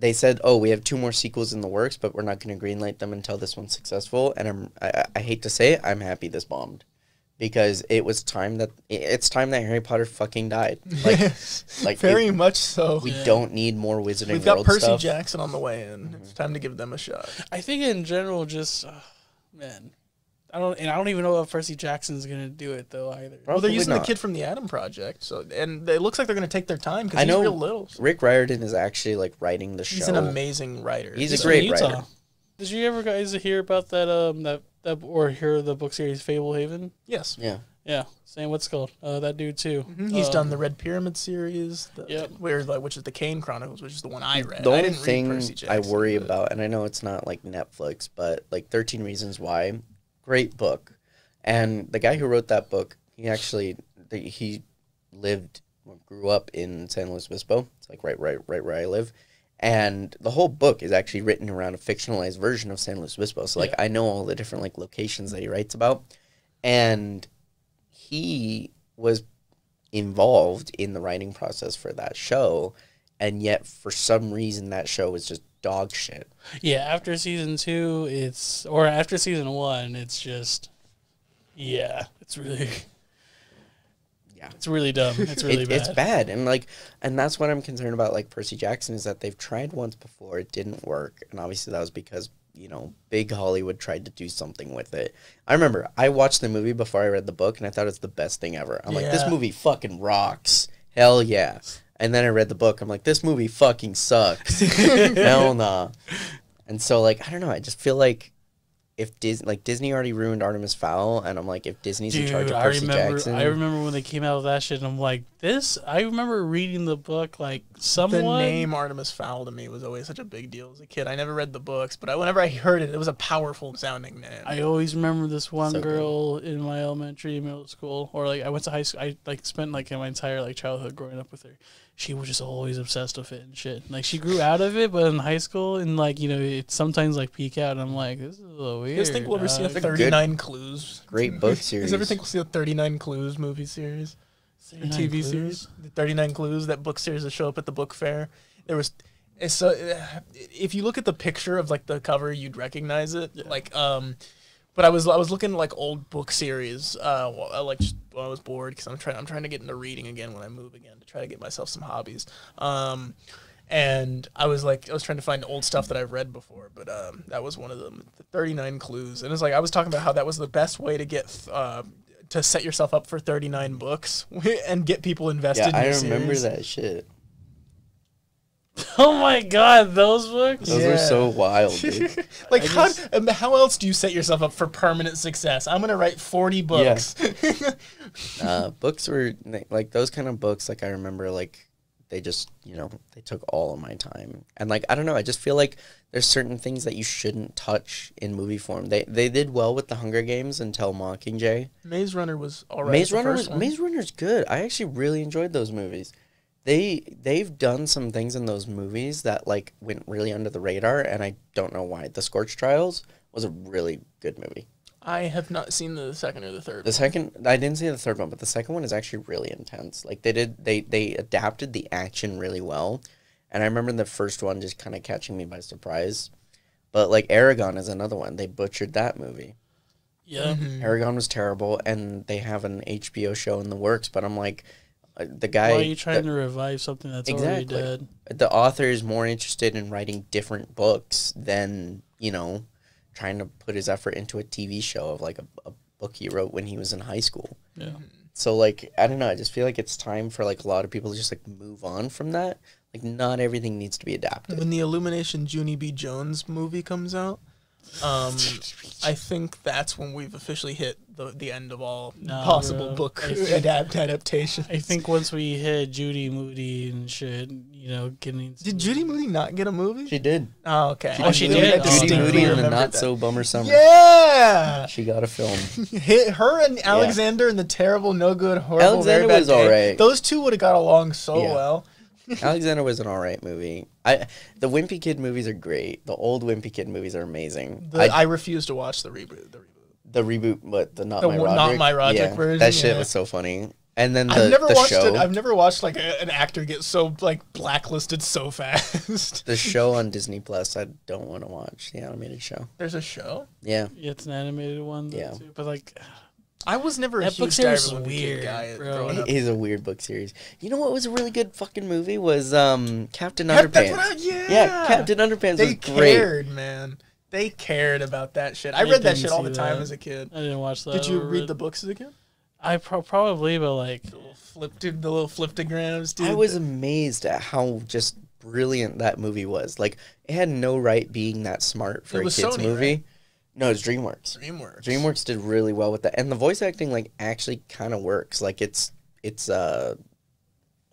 They said, oh, we have 2 more sequels in the works, but we're not going to greenlight them until this one's successful. And I hate to say it, I'm happy this bombed, because it was time that Harry Potter fucking died. Like, very much so. We don't need more Wizarding World stuff. We've got Percy Jackson on the way in. It's time to give them a shot. I think in general, just man, I don't even know if Percy Jackson's going to do it, though, either. Well, they're using the kid from The Adam Project, so, and it looks like they're going to take their time, because he's real little. Rick Riordan is actually, like, writing the show. He's an amazing writer. He's a great writer. Did you ever guys hear about that that or hear the book series Fablehaven? Yes. Yeah. Yeah. Same. What's it called? That dude too. Mm-hmm. He's done the Red Pyramid series. Which is the Kane Chronicles, which is the one I read. The only thing I worry about, and I know it's not like Netflix, but like 13 Reasons Why, great book, and the guy who wrote that book, he actually he lived. Grew up in San Luis Obispo. It's like right where I live, and the whole book is actually written around a fictionalized version of San Luis Obispo. So like I know all the different like locations that he writes about, and he was involved in the writing process for that show, and yet for some reason that show was just dog shit. Yeah, after season two, it's or after season one, it's just it's really. Yeah. It's really dumb. It's really bad. It's bad. And like, and that's what I'm concerned about, like Percy Jackson, is that they've tried once before. It didn't work. And obviously that was because, you know, big Hollywood tried to do something with it. I remember I watched the movie before I read the book and I thought it was the best thing ever. I'm like, this movie fucking rocks. Hell yeah. And then I read the book. I'm like, this movie fucking sucks. Hell nah. And so like, I don't know. I just feel like. If Disney already ruined Artemis Fowl, and I'm like, if Disney's in charge of Percy Jackson. I remember when they came out with that shit, and I'm like, this? I remember reading the book, like, someone... The name Artemis Fowl to me was always such a big deal as a kid. I never read the books, but whenever I heard it, it was a powerful-sounding name. I always remember this one girl in my elementary and middle school, or, like, I went to high school. I, like, spent, like, my entire, like, childhood growing up with her. She was just always obsessed with it and shit. Like, she grew out of it, but in high school, and, like, you know, it sometimes, like, peek out, and I'm like, this is a little weird. You guys think we'll ever see a 39 Clues? Great book series. You ever think we'll see a 39 Clues movie series? TV Clues? Series, the 39 Clues, that book series that show up at the book fair. There was, so if you look at the picture of like the cover, you'd recognize it. Yeah. Like, but I was looking like old book series. Like just when I was bored because I'm trying to get into reading again when I move again to try to get myself some hobbies. And I was trying to find old stuff that I've read before, but that was one of them, the 39 Clues. And it's like I was talking about how that was the best way to get. To set yourself up for 39 books and get people invested in your series. Yeah, I remember that shit. Oh my god, those books? Those were so wild, dude. Like, how else do you set yourself up for permanent success? I'm going to write 40 books. Yeah. Books were, like, those kind of books, like, I remember, like, they just, you know, they took all of my time. And, like, I don't know, I just feel like there's certain things that you shouldn't touch in movie form. They did well with The Hunger Games until Mockingjay. Maze Runner was all right. Maze Runner's good. I actually really enjoyed those movies. They've done some things in those movies that, like, went really under the radar, and I don't know why. The Scorch Trials was a really good movie. I have not seen the second or the third. The second, I didn't see the third one, but the second one is actually really intense. Like they adapted the action really well, and I remember the first one just kind of catching me by surprise. But like Aragon is another one. They butchered that movie. Yeah, mm-hmm. Aragon was terrible, and they have an HBO show in the works. But I'm like, the guy. Why are you trying to revive something that's already dead? The author is more interested in writing different books than you know. Trying to put his effort into a TV show of like a book he wrote when he was in high school. Yeah. So like, I don't know. I just feel like it's time for like a lot of people to just like move on from that. Like not everything needs to be adapted. When the Illumination Junie B. Jones movie comes out, I think that's when we've officially hit the end of all possible book adaptation. I think once we hit Judy Moody and shit, you know, getting... Did Judy Moody not get a movie? She did. Oh, okay. She did. Judy Moody in the Not-So-Bummer Summer. Yeah! She got a film. Hit her and Alexander and the terrible, no-good, horrible... Alexander was all right. Those two would have got along so well. Alexander was an all right movie. The Wimpy Kid movies are great. The old Wimpy Kid movies are amazing. I refuse to watch the reboot. The Not My Roderick version. That shit was so funny. And then I've never watched like an actor get so like blacklisted so fast. The show on Disney Plus, I don't want to watch the animated show. There's a show. Yeah, it's an animated one. Yeah, too, but like. I was never a huge weird guy growing up. It is a weird book series. You know what was a really good fucking movie was Captain Underpants. Yeah, Captain Underpants was great. They cared, man. They cared about that shit. I read that shit all the time as a kid. I didn't watch that. Did you read the books as a kid? I probably, but like... The little fliptograms, dude. I was amazed at how just brilliant that movie was. Like, it had no right being that smart for a kid's movie. No, it's DreamWorks. DreamWorks did really well with that, and the voice acting like actually kind of works. Like it's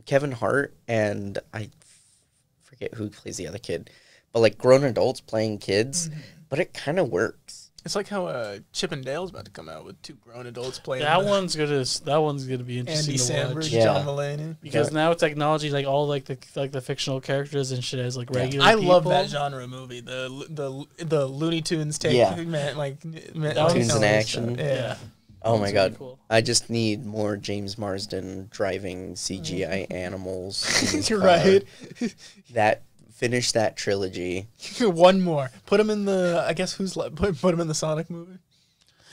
Kevin Hart and I forget who plays the other kid, but like grown adults playing kids, but it kind of works. It's like how Chip and Dale's about to come out with two grown adults playing. That one's gonna be interesting. Andy Samberg, yeah. John Mulaney. Because now with technology, like all like the fictional characters and shit as like regular. I love that genre of movie. The Looney Tunes take, Tunes in action. Yeah. Oh my god! Really cool. I just need more James Marsden driving CGI animals. You're right. That. Finish that trilogy. One more. Put him in the. I guess who's left? Put him in the Sonic movie.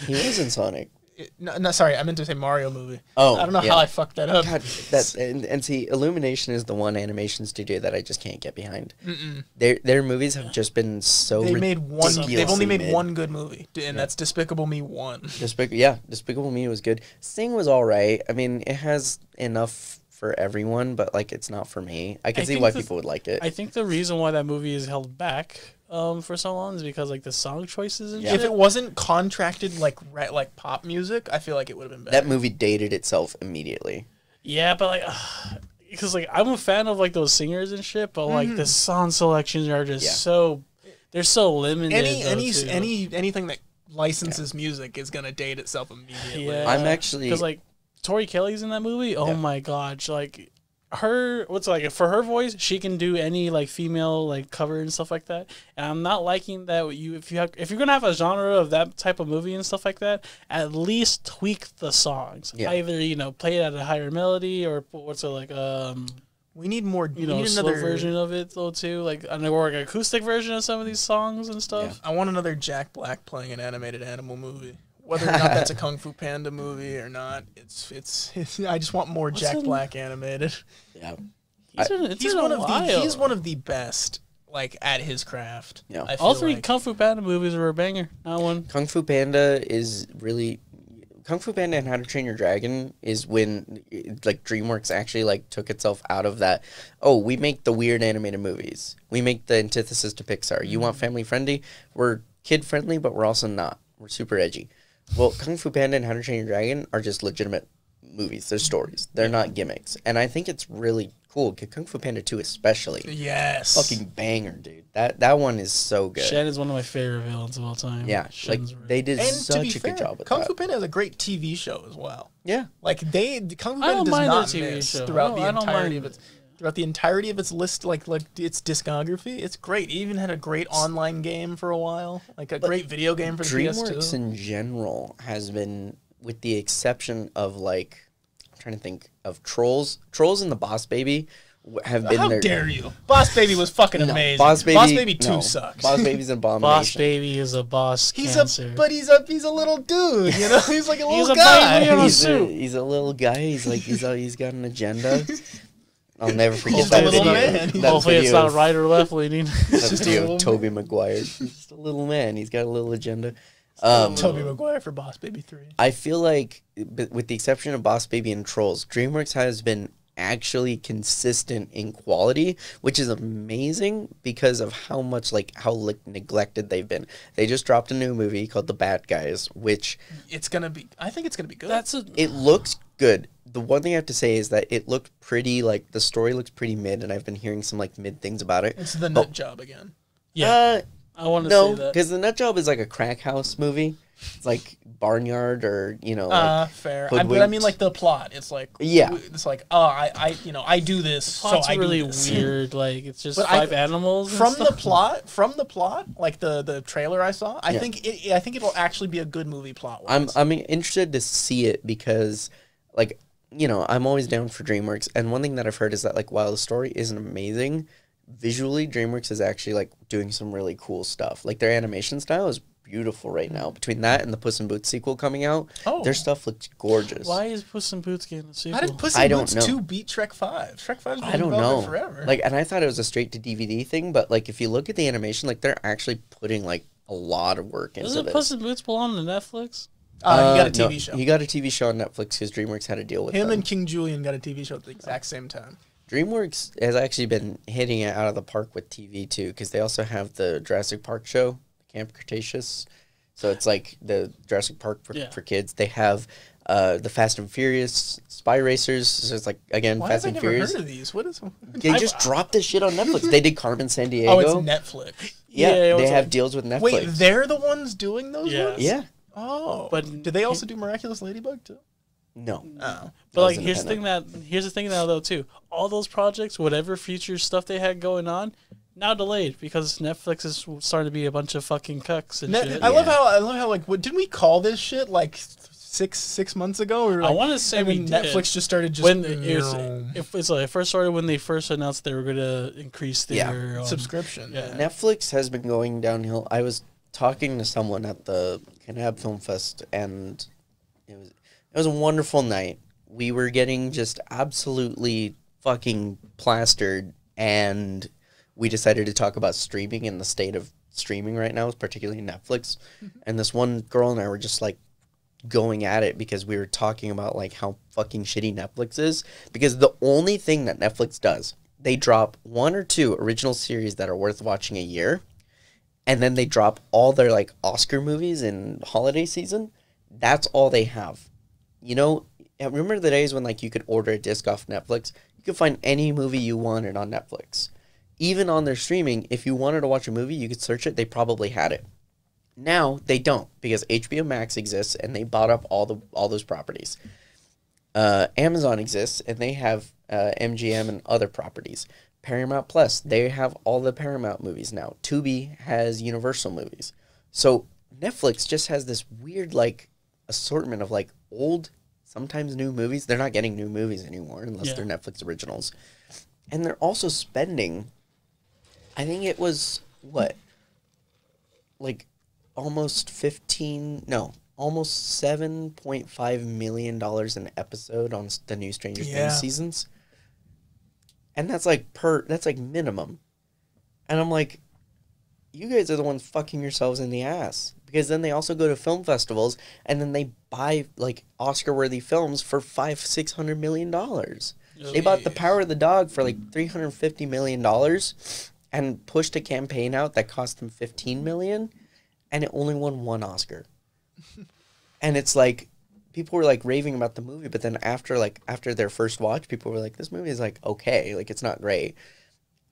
He was in Sonic. No, sorry, I meant to say Mario movie. Oh, I don't know how I fucked that up. God, that's and see, Illumination is the one animation studio that I just can't get behind. Their movies have just been so. They've only made one good movie, and that's Despicable Me 1. Despicable Me was good. Sing was all right. I mean, it has enough. For everyone, but like it's not for me. I can see why people would like it. I think the reason why that movie is held back for so long is because like the song choices and shit. If it wasn't contracted like pop music, I feel like it would have been better. That movie dated itself immediately. Yeah, but like because like I'm a fan of like those singers and shit, but like the song selections are just so they're so limited. Anything that licenses music is gonna date itself immediately. Yeah. I'm actually because like. Tori Kelly's in that movie. Oh my gosh! Like her, what's like for her voice, she can do any like female like cover and stuff like that. And I'm not liking that if you're gonna have a genre of that type of movie and stuff like that, at least tweak the songs. Yeah. Either play it at a higher melody or what's it like we need more slow version of it though too, like an acoustic version of some of these songs and stuff. Yeah. I want another Jack Black playing an animated animal movie. Whether or not that's a Kung Fu Panda movie or not, it's I just want more Jack Black animated. Yeah, he's one of the best, like at his craft. Yeah, all three Kung Fu Panda movies were a banger. Not one. Kung Fu Panda and How to Train Your Dragon is when like DreamWorks actually like took itself out of that. Oh, we make the weird animated movies. We make the antithesis to Pixar. You want family friendly? We're kid friendly, but we're also not. We're super edgy. Well, Kung Fu Panda and How to Train Your Dragon are just legitimate movies. They're stories. They're not gimmicks. And I think it's really cool. Kung Fu Panda 2 especially. Yes. Fucking banger, dude. That one is so good. Shen is one of my favorite villains of all time. Yeah. Shen's like, they did such a good job with Kung Fu Panda has a great TV show as well. Yeah. Like, Kung Fu Panda does not miss throughout the entirety of its... Throughout the entirety of its list, like its discography, it's great. It even had a great online game for a while, like but great video game for the PS2. DreamWorks in general has been, with the exception of like, I'm trying to think of Trolls. Trolls and the Boss Baby have been. How dare you? Boss Baby was fucking amazing. Boss Baby 2 sucks. Boss Baby's an abomination. Boss Baby is a boss. But he's a little dude. You know, he's like a little guy. He's a little guy. He's like he's got an agenda. I'll never forget that video. Hopefully it's not right or left leaning. That's just a Tobey Maguire. He's just a little man. He's got a little agenda. Tobey Maguire for Boss Baby 3. I feel like, with the exception of Boss Baby and Trolls, DreamWorks has been actually consistent in quality, which is amazing because of how much neglected they've been. They just dropped a new movie called The Bad Guys, which I think it's gonna be good. It looks good. The one thing I have to say is that it looked pretty, like, the story looks pretty mid, and I've been hearing some, like, mid things about it. It's The Nut Job again. Yeah. I want to say that. No, because The Nut Job is, like, a crack house movie. It's, like, barnyard or, fair. But I mean, like, the plot. It's, like... Yeah. It's, like, I do this, so I really do this. Weird. Like, it's just animals from the plot. From the plot, like, the trailer I saw, I think it'll actually be a good movie plot-wise. I'm interested to see it because, like... I'm always down for DreamWorks, and one thing that I've heard is that, like, while the story isn't amazing, visually DreamWorks is actually, like, doing some really cool stuff. Like, their animation style is beautiful right now. Between that and the Puss in Boots sequel coming out, their stuff looks gorgeous. Why is Puss in Boots getting a sequel? How did Puss in Boots 2 beat Shrek 5? Shrek 5's been developed forever. Like, and I thought it was a straight-to-DVD thing, but, like, if you look at the animation, like, they're actually putting, like, a lot of work into this. Doesn't Puss in Boots belong to Netflix? He got a TV show. He got a TV show on Netflix because DreamWorks had a deal with him. Him and King Julian got a TV show at the exact same time. DreamWorks has actually been hitting it out of the park with TV, too, because they also have the Jurassic Park show, Camp Cretaceous. So it's like the Jurassic Park for kids. They have the Fast and Furious Spy Racers. So it's like, again, why Fast and Furious. Why have I never heard of these? What is them? They just dropped this shit on Netflix. They did Carmen Sandiego. Oh, it's Netflix. Yeah, they have deals with Netflix. Wait, they're the ones doing those ones? Yeah. Oh, but do they also do Miraculous Ladybug too? No. Oh. But like, here's the thing though too. All those projects, whatever future stuff they had going on, now delayed because Netflix is starting to be a bunch of fucking cucks and shit. I love how like, what didn't we call this shit like six months ago? Or like, I want to say Netflix just started it first started when they first announced they were going to increase their subscription. Yeah. Netflix has been going downhill. I was talking to someone at the Canab Film Fest, and it was a wonderful night. We were getting just absolutely fucking plastered, and we decided to talk about streaming and the state of streaming right now, particularly Netflix. Mm-hmm. And this one girl and I were just like going at it because we were talking about like how fucking shitty Netflix is, because the only thing that Netflix does, they drop one or two original series that are worth watching a year, and then they drop all their like Oscar movies in holiday season. That's all they have. You know, remember the days when like you could order a disc off Netflix? You could find any movie you wanted on Netflix. Even on their streaming, if you wanted to watch a movie, you could search it. They probably had it. Now they don't, because HBO Max exists and they bought up all those properties. Amazon exists and they have MGM and other properties. Paramount Plus, they have all the Paramount movies now. Tubi has Universal movies. So Netflix just has this weird like assortment of like old, sometimes new movies. They're not getting new movies anymore unless they're Netflix originals. And they're also spending, I think it was what, like almost $7.5 million an episode on the new Stranger Things seasons. And that's like minimum. And I'm like, you guys are the ones fucking yourselves in the ass, because then they also go to film festivals and then they buy like Oscar-worthy films for $500–600 million. They bought The Power of the Dog for like $350 million and pushed a campaign out that cost them $15 million, and it only won one Oscar. And it's like, people were like raving about the movie, but then after their first watch, people were like, this movie is like okay, like it's not great.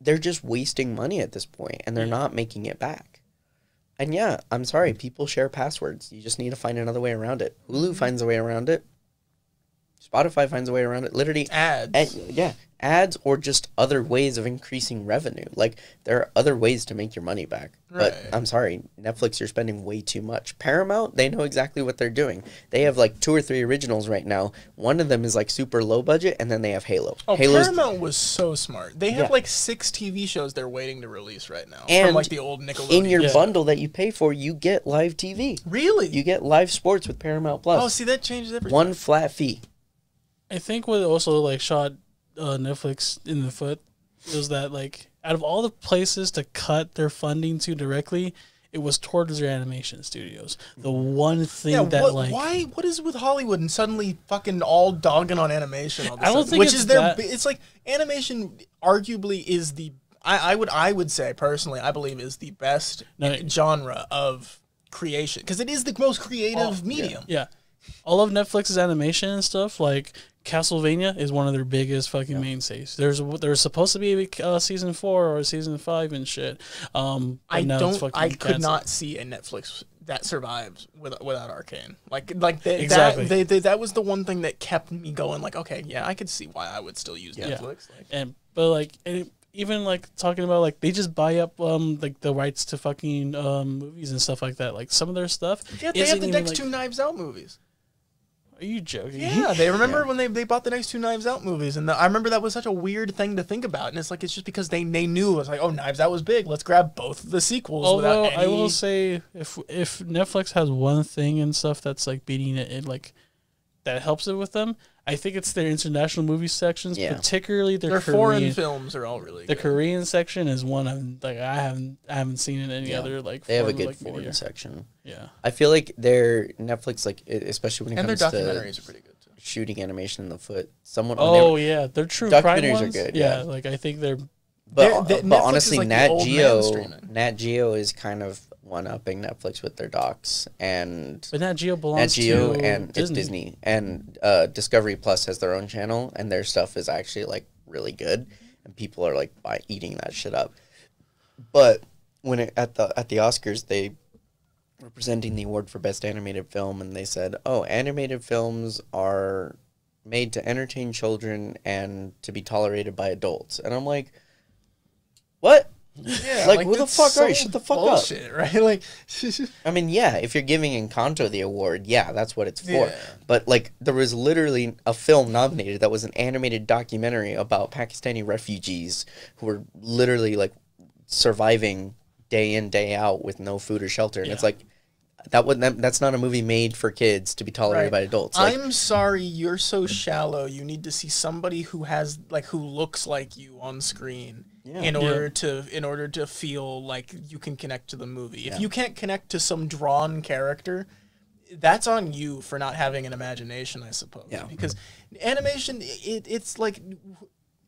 They're just wasting money at this point, and they're not making it back. And yeah, I'm sorry, people share passwords. You just need to find another way around it. Hulu finds a way around it. Spotify finds a way around it. Literally ads. Ads, or just other ways of increasing revenue. Like, there are other ways to make your money back. Right. But I'm sorry, Netflix, you're spending way too much. Paramount, they know exactly what they're doing. They have like 2 or 3 originals right now. One of them is like super low budget, and then they have Halo. Oh, Halo's Paramount was so smart. They have like 6 TV shows they're waiting to release right now, and from like the old Nickelodeon. In your bundle that you pay for, you get live TV. Really? You get live sports with Paramount Plus. Oh, see, that changes everything. One flat fee. I think what also like shot Netflix in the foot was that, like, out of all the places to cut their funding to directly, it was towards their animation studios. The one thing what is with Hollywood and suddenly fucking all dogging on animation? All of a sudden? I don't think it's like animation arguably is the I would say personally I believe is the best genre of creation, because it is the most creative medium. Yeah. All of Netflix's animation and stuff, like Castlevania, is one of their biggest fucking mainstays. There's supposed to be season 4 or season 5 and shit. I could not see a Netflix that survives without Arcane. That was the one thing that kept me going. Like, okay, yeah, I could see why I would still use Netflix. Yeah. Like, even like talking about like they just buy up like the rights to fucking movies and stuff like that. Like some of their stuff. Yeah, they have the next two Knives Out movies. Are you joking? Yeah, they remember when they bought the next two Knives Out movies, and I remember that was such a weird thing to think about. And it's like, it's just because they knew it was like, oh, Knives Out was big. Let's grab both the sequels. Although I will say, if Netflix has one thing and stuff that's like beating it, like that helps it with them, I think it's their international movie sections, particularly their foreign films are all really good. The Korean section is one I haven't seen in any other like. They have a good foreign section. Yeah, I feel like their Netflix, like especially when it comes to documentaries are pretty good too. Shooting animation in the foot. Their true crime ones are good. Yeah, like I think they're. But honestly, Nat Geo is kind of one-upping Netflix with their docs, and but Nat Geo belongs to and Disney. It's Disney, and Discovery Plus has their own channel, and their stuff is actually like really good, and people are like eating that shit up. But when it, at the Oscars, they were presenting the award for best animated film, and they said, "Oh, animated films are made to entertain children and to be tolerated by adults," and I'm like, what? Yeah, like who the fuck are you? Shut the fuck bullshit, up, right? Like, I mean, yeah, if you're giving Encanto the award, yeah, that's what it's for. Yeah. But like, there was literally a film nominated that was an animated documentary about Pakistani refugees who were literally like surviving day in day out with no food or shelter, and yeah. It's like that's not a movie made for kids to be tolerated by adults. Like, I'm sorry, you're so shallow. You need to see somebody who has like who looks like you on screen. Yeah. In order to feel like you can connect to the movie. Yeah. If you can't connect to some drawn character, that's on you for not having an imagination, I suppose. Yeah. Because animation, it's like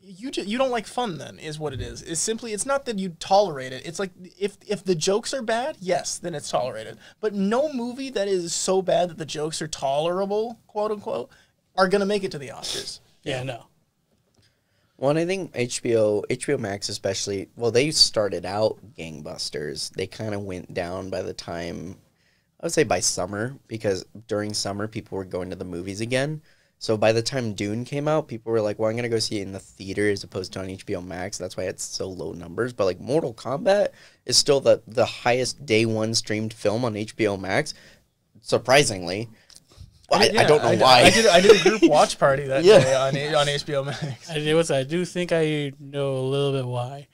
you don't like fun. Then is what it is. It's simply it's not that you tolerate it. It's like if the jokes are bad, yes, then it's tolerated. But no movie that is so bad that the jokes are tolerable, quote unquote, are gonna make it to the Oscars. Yeah, yeah. No. Well, and I think HBO Max especially, well, they started out gangbusters. They kind of went down by the time, I would say by summer, because during summer, people were going to the movies again. So by the time Dune came out, people were like, well, I'm going to go see it in the theater as opposed to on HBO Max. That's why it's so low numbers. But, like, Mortal Kombat is still the highest day one streamed film on HBO Max, surprisingly. Yeah, I don't know why. I did a group watch party that day on HBO Max. I do think I know a little bit why.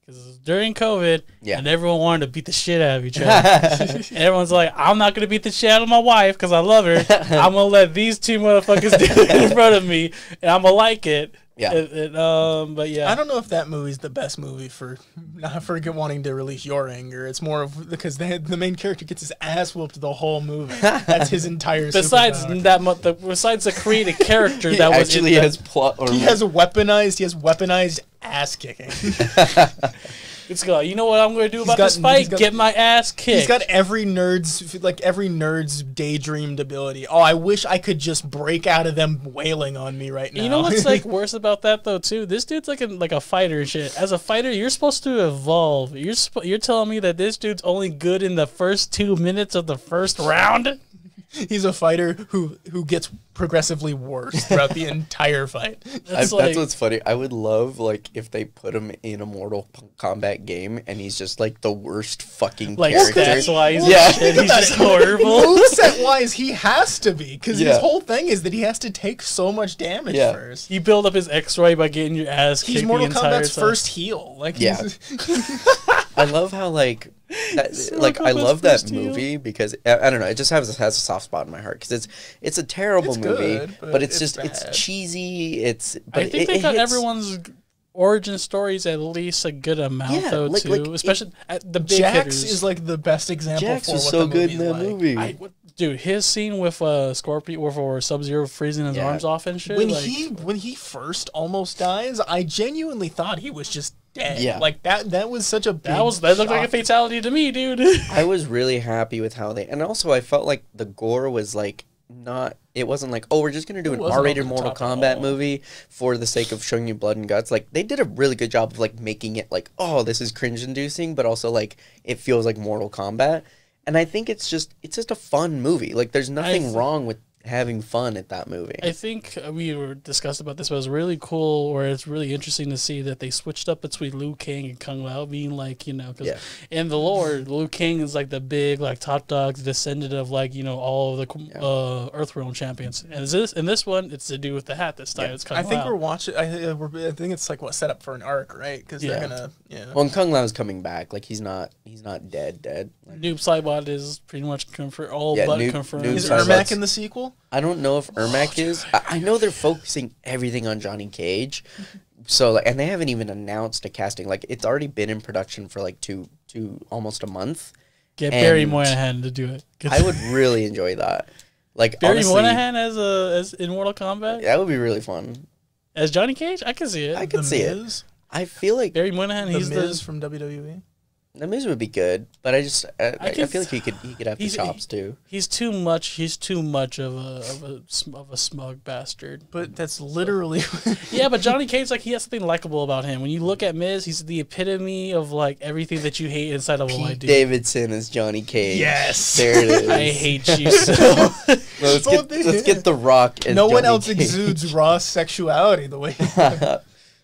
Because it was during COVID, and everyone wanted to beat the shit out of each other. And everyone's like, I'm not going to beat the shit out of my wife because I love her. I'm going to let these two motherfuckers do it in front of me, and I'm going to like it. Yeah. But yeah, I don't know if that movie's the best movie for not for wanting to release your anger. It's more of because the main character gets his ass whooped the whole movie. That's his entire. Besides besides the created character he that actually was in has the, plot. Or he has weaponized. He has weaponized ass kicking. It's got. You know what I'm going to do about this fight? Get my ass kicked. He's got every nerd's daydreamed ability. Oh, I wish I could just break out of them wailing on me right now. You know what's like worse about that though too? This dude's like a fighter and shit. As a fighter, you're supposed to evolve. You're telling me that this dude's only good in the first 2 minutes of the first round? He's a fighter who gets progressively worse throughout the entire fight. That's what's funny. I would love like if they put him in a Mortal Kombat game and he's just like the worst fucking character. That's why he's, he's just horrible. Moveset wise, he has to be because his whole thing is that he has to take so much damage first. You build up his X-ray by getting your ass kicked. He's Mortal Kombat's first heel. Like I love how like. I love that movie because I don't know, it just has a soft spot in my heart because it's a terrible movie, but it's cheesy. But I think they got everyone's origin stories at least a good amount though too. Especially the big hitters is like the best example. Jax was so good in that movie. Dude, his scene with Scorpion or Sub-Zero freezing his arms off and shit. When he first almost dies, I genuinely thought he was just dead. Yeah. Like that was such a big that looked like a fatality to me, dude. I was really happy with how they and also I felt like the gore was like not it wasn't like, oh, we're just gonna do an R-rated Mortal Kombat movie for the sake of showing you blood and guts. Like they did a really good job of like making it like, oh, this is cringe inducing, but also like it feels like Mortal Kombat. And I think it's just a fun movie. Like there's nothing wrong with having fun at that movie. I think we were discussed about this, but it was really cool, or it's really interesting to see that they switched up between Liu Kang and Kung Lao being like, you know, because in the lore, Liu Kang is like the big, like top dog descendant of like, you know, all of the Earthrealm champions. And this one, it's to do with the hat this time. Yeah. It's Kung Lao. I think we're watching. I think it's like set up for an arc, right? Because they're gonna. Yeah. Well, and Kung Lao's coming back. Like he's not dead. Like, Noob Saibot is pretty much confirmed. Is Ermac in the sequel? I don't know if Ermac is. I know they're focusing everything on Johnny Cage, so and they haven't even announced a casting. Like it's already been in production for like almost a month. Get Barry Moynihan to do it. I would really enjoy that. Like Barry Moynihan as in Mortal Kombat. That would be really fun. As Johnny Cage, I can see it. I can see it. I feel like Barry Moynihan. He's the Miz from WWE. The Miz would be good, but I feel like he could have the chops too. He's too much. He's too much of a smug bastard. But that's literally. Yeah, but Johnny Cage's like he has something likable about him. When you look at Miz, he's the epitome of like everything that you hate inside of a white dude. Pete Davidson is Johnny Cage. Yes, there it is. I hate you so. let's get The Rock. As no Johnny one else Cage. Exudes raw sexuality the way.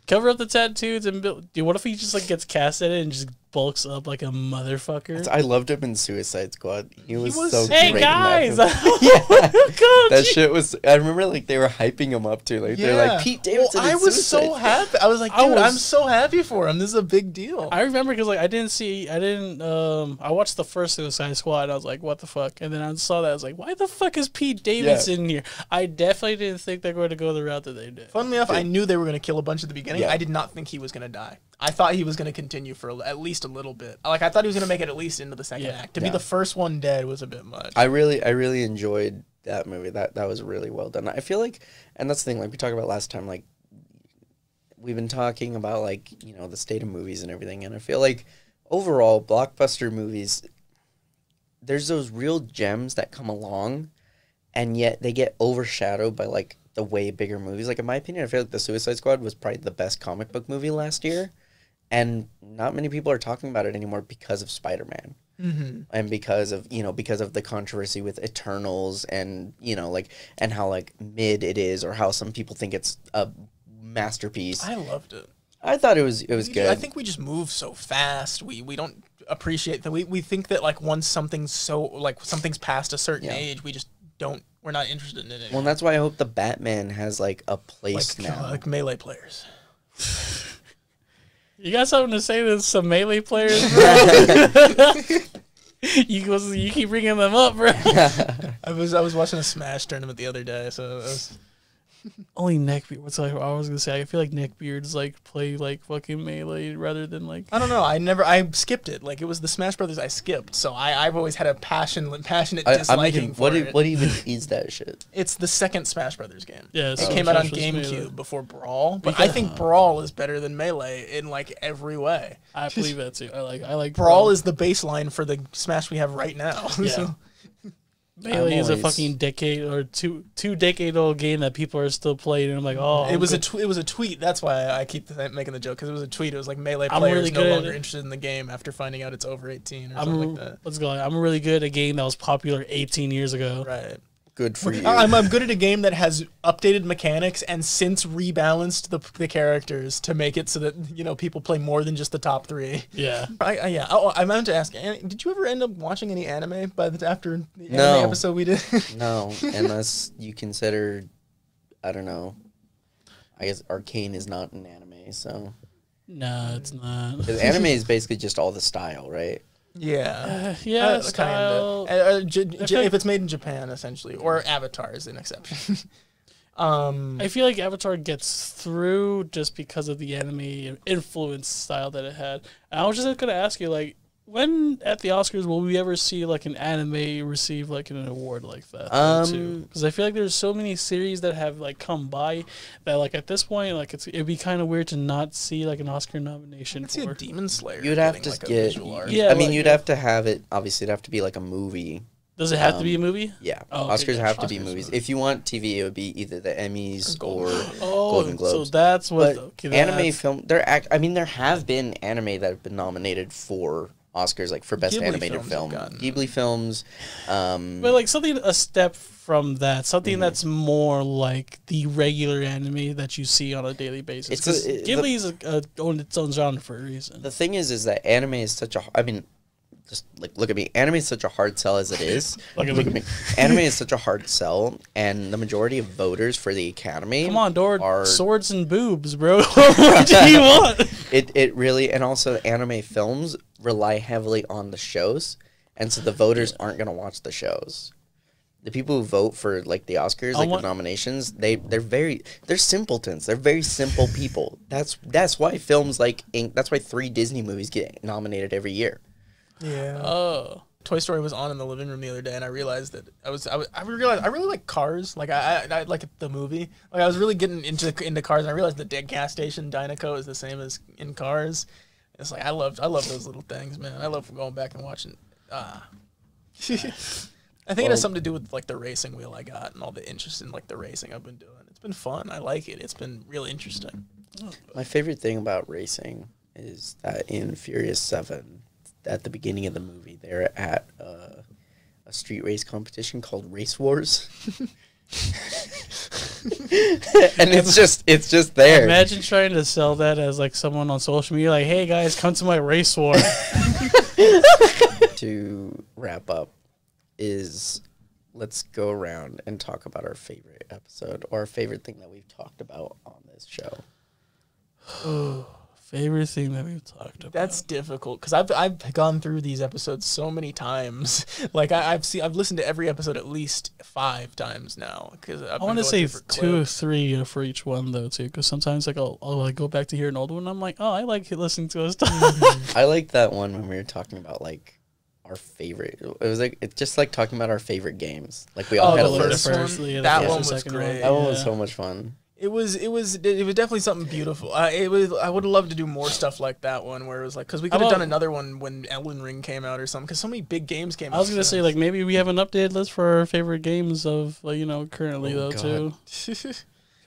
Cover up the tattoos and build. Dude, what if he just like gets cast at it and just bulks up like a motherfucker? I loved him in Suicide Squad. He was so hey great guys, in that that shit was. I remember like they were hyping him up too. Like they're like Pete Davidson. Well, I was so happy. I was like, dude, I'm so happy for him. This is a big deal. I remember because like I watched the first Suicide Squad. And I was like, what the fuck? And then I saw that. I was like, why the fuck is Pete Davidson here? I definitely didn't think they were going to go the route that they did. Funnily enough, I knew they were going to kill a bunch at the beginning. Yeah. I did not think he was going to die. I thought he was going to continue for at least a little bit. Like I thought he was going to make it at least into the second act. To be the first one dead was a bit much. I really enjoyed that movie. That was really well done. I feel like, and that's the thing. Like we talked about last time. Like we've been talking about like you know the state of movies and everything. And I feel like overall blockbuster movies, there's those real gems that come along, and yet they get overshadowed by like the way bigger movies. Like in my opinion, I feel like the Suicide Squad was probably the best comic book movie last year. And not many people are talking about it anymore because of Spider-Man. Mm-hmm. And because of, you know, because of the controversy with Eternals and, you know, like, and how, like, mid it is or how some people think it's a masterpiece. I loved it. I thought it was good. I think we just move so fast. We don't appreciate that. We think that, like, once something's so, like, something's past a certain age, we just don't. We're not interested in it anymore. Well, that's why I hope the Batman has, like, a place now. Like melee players. You got something to say to some melee players, bro? you keep bringing them up, bro. I was watching a Smash tournament the other day, so I was only Neckbeard. What's like I was gonna say? I feel like Neckbeard's like play like fucking melee rather than like I don't know. I skipped it. Like it was the Smash Brothers I skipped. So I've always had a passionate disliking for it. What even is that shit? It's the second Smash Brothers game. Yeah, it came out on GameCube before Brawl, but I think Brawl is better than Melee in like every way. I believe that too. I like Brawl is the baseline for the Smash we have right now. Yeah. So. Melee is a fucking decade or two decade old game that people are still playing, and I'm like, oh, it was a tweet. That's why I keep making the joke because it was a tweet. It was like Melee players really no longer interested in the game after finding out it's over 18 or something like that. What's going on? I'm really good at a game that was popular 18 years ago. Right. Good for you. I'm good at a game that has updated mechanics and since rebalanced the characters to make it so that you know people play more than just the top three. Yeah. Yeah. Oh, I meant to ask. Did you ever end up watching any anime after the anime episode we did? No, unless you consider, I don't know. I guess Arcane is not an anime, so. No, it's not. Because anime is basically just all the style, right? Yeah, style. If it's made in Japan, essentially, or Avatar is an exception. I feel like Avatar gets through just because of the anime influence style that it had. And I was just gonna ask you, like, when at the Oscars will we ever see like an anime receive like an award like that? Because I feel like there's so many series that have like come by that like at this point like it'd be kind of weird to not see like an Oscar nomination. I'd see a Demon Slayer. You'd have to like, get. Yeah, I mean, like, you'd have to have it. Obviously, it'd have to be like a movie. Does it have to be a movie? Yeah, oh, Oscars have to be movies. If you want TV, it would be either the Emmys or Golden Globes. So that's what anime film. I mean, there have been anime that have been nominated for Oscars, like for best animated film, Ghibli films, but like something a step from that, something that's more like the regular anime that you see on a daily basis. Ghibli is on its own genre for a reason. The thing is that anime is such a. I mean, just like look at me. Anime is such a hard sell as it is. look at me. Anime is such a hard sell, and the majority of voters for the Academy. Come on, Dord. Swords and boobs, bro. What do you want? It really, and also anime films rely heavily on the shows, and so the voters aren't going to watch the shows. The people who vote for like the Oscars, like the nominations, they're simpletons. They're very simple people. That's why films like that's why 3 Disney movies get nominated every year. Yeah. Oh. Toy Story was on in the living room the other day, and I realized that I realized I really like Cars. Like I like the movie. Like I was really getting into Cars, and I realized the gas station Dynaco is the same as in Cars. It's like I love those little things, man. I love going back and watching. I think it has something to do with like the racing wheel I got and all the interest in like the racing I've been doing. It's been fun. I like it. It's been really interesting. My favorite thing about racing is that in Furious 7, at the beginning of the movie, they're at a street race competition called Race Wars. And it's just there. Imagine trying to sell that as like someone on social media, like, hey guys, come to my race war. To wrap up is let's go around and talk about our favorite episode or our favorite thing that we've talked about on this show. Oh, favorite thing that we've talked about. That's difficult because I've gone through these episodes so many times. Like I've listened to every episode at least 5 times now. Because I want to say 2 or 3 for each one though too. Because sometimes like I'll like, go back to hear an old one. And I'm like, oh, I like listening to us talk. I like that one when we were talking about like our favorite. It was like it's just like talking about our favorite games. Like we all had a list. That one was great. That one was so much fun. It was definitely something beautiful. I would love to do more stuff like that one where it was like because we could have done another one when Elden Ring came out or something because so many big games came out. I was gonna say like maybe we have an updated list for our favorite games of like, you know currently too.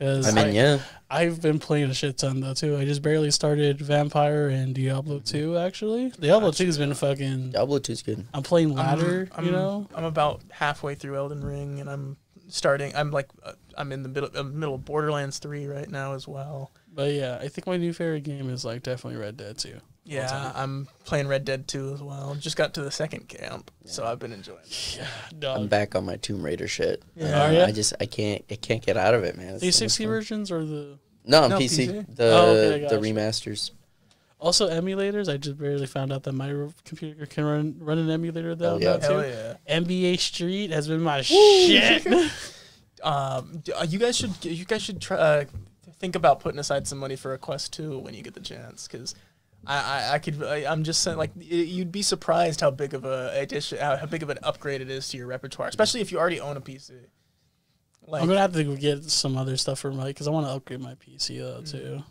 I mean yeah, I've been playing a shit ton though too. I just barely started Vampire and Diablo 2 actually. Diablo 2's been fucking. Diablo 2's good. I'm playing ladder. You know I'm about halfway through Elden Ring and I'm. Starting, I'm in the middle of Borderlands 3 right now as well. But yeah, I think my new favorite game is like definitely Red Dead 2. Yeah, I'm playing Red Dead 2 as well. Just got to the second camp, so I've been enjoying it. Yeah, I'm back on my Tomb Raider shit. Yeah, I can't get out of it, man. It's the 60 versions or the PC. The remasters. Also emulators. I just barely found out that my computer can run an emulator though. Hell yeah. NBA Street has been my shit. You guys should try think about putting aside some money for a Quest 2 when you get the chance because I'm just saying like you'd be surprised how big of a addition, how big of an upgrade it is to your repertoire, especially if you already own a PC. Like, I'm gonna have to get some other stuff for my because I want to upgrade my PC though too.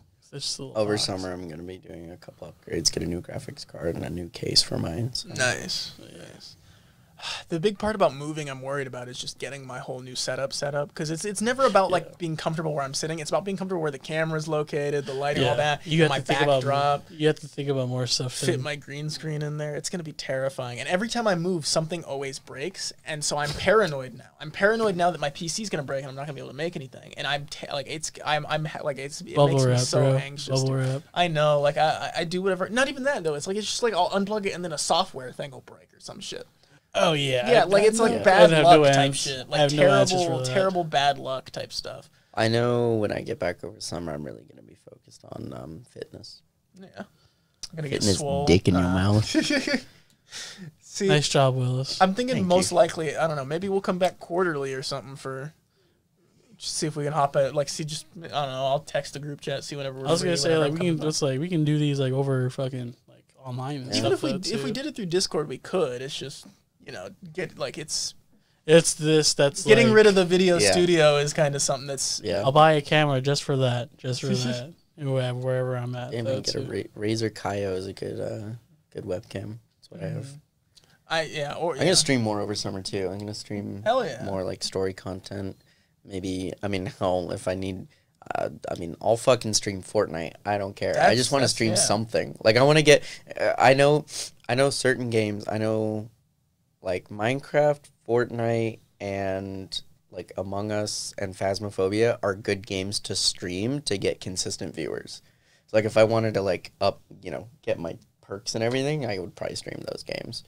Over summer, I'm going to be doing a couple upgrades, get a new graphics card and a new case for mine. So. Nice. The big part about moving I'm worried about is just getting my whole new setup set up because it's never about like being comfortable where I'm sitting. It's about being comfortable where the camera's located, the lighting, all that. You have my backdrop. You have to think about more stuff. Fit my green screen in there. It's going to be terrifying. And every time I move, something always breaks. And so I'm paranoid now. I'm paranoid now that my PC's going to break and I'm not going to be able to make anything. And it makes me so anxious. I know. Like I do whatever. Not even that though. It's like it's just like I'll unplug it and then a software thing will break or some shit. Oh yeah. Yeah, like it's like bad luck type shit. Like terrible bad luck type stuff. I know when I get back over summer I'm really gonna be focused on fitness. Yeah. I'm gonna get swole. Dick in your mouth. See, nice job, Willis. I'm thinking most likely, I don't know, maybe we'll come back quarterly or something for see if we can hop at like see just I don't know, I'll text the group chat, see whenever we're I was gonna say like we can do these like over fucking like online and stuff. Even if we did it through Discord we could. It's just you know, get like it's this that's getting like, rid of the video studio is kind of something that's I'll buy a camera just for that, wherever I'm at. Yeah, get a Razer Kaio is a good webcam. That's what I have. I'm gonna stream more over summer too. I'm gonna stream more like story content. Maybe I mean hell if I need. I mean, I'll fucking stream Fortnite. I don't care. I just want to stream something. Like I want to get. I know certain games. I know. Like Minecraft, Fortnite, and like Among Us and Phasmophobia are good games to stream to get consistent viewers. So like if I wanted to like up, you know, get my perks and everything, I would probably stream those games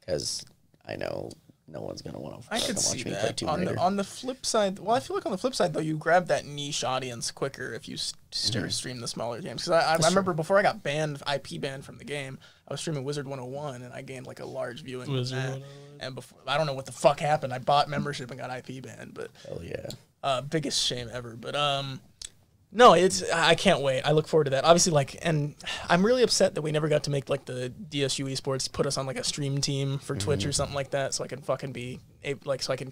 because I know no one's gonna want to. I could see watch me that. Play on the flip side, well, I feel like on the flip side though, you grab that niche audience quicker if you stream the smaller games. Because I remember before I got banned, IP banned from the game. I was streaming Wizard 101, and I gained, like, a large viewing Wizard on that. And before, I don't know what the fuck happened. I bought membership and got IP banned, but... Hell yeah. Biggest shame ever, but, no, I can't wait. I look forward to that. Obviously, like, and I'm really upset that we never got to make, like, the DSU Esports put us on, like, a stream team for Twitch or something like that so I can fucking be... Like so I can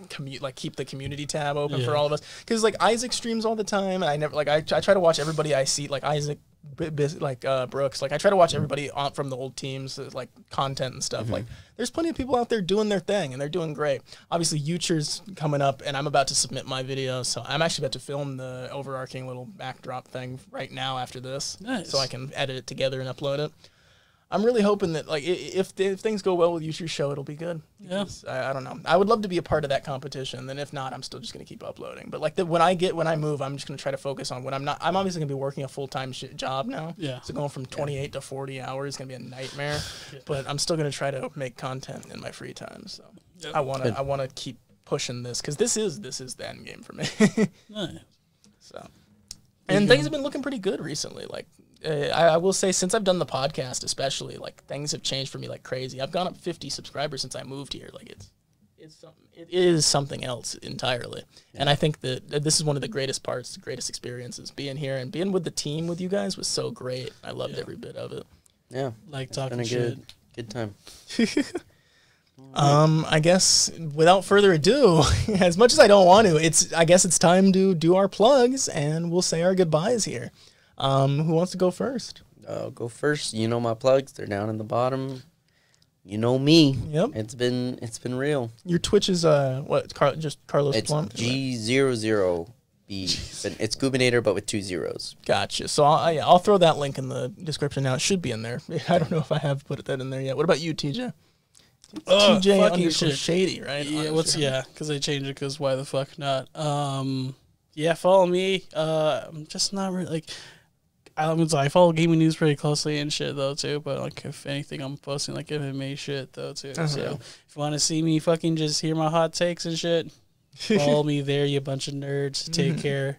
keep the community tab open for all of us because like Isaac streams all the time and I try to watch everybody I see like Isaac Brooks, like I try to watch everybody on, from the old teams, like content and stuff. Mm-hmm. Like there's plenty of people out there doing their thing and they're doing great. Obviously, YouTube's coming up, and I'm about to submit my video, so I'm actually about to film the overarching little backdrop thing right now after this, nice. So I can edit it together and upload it. I'm really hoping that like if things go well with YouTube's show, it'll be good. Yeah, I don't know. I would love to be a part of that competition. Then if not, I'm still just gonna keep uploading. But like when I move, I'm just gonna try to focus on what I'm not. I'm obviously gonna be working a full-time job now. Yeah. So going from 28 to 40 hours is gonna be a nightmare. Yeah. But I'm still gonna try to make content in my free time. So yep. I wanna keep pushing this because this is the end game for me. Nice. So and things have been looking pretty good recently. Like. I will say, since I've done the podcast, especially, like things have changed for me like crazy. I've gone up 50 subscribers since I moved here. Like it is something else entirely. Yeah. And I think that this is one of the greatest parts, the greatest experiences. Being here and being with the team with you guys was so great. I loved every bit of it. Yeah, like talking shit. Good time. I guess without further ado, as much as I don't want to, I guess it's time to do our plugs and we'll say our goodbyes here. Who wants to go first? I'll go first. You know my plugs; they're down in the bottom. You know me. Yep. It's been real. Your Twitch is what? Just Carlos Plump. G00B. It's Goobinator, but with 2 zeros. Gotcha. So I'll throw that link in the description now. It should be in there. I don't know if I have put that in there yet. What about you, TJ? TJ underscore Shady, right? Yeah. Because I changed it. Because why the fuck not? Yeah, follow me. I'm just not really like. I follow gaming news pretty closely and shit, though, too. But, like, if anything, I'm posting, like, MMA shit, though, too. Uh-huh. So, if you want to see me fucking just hear my hot takes and shit, follow me there, you bunch of nerds. Take care.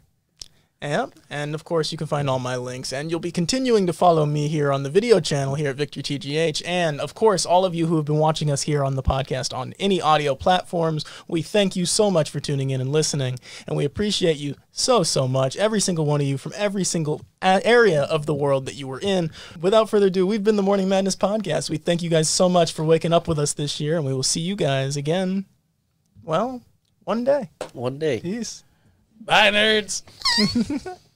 Yep. And, of course, you can find all my links. And you'll be continuing to follow me here on the video channel here at VictorTGH. And, of course, all of you who have been watching us here on the podcast on any audio platforms, we thank you so much for tuning in and listening. And we appreciate you so much. Every single one of you from every single area of the world that you were in. Without further ado, we've been the Morning Madness Podcast. We thank you guys so much for waking up with us this year. And we will see you guys again, well, one day. One day. Peace. Bye, nerds.